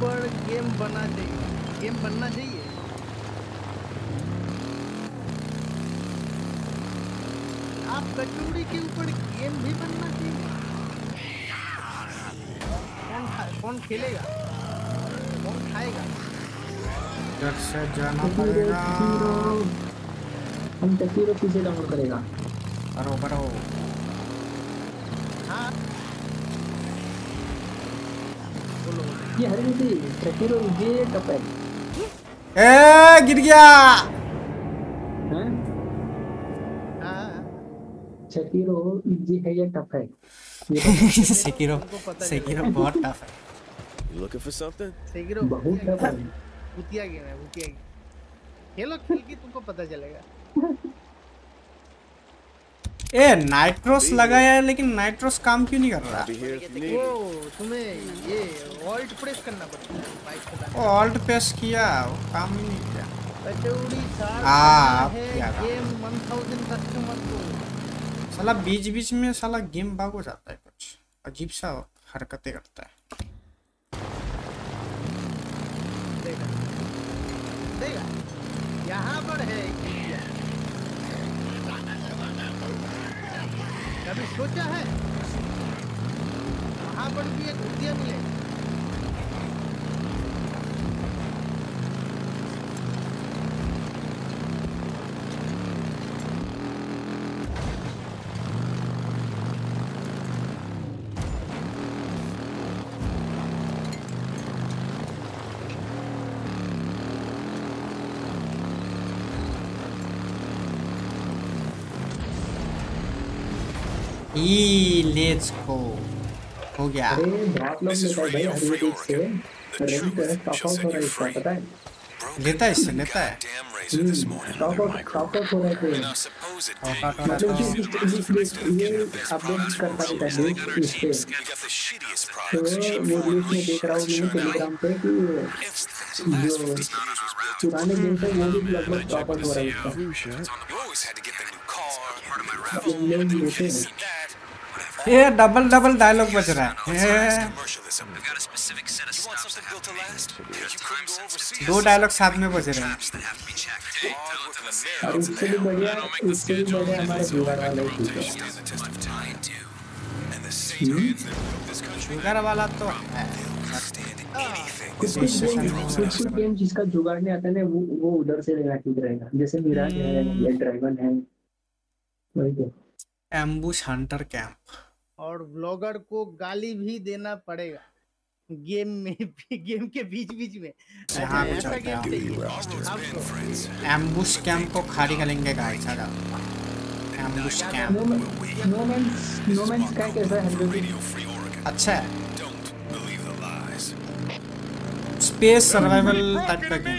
पर गेम बना चाहिए, गेम बनना चाहिए। आप कचौड़ी के ऊपर गेम भी बनना चाहिए। कौन खा, कौन खेलेगा, कौन खाएगा? इधर से जाना पड़ेगा। हम तस्वीरों पीछे डाउनलोड करेगा। करो करो। हाँ ये हरी थी, तकिरो ये कपल। ए गिर गया। हाँ? हाँ। तकिरो ये है ये कपल। तकिरो, तकिरो बहुत टफ है। You looking for something? तकिरो बहुत टफ है। भुतिया गेम है, भुतिया गेम। खेलो खेल के तुमको पता चलेगा। ए नाइट्रोस लगाया है लेकिन नाइट्रोस काम क्यों नहीं कर रहा? वो तुम्हें ये ऑल्ट प्रेस करना पड़ता है। ऑल्ट प्रेस किया वो काम ही नहीं किया। कचौड़ी सार है गेम वन थाउज़ेंड कस्टमर को। साला बीच बीच में साला गेम भागो जाता है, कुछ अजीब सा हरकतें करता है। देखा देखा यहाँ पर है। कभी सोचा है वहाँ पर भी एक भुतिया मिले? लेट्स गो हो गया। लेता है इससे, लेता है। ये डबल डबल डायलॉग बच रहा है। दो डायलॉग साथ में बच रहे हैं। जुगाड़ वाला तो है। गेम जिसका जुगाड़ नहीं आता है वो वो उधर से रहेगा, ठीक रहेगा। जैसे मिराज है या ड्रैगन है, वही तो। Ambush hunter camp. और व्लॉगर को गाली भी देना पड़ेगा गेम में, गेम के बीच बीच में। हाँ एम्बुश कैंप को खाली करेंगे गाइस। सारा ambush camp no man's no man's का कैसा है? अच्छा है, स्पेस सर्वाइवल टाइप का गेम।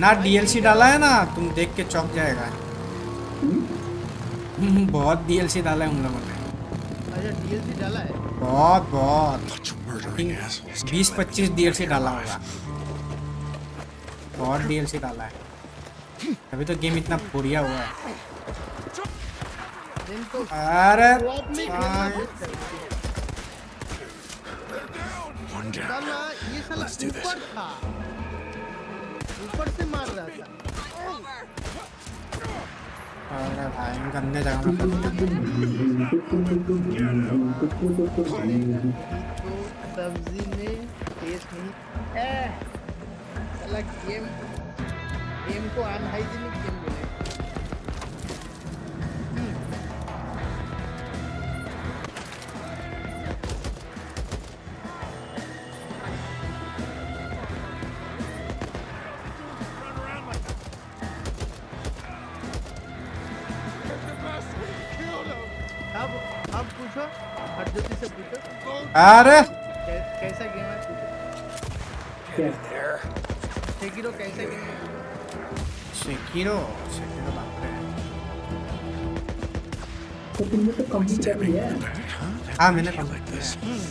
ना। डीएलसी डाला है ना, तुम देख के चौंक जाएगा। बहुत डीएलसी डाला है उन लोगों ने। अच्छा डीएलसी डाला है? बहुत बहुत बीस पच्चीस डीएलसी डाला होगा। बहुत डीएलसी डाला है, अभी तो गेम इतना फुरिया हुआ है। अरे ये साला ऊपर था, ऊपर से मार रहा था। अरे भाई गंदे जगह में सब्जी में टेस्ट नहीं है। अलग गेम, गेम को अनहाइजीनिक गेम बोले। अरे कैसा गेम है? सेकिरो कैसा गेम है? सेकिरो सेकिरो बाप रे। तो तुमने तो कंप्लीट कर दिया है? हाँ मैंने कंप्लीट किया।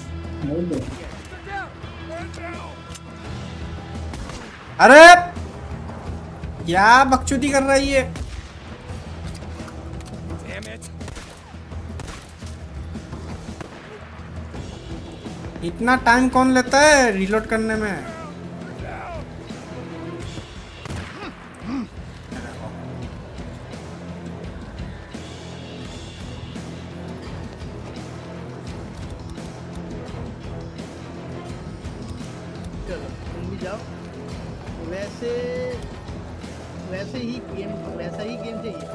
अरे क्या बकचोदी कर रही है? इतना टाइम कौन लेता है रिलोड करने में? चलो तुम भी जाओ। वैसे वैसे ही गेम वैसा ही गेम चाहिए।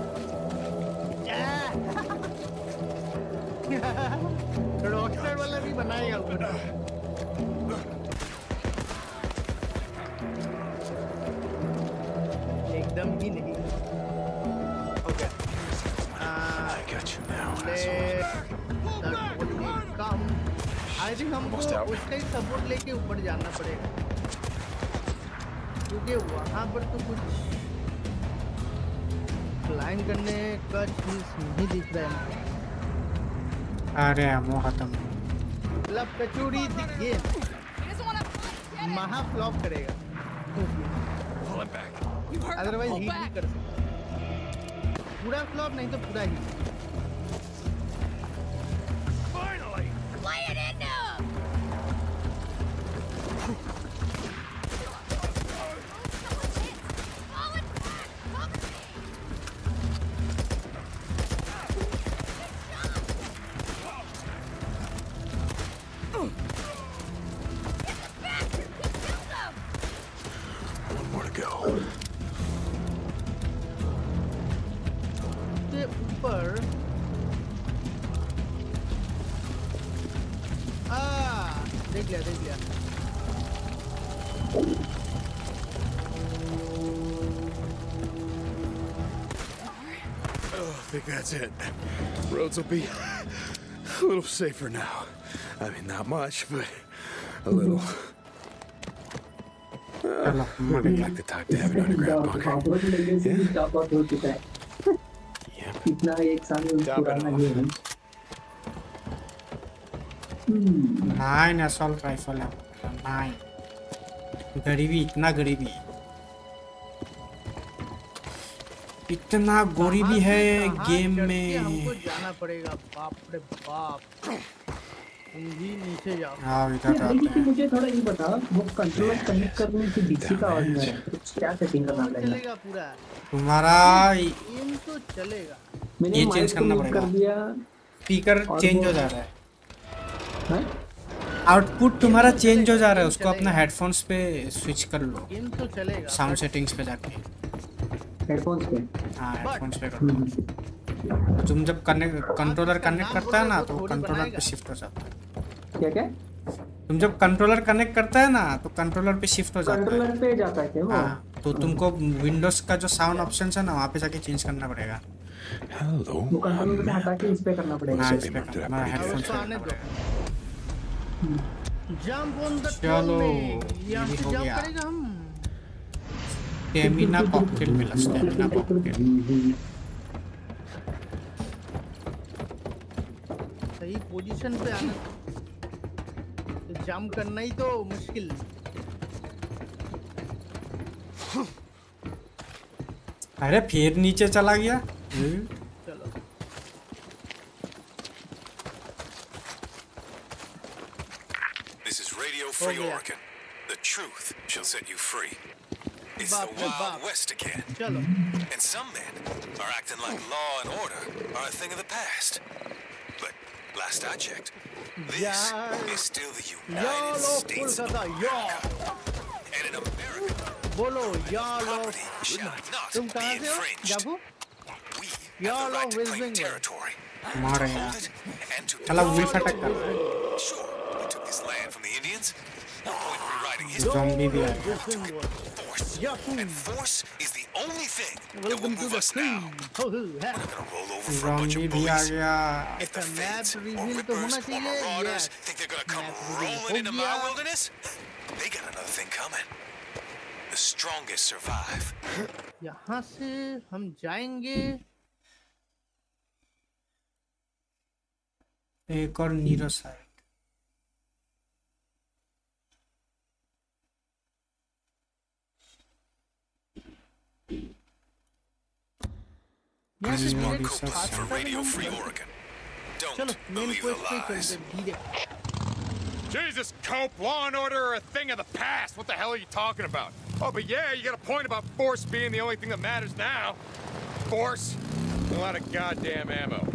रॉकस्टार वाला भी बनाएगा ऊपर। एकदम ही नहीं। Okay. I got you now. I think हमको उसका ही सपोर्ट लेके ऊपर जाना पड़ेगा, क्योंकि वहाँ पर तो कुछ क्लाइंब करने का चीज नहीं दिख रहा है। अरे वो खत्म मतलब कचूड़ी दिख गई। महा फ्लॉप करेगा अदरवाइज हीट नहीं कर सकता। पूरा फ्लॉप नहीं तो पूरा ही। That's it. Roads will be a little safer now. I mean, not much, but a little. Uh, I mean, like the type to have an underground bunker. Yeah. Yeah. Nine assault rifle. Nine. गरीबी इतना गरीबी। कितना गोरी भी है game में। हमको जाना पड़ेगा, बाप रे बाप। उंगली नीचे जाओ। हाँ बेटा मुझे थोड़ा ये बता, वो कंट्रोल कनेक्ट करने की डीसी का आवाज आ रहा है, क्या सेटिंग करना पड़ेगा? पूरा तुम्हारा गेम तो चलेगा। मैंने ये चेंज करना पड़ेगा, स्पीकर चेंज हो जा रहा है, आउटपुट तुम्हारा चेंज हो जा रहा है, उसको अपना हेडफोन्स पे स्विच कर लो। गेम तो चलेगा। साउंड सेटिंग्स पे जाके हेडफोन्स पे, हाँ हेडफोन्स पे करो। तुम जब कनेक्ट कंट्रोलर कनेक्ट करता है ना तो कंट्रोलर पे शिफ्ट हो जाता है। क्या क्या? तुम जब कंट्रोलर कनेक्ट करता है ना तो कंट्रोलर पे शिफ्ट हो जाता है। कंट्रोलर पे जाता है क्या वो? हाँ, तो तुमको विंडोज का जो साउंड ऑप्शन है ना वहाँ पे जाके चेंज करना पड़ेगा। हेलो, वो कंट्रोलर पे हटा के इस पे करना पड़ेगा। इस पे करना headphones. Jump on the trolley, यहाँ से जंप करेगा हम। स्टेमिना कॉकटेल मिला, स्टेमिना कॉकटेल सही पोजीशन पे आना, तो जंप करना ही तो मुश्किल। अरे फिर नीचे चला गया। चलो this is radio free organ, the truth shall set you free. It's the Wild West again. And some men are acting like law and order are a thing of the past. But last I checked, this is still the United States of America. And in America, property shall not be infringed. We have the right to claim territory, to hold it, and to defend it. Sure, we took this land from the Indians. No point rewriting history. And force is the only thing that will move us now. We're not gonna roll over for a bunch of bullies. If the feds or rippers or marauders think they're gonna come rolling into my wilderness, they got another thing coming. The strongest survive. यहाँ से हम जाएंगे एक और Nero side. This is Mark Copeland for Radio Free Oregon. Don't believe the lies. Jesus, Cope, law and order are a thing of the past. What the hell are you talking about? Oh, but yeah, you got a point about force being the only thing that matters now. Force? A lot of goddamn ammo.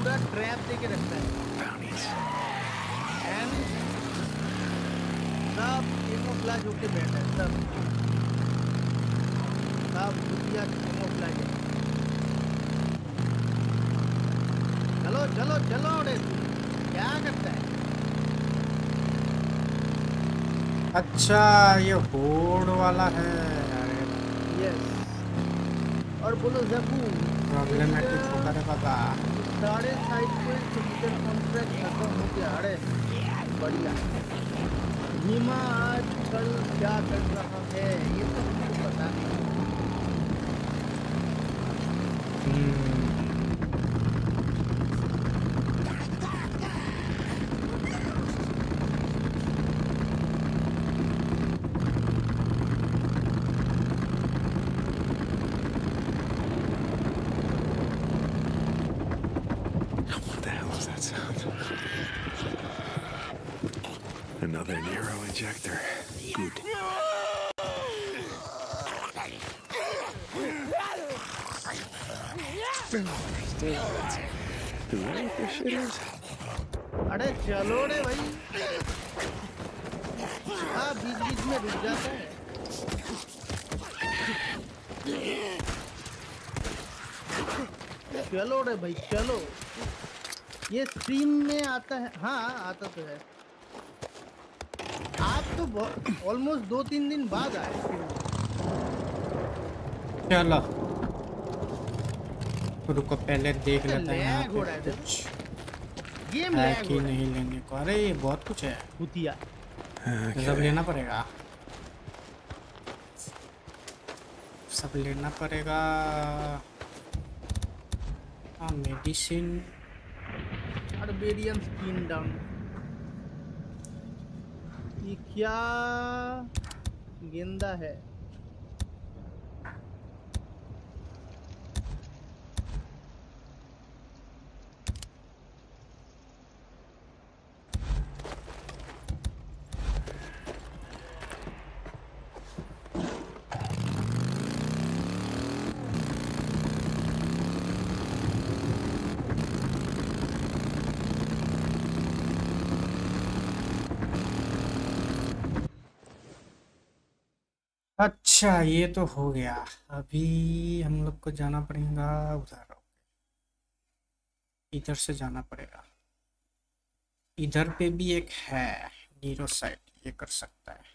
पूरा trap देके रखता है and सब camouflage होके बैठा है, सब सब दुनिया कैमोफ्लेज है। चलो चलो चलो, अरे क्या करता है? अच्छा ये होड़ वाला है। यस, और बोलो जबू प्रॉब्लमेटिक होता है पता। साढ़े साइड पे ट्विटर कॉन्ट्रैक्ट खत्म हो गया। अरे बढ़िया, भीमा आजकल क्या कर रहा है ये तो मुझे पता भाई। चलो ये स्ट्रीम में आता है। हाँ आता तो है, आप तो ऑलमोस्ट दो तीन दिन बाद आए। चलो रुको पहले देख लेते हैं कुछ गेम है कि नहीं लेने को। अरे ये बहुत कुछ है, भूतिया सब लेना पड़ेगा, सब लेना पड़ेगा। Ah, medicine. Barbarian skin down. ये क्या गेंदा है? अच्छा ये तो हो गया अभी हम लोग को जाना पड़ेगा उधर इधर से जाना पड़ेगा इधर पे भी एक है नीरो साइड ये कर सकता है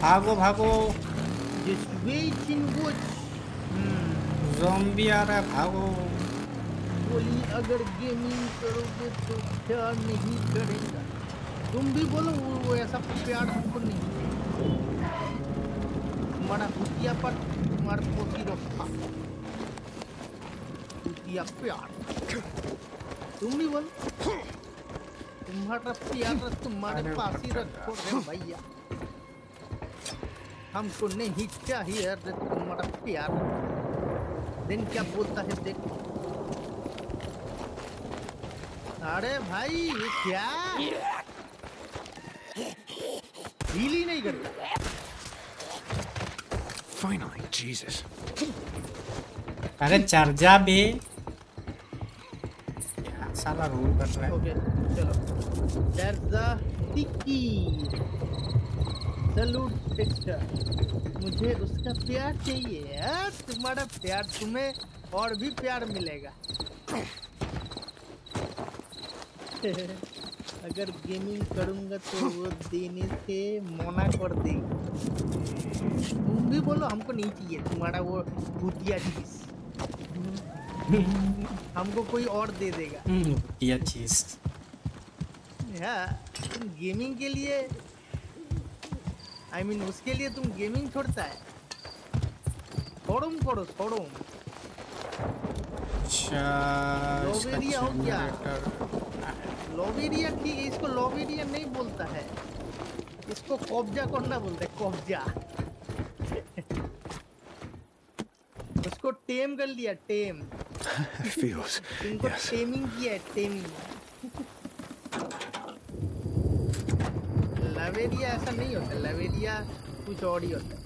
भागो भागो ज़ॉम्बी आ रहा है भागो बोली अगर गेमिंग करोगे तो प्यार नहीं करेगा तुम भी बोलो वो ऐसा प्यार हमको नहीं तुम्हारा भूतिया पर तुम्हारा पोती रखा भूतिया प्यार तुम भी बोलो तुम्हारा प्यार तुम्हारे पास ही रखो भैया हमको नहीं चाहिए अरे तुम्हारा प्यार दिन क्या बोलता है देखो अरे भाई ये क्या हील ही नहीं करता फाइनली जीसस अरे चार्जा भी साला रोल कर रहा है ओके चलो चार्जा टिकी सलूट टेक्सचर मुझे उसका प्यार चाहिए यार तुम्हारा प्यार तुम्हें और भी प्यार मिलेगा अगर गेमिंग करूंगा तो वो देने से मना कर देंगे तुम भी बोलो हमको नहीं चाहिए तुम्हारा वो भूतिया चीज हमको कोई और दे देगा भूतिया चीज हाँ तुम गेमिंग के लिए I mean, उसके लिए तुम गेमिंग छोड़ता है छोड़ो छोड़ो छोड़ो लॉबेरिया हो क्या लॉबेरिया ठीक इसको लॉबेरिया नहीं बोलता है इसको कब्जा करना बोलता है कब्जा उसको टेम कर लिया टेम इनको टेमिंग किया है टेमिंग लवेरिया ऐसा नहीं होता लवेरिया कुछ और ही होता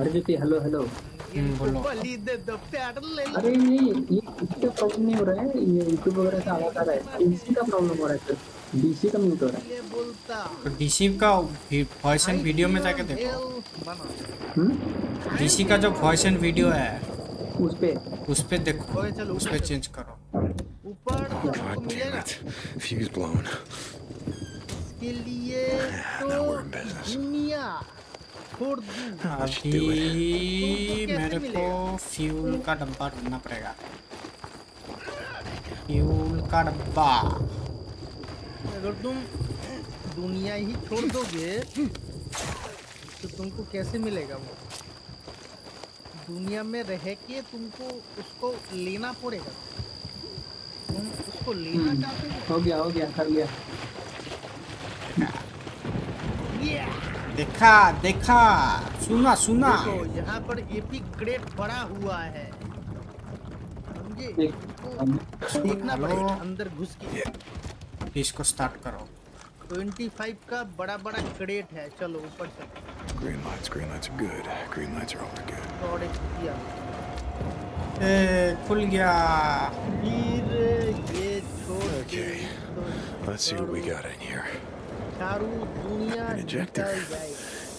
अरे जी हेलो हेलो बोलो अरे नहीं ये इसका प्रॉब्लम नहीं हो रहा है ये यूट्यूब वगैरह से आवाज आ रहा है डीसी का प्रॉब्लम हो रहा है सर डीसी का म्यूट हो रहा है बोलता तो डीसी का वॉइस एंड वीडियो में जाके देखो हम्म डीसी का जो वॉइस एंड वीडियो है उस पे उस पे देखो उस पे चेंज करो ऊपर फ्यूज ब्लोन के लिए तो दुनिया अभी मेरे को फ्यूल का डब्बा ढूंढना पड़ेगा। फ्यूल का डब्बा अगर तुम दुनिया ही छोड़ दोगे तो तुमको कैसे मिलेगा वो? दुनिया में रह के तुमको उसको लेना पड़ेगा। तुम उसको लेना चाहते हो? हो गया हो गया कर लिया। देखा देखा सुना सुना यहाँ पर एपिक ग्रेड बड़ा हुआ है समझे? देखना पड़ेगा अंदर घुस के। इसको स्टार्ट करो। पच्चीस का बड़ा बड़ा क्रेट है। चलो ऊपर चलो। Green lights, green lights are good. Green lights are all good. और किया। ए खुल गया। फिर ये छोड़। Okay. Let's see what we got in here. चारू दुनिया injector.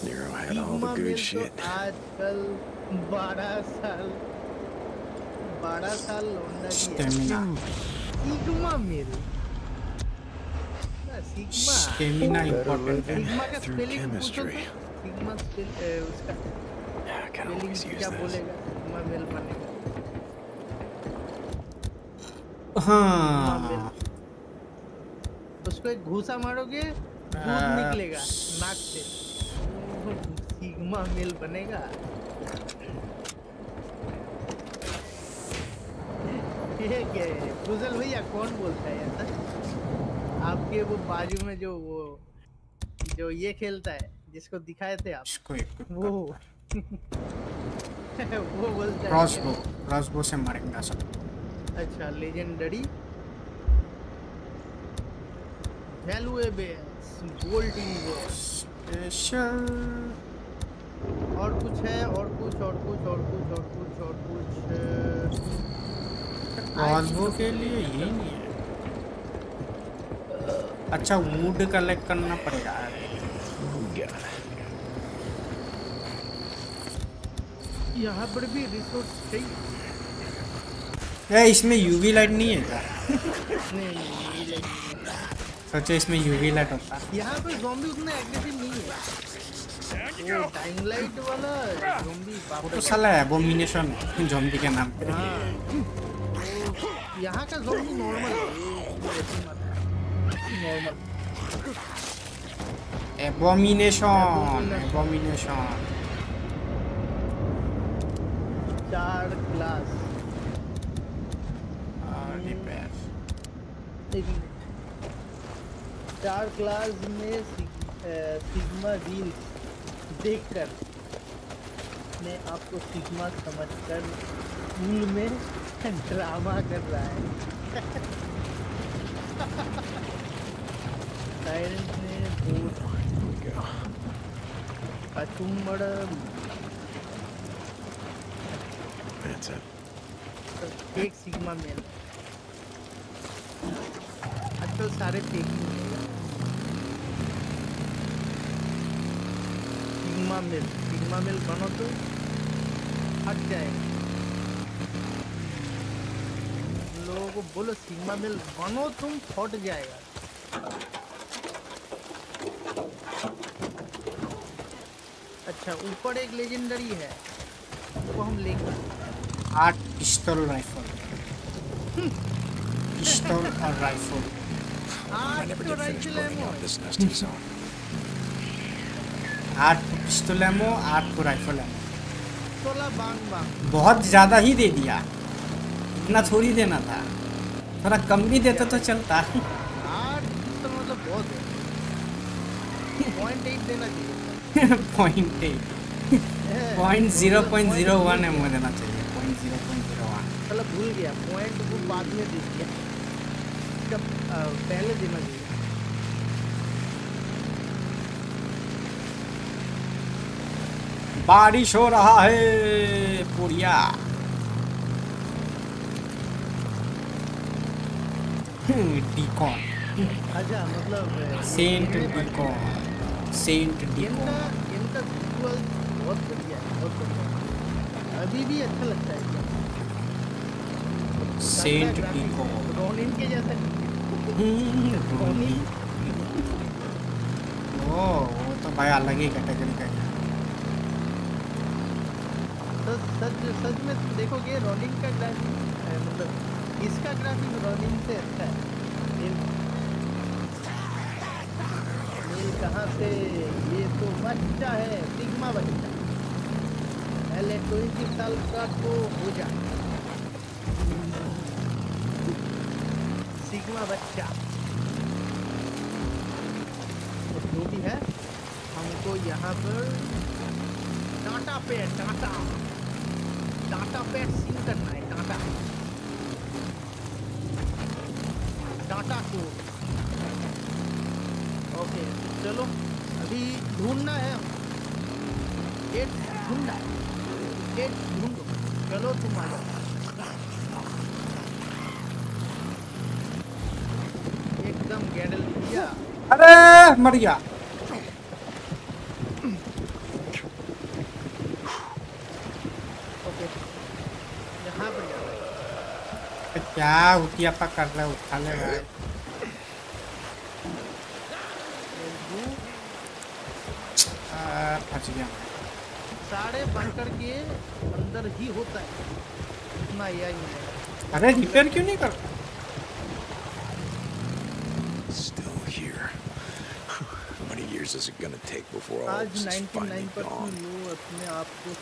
Nero had all the good shit. आजकल बारह साल बारह साल होना चाहिए। इग्मा मेरे Stamina important through chemistry. I can always use this. हाँ। उसको एक घुसा मारोगे दूध निकलेगा नाक से। सिग्मा मेल बनेगा। ये क्या है? बुज़ल भैया कौन बोलता है यार? आपके वो बाजू में जो वो जो ये खेलता है जिसको दिखाए थे आप वो वो बोलता क्रॉसबो क्रॉसबो से मारेंगे सब। अच्छा लेजेंडरी वैल्यूएबल्स बोल्टिंग स्पेशल और कुछ है और कुछ और कुछ और कुछ और कुछ और कुछ क्रॉसबो के लिए यही नहीं है। अच्छा मूड कलेक्ट करना पड़ेगा। यहाँ पर भी रिसोर्स चाहिए। इसमें यूवी लाइट नहीं है क्या? नहीं सोचो इसमें यूवी लाइट होता। यहाँ पर ज़ॉम्बी उतना एग्रेसिव नहीं है। वो टाइम लाइट वाला ज़ॉम्बी वो तो साला है वो मिनेशन ज़ॉम्बी के नाम पे। यहाँ का ज़ॉम्बी नॉर्मल है। Abomination, abomination. Dark glass. Ah, repair. Dark glass में सिग्मा रील देखकर मैं आपको सिग्मा समझकर मूल में ड्रामा कर रहा है। That's it. एक सिग्मा मेल। आजकल सारे fake sigma male sigma male बनो तो हट जाएगा। लोगों को बोलो सिग्मा मेल बनो तुम फट जाएगा। अच्छा ऊपर एक लेजेंडरी है वो हम लेंगे। आठ पिस्टल राइफल पिस्टल और राइफल आठ तो राइफल एमो आठ पिस्टल एमो आठ को राइफल एमो सोलह बांग बांग। बहुत ज़्यादा ही दे दिया। इतना थोड़ी देना था। थोड़ा कम भी देता तो चलता। आठ पिस्टल मतलब बहुत है। पॉइंट एट देना चाहिए। Point point zero point zero one है मुझे देना चाहिए। Point zero point zero one चलो भूल गया। पॉइंट वो बाद में दे दिया जब पहले देना चाहिए। बारिश हो रहा है पूरिया। डिकॉन अच्छा मतलब सेंट डिकॉन सेंट डिकॉन। इनका विजुअल बहुत बढ़िया है बहुत बढ़िया। अभी भी अच्छा लगता है सेंट डिकॉन। रोनिन के जैसा रोनिन। ओह वो तो भाई अलग ही कैटेगरी का है। सच सच में देखोगे रोलिंग का ग्राफिक मतलब इसका ग्राफिक रोलिंग से अच्छा है। ये कहाँ से ये तो बच्चा है सिग्मा बच्चा पहले ट्वेंटी साल का तो हो जाए सिग्मा बच्चा तो जो भी है हमको यहाँ पर data pad data data pad seal करना है डाटा डाटा को ओके चलो अभी ढूंढना है डेट ढूंढना है डेट ढूंढो चलो तुम आ जाओ अरे मर गया ओके यहाँ पर जाना है क्या उठिया पा कर रहा है उठा ले भाई फंस गया सारे बंकर के अंदर ही होता है इतना या ही है अरे रिपेयर क्यों नहीं करता is it going to take before all this is finally gone?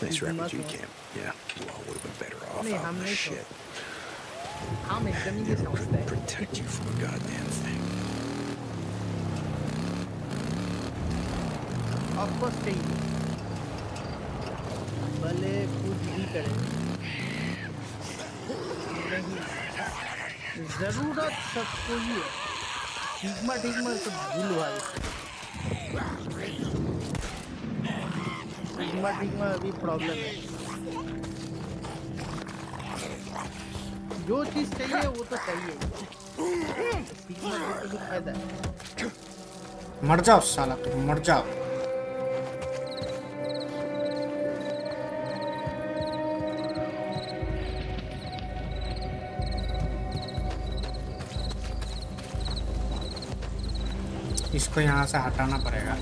Nice refugee camp. Yeah, we all would have been better off out in this shit. They couldn't protect you from a goddamn thing. Of course they do. भले कुछ भी करें। ज़रूरत सबको ही है। ठीकमा ठीकमा तो भूल वाले। सिग्मा सिग्मा अभी प्रॉब्लम है जो चीज चाहिए वो तो चाहिए सिग्मा को भी फायदा है मर जाओ साला तुम मर जाओ इसको यहाँ से हटाना पड़ेगा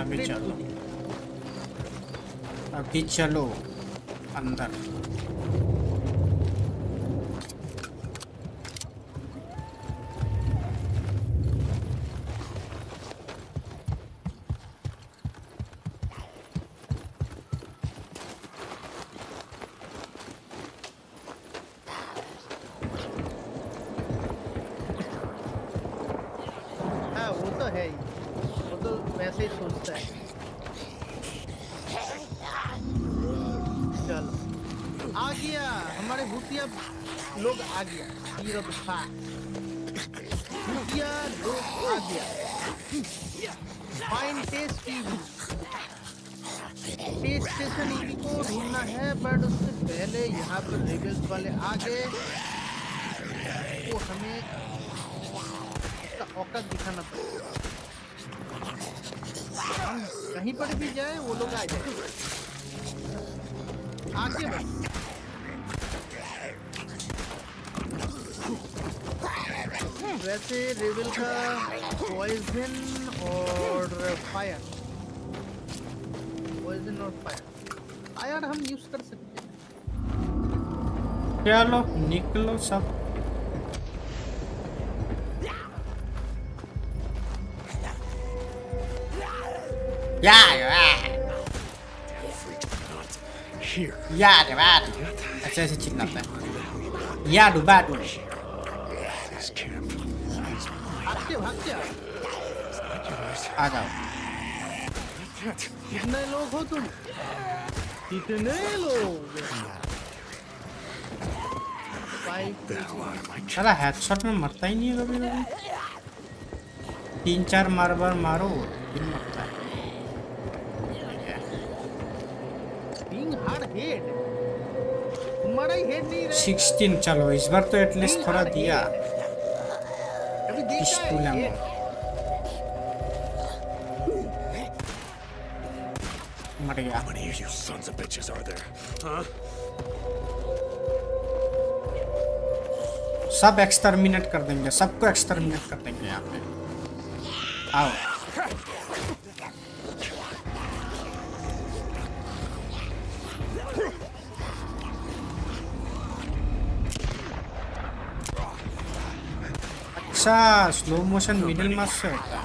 अभी चलो अभी चलो अंदर चलो निकलो सब यार यार यार अच्छा ऐसे चिल्लाता है यार डुबाट आ जाओ कितने लोग हो तुम कितने लोग साला हेडशॉट में मरता ही नहीं है कभी कभी तीन चार मार बार मारो फिर मरता है सिक्सटीन चलो इस बार तो एटलीस्ट थोड़ा दिया इस पूला में मर गया सब एक्सटर्मिनेट कर देंगे सबको एक्सटर्मिनेट कर देंगे यहाँ पे आओ अच्छा स्लो मोशन मिडिल मास से होता है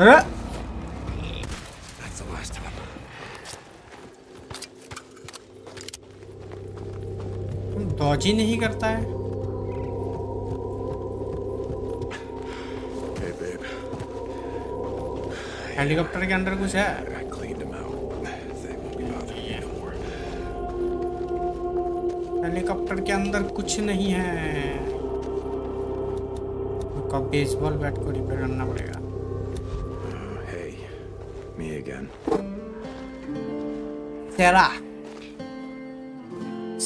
Huh? That's the last of them. तुम डॉजी नहीं करता है? Hey babe. हेलीकॉप्टर के अंदर कुछ है? I cleaned them out. They won't be bothered anymore. Helicopter के अंदर कुछ नहीं है. उसका बेसबॉल बैट को रिपेयर करना पड़ेगा. Me again. Sarah.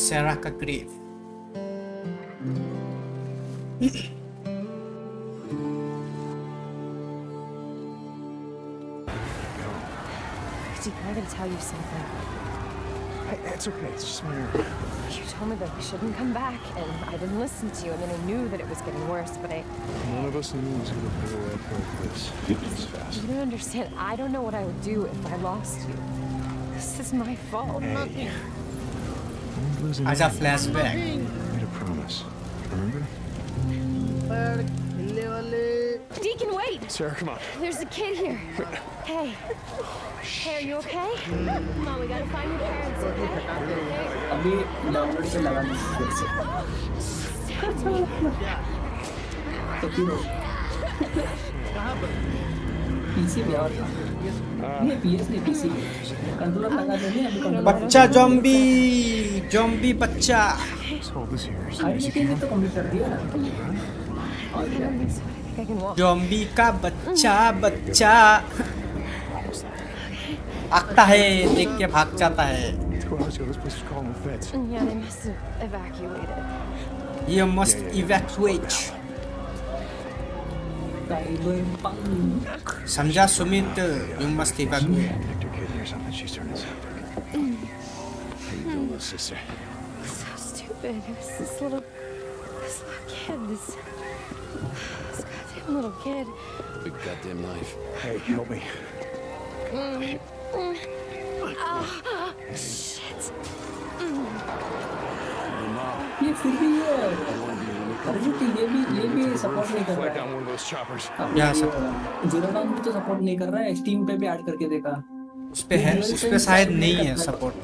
Sarah ka grave. Steve, I'm gonna tell you something. I, it's okay, it's just my error. You told me that we shouldn't come back, and I didn't listen to you, and then I knew that it was getting worse, but I... None of us knew it was going to go away like this. It's fast. You don't understand. I don't know what I would do if I lost you. This is my fault. Hey. Nothing. As a flashback. I made a promise. Remember? Deacon, wait! Sarah, come on. There's a kid here. Hey. Hey, are you okay? Come on, we gotta find your parents, okay? अभी doctor से लगा नहीं सकते। तो क्यों? कहाँ पर? PC में और कहाँ? नहीं पीएस नहीं पीसी। कंट्रोलर लगा देंगे अभी कंट्रोलर। बच्चा ज़ॉम्बी, ज़ॉम्बी बच्चा। आई लेकिन ये तो कंप्लीट कर दिया ना। ज़ॉम्बी का बच्चा, बच्चा। आता है देख के भाग जाता है You must evacuate समझा Sumit You must evacuate Hey, help me Oh, shit. ये फिर भी है। अरुणि ये भी ये भी सपोर्ट नहीं कर रहा है। यहाँ सपोर्ट। जुराबान भी तो सपोर्ट नहीं कर रहा है। स्टीम पे भी ऐड करके देखा। उसपे है, उसपे शायद नहीं है सपोर्ट।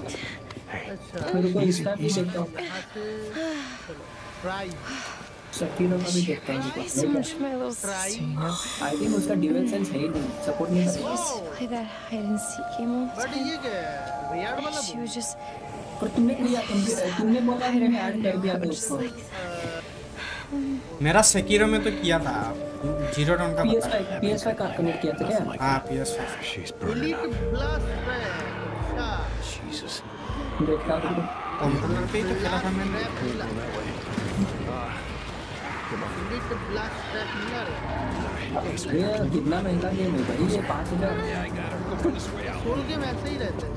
मेरे को इसका भी देखता हूँ। शकीलों का भी देखता हूँ। I think उसका ड्यूल सेंस है ही नहीं। सपोर्ट नहीं कर रहा। पर तुमने किया तुमने बोला है मैंने ऐड कर दिया उसको। मेरा शकीलों में तो किया था। जीरो डाउन का पता है। P S five का कनेक्ट किया था क्या? हाँ P S five। देखता हूँ। कंट्रोलर पे तो क्या था मैंने? ये कितना महंगा गेम है भाई ये पाँच हजार फुल गेम ऐसे ही रहता है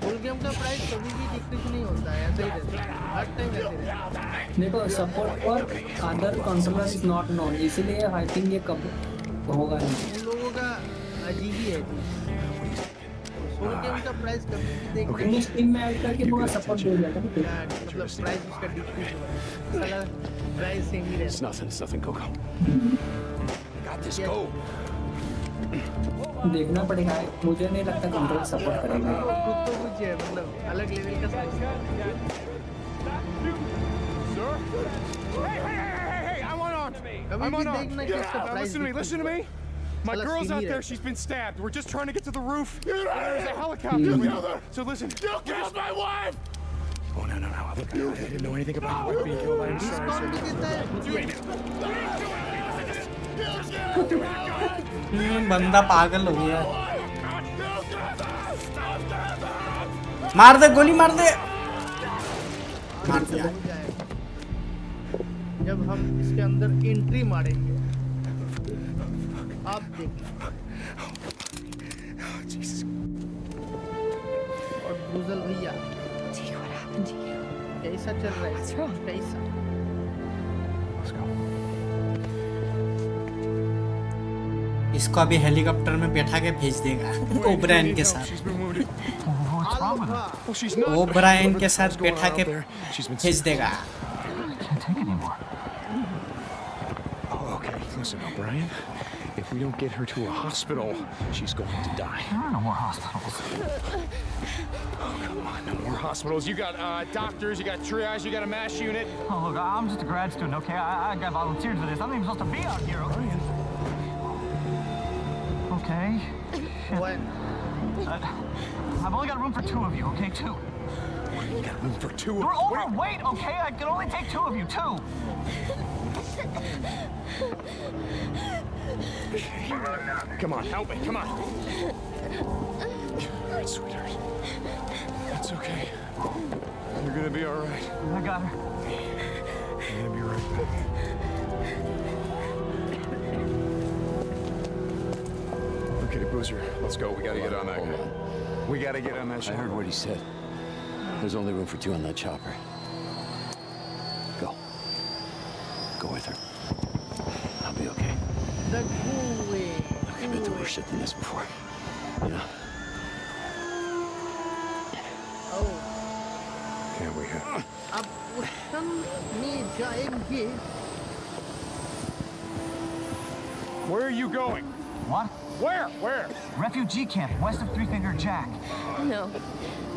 फुल गेम का प्राइस कभी भी डिक्रीज नहीं होता है ऐसे ही रहता है हर टाइम ऐसे ही रहता है देखो सपोर्ट और other consolers is not known इसीलिए आई थिंक ये कब होगा नहीं उन लोगों का अजीब ही है फुल गेम का प्राइस कभी भी देखते हैं स्टीम में ऐड करके पूरा सपोर्ट दे जाता है मतलब प्राइस उसका decrease It's nothing, it's nothing, Coco. Got this, go. देखना पड़ेगा मुझे नहीं लगता कंट्रोल सपोर्ट करेगा कुछ तो कुछ है मतलब अलग लेवल का Hey, hey, hey, hey, I'm on on. I'm on on. Listen to me, listen to me. My girl's out there, she's been stabbed. We're just trying to get to the roof. There's a helicopter. So listen. You killed my wife! Oh no no no! I didn't know anything about no. being killed by him. He's gonna get that. ये बंदा पागल हो गया। मार दे गोली मार दे। मार दिया। जब हम इसके अंदर एंट्री मारेंगे। optic. Oh, Jesus. Or Boozer Bhaiya. Take what happened to you. There is such a right. What's wrong? Let's go. इसको अभी हेलीकॉप्टर में बैठा के भेज देगा ओब्रायन के साथ ओब्रायन के साथ बैठा के भेज देगा Listen, O'Brien, if we don't get her to a hospital, she's going to die. There are no more hospitals. Oh, come on, no more hospitals. You got uh, doctors, you got triage, you got a mass unit. Oh, look, I'm just a grad student, okay? I, I got volunteered for this. I'm not even supposed to be out here, O'Brien. Okay. What? Uh, I've only got room for two of you, okay? Two. What? You got room for two of you? We're overweight, okay? I can only take two of you, two. Come on, help me, come on. All right, sweetheart. It's okay. You're gonna be all right. I got her. I'm gonna be right back. Okay, Boozer, let's go. We gotta get on that guy. We gotta get on that chopper. I heard what he said. There's only room for two on that chopper. Go. Go with her. I'll be okay. The cool way. Look, I've been through worse shit than this before. You know? Oh. Can't we have? Ab usam me jayenge. Where are you going? What? Where? Where? Refugee camp west of Three Finger Jack. No.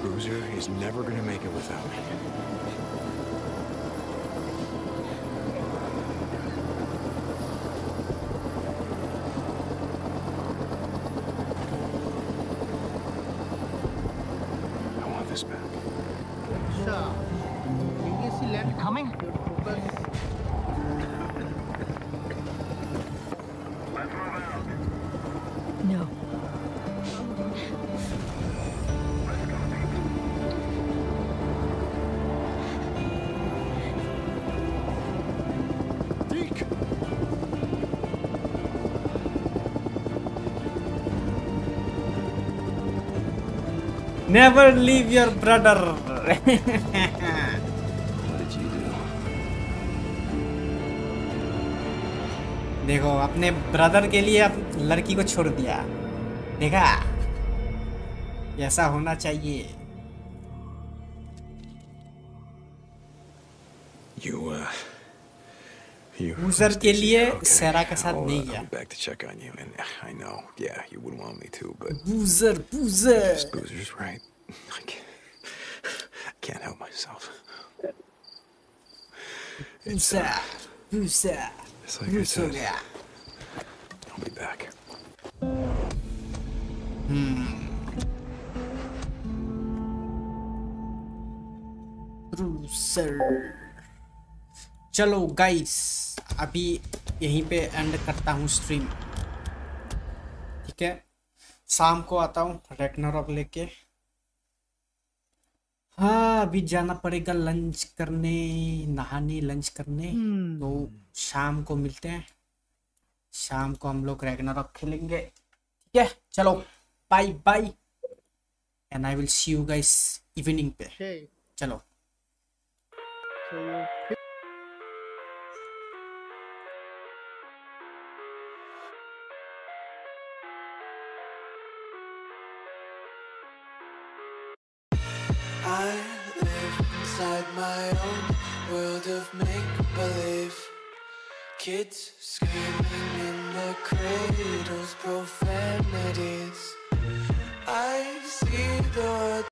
Boozer is never gonna make it without me. Never leave your brother. What did you do? देखो अपने brother के लिए अब लड़की को छोड़ दिया देखा ऐसा होना चाहिए you, uh, you Boozer के लिए सैरा के साथ नहीं गया back to check on you and I know yeah you wouldn't want me to but Boozer Boozer Boozer's right I can't, I can't help myself It's uh, Boozer It's like I said I'll be back hmm. Boozer चलो guys अभी यहीं पे and करता हूँ stream ठीक है शाम को आता हूँ रैग्नारॉक लेके हाँ अभी जाना पड़ेगा लंच करने नहाने लंच करने hmm. तो शाम को मिलते हैं शाम को हम लोग रैग्नारॉक खेलेंगे ठीक है चलो bye bye and I will see you guys evening पे hey. चलो so, My own world of make-believe Kids screaming in the cradles, profanity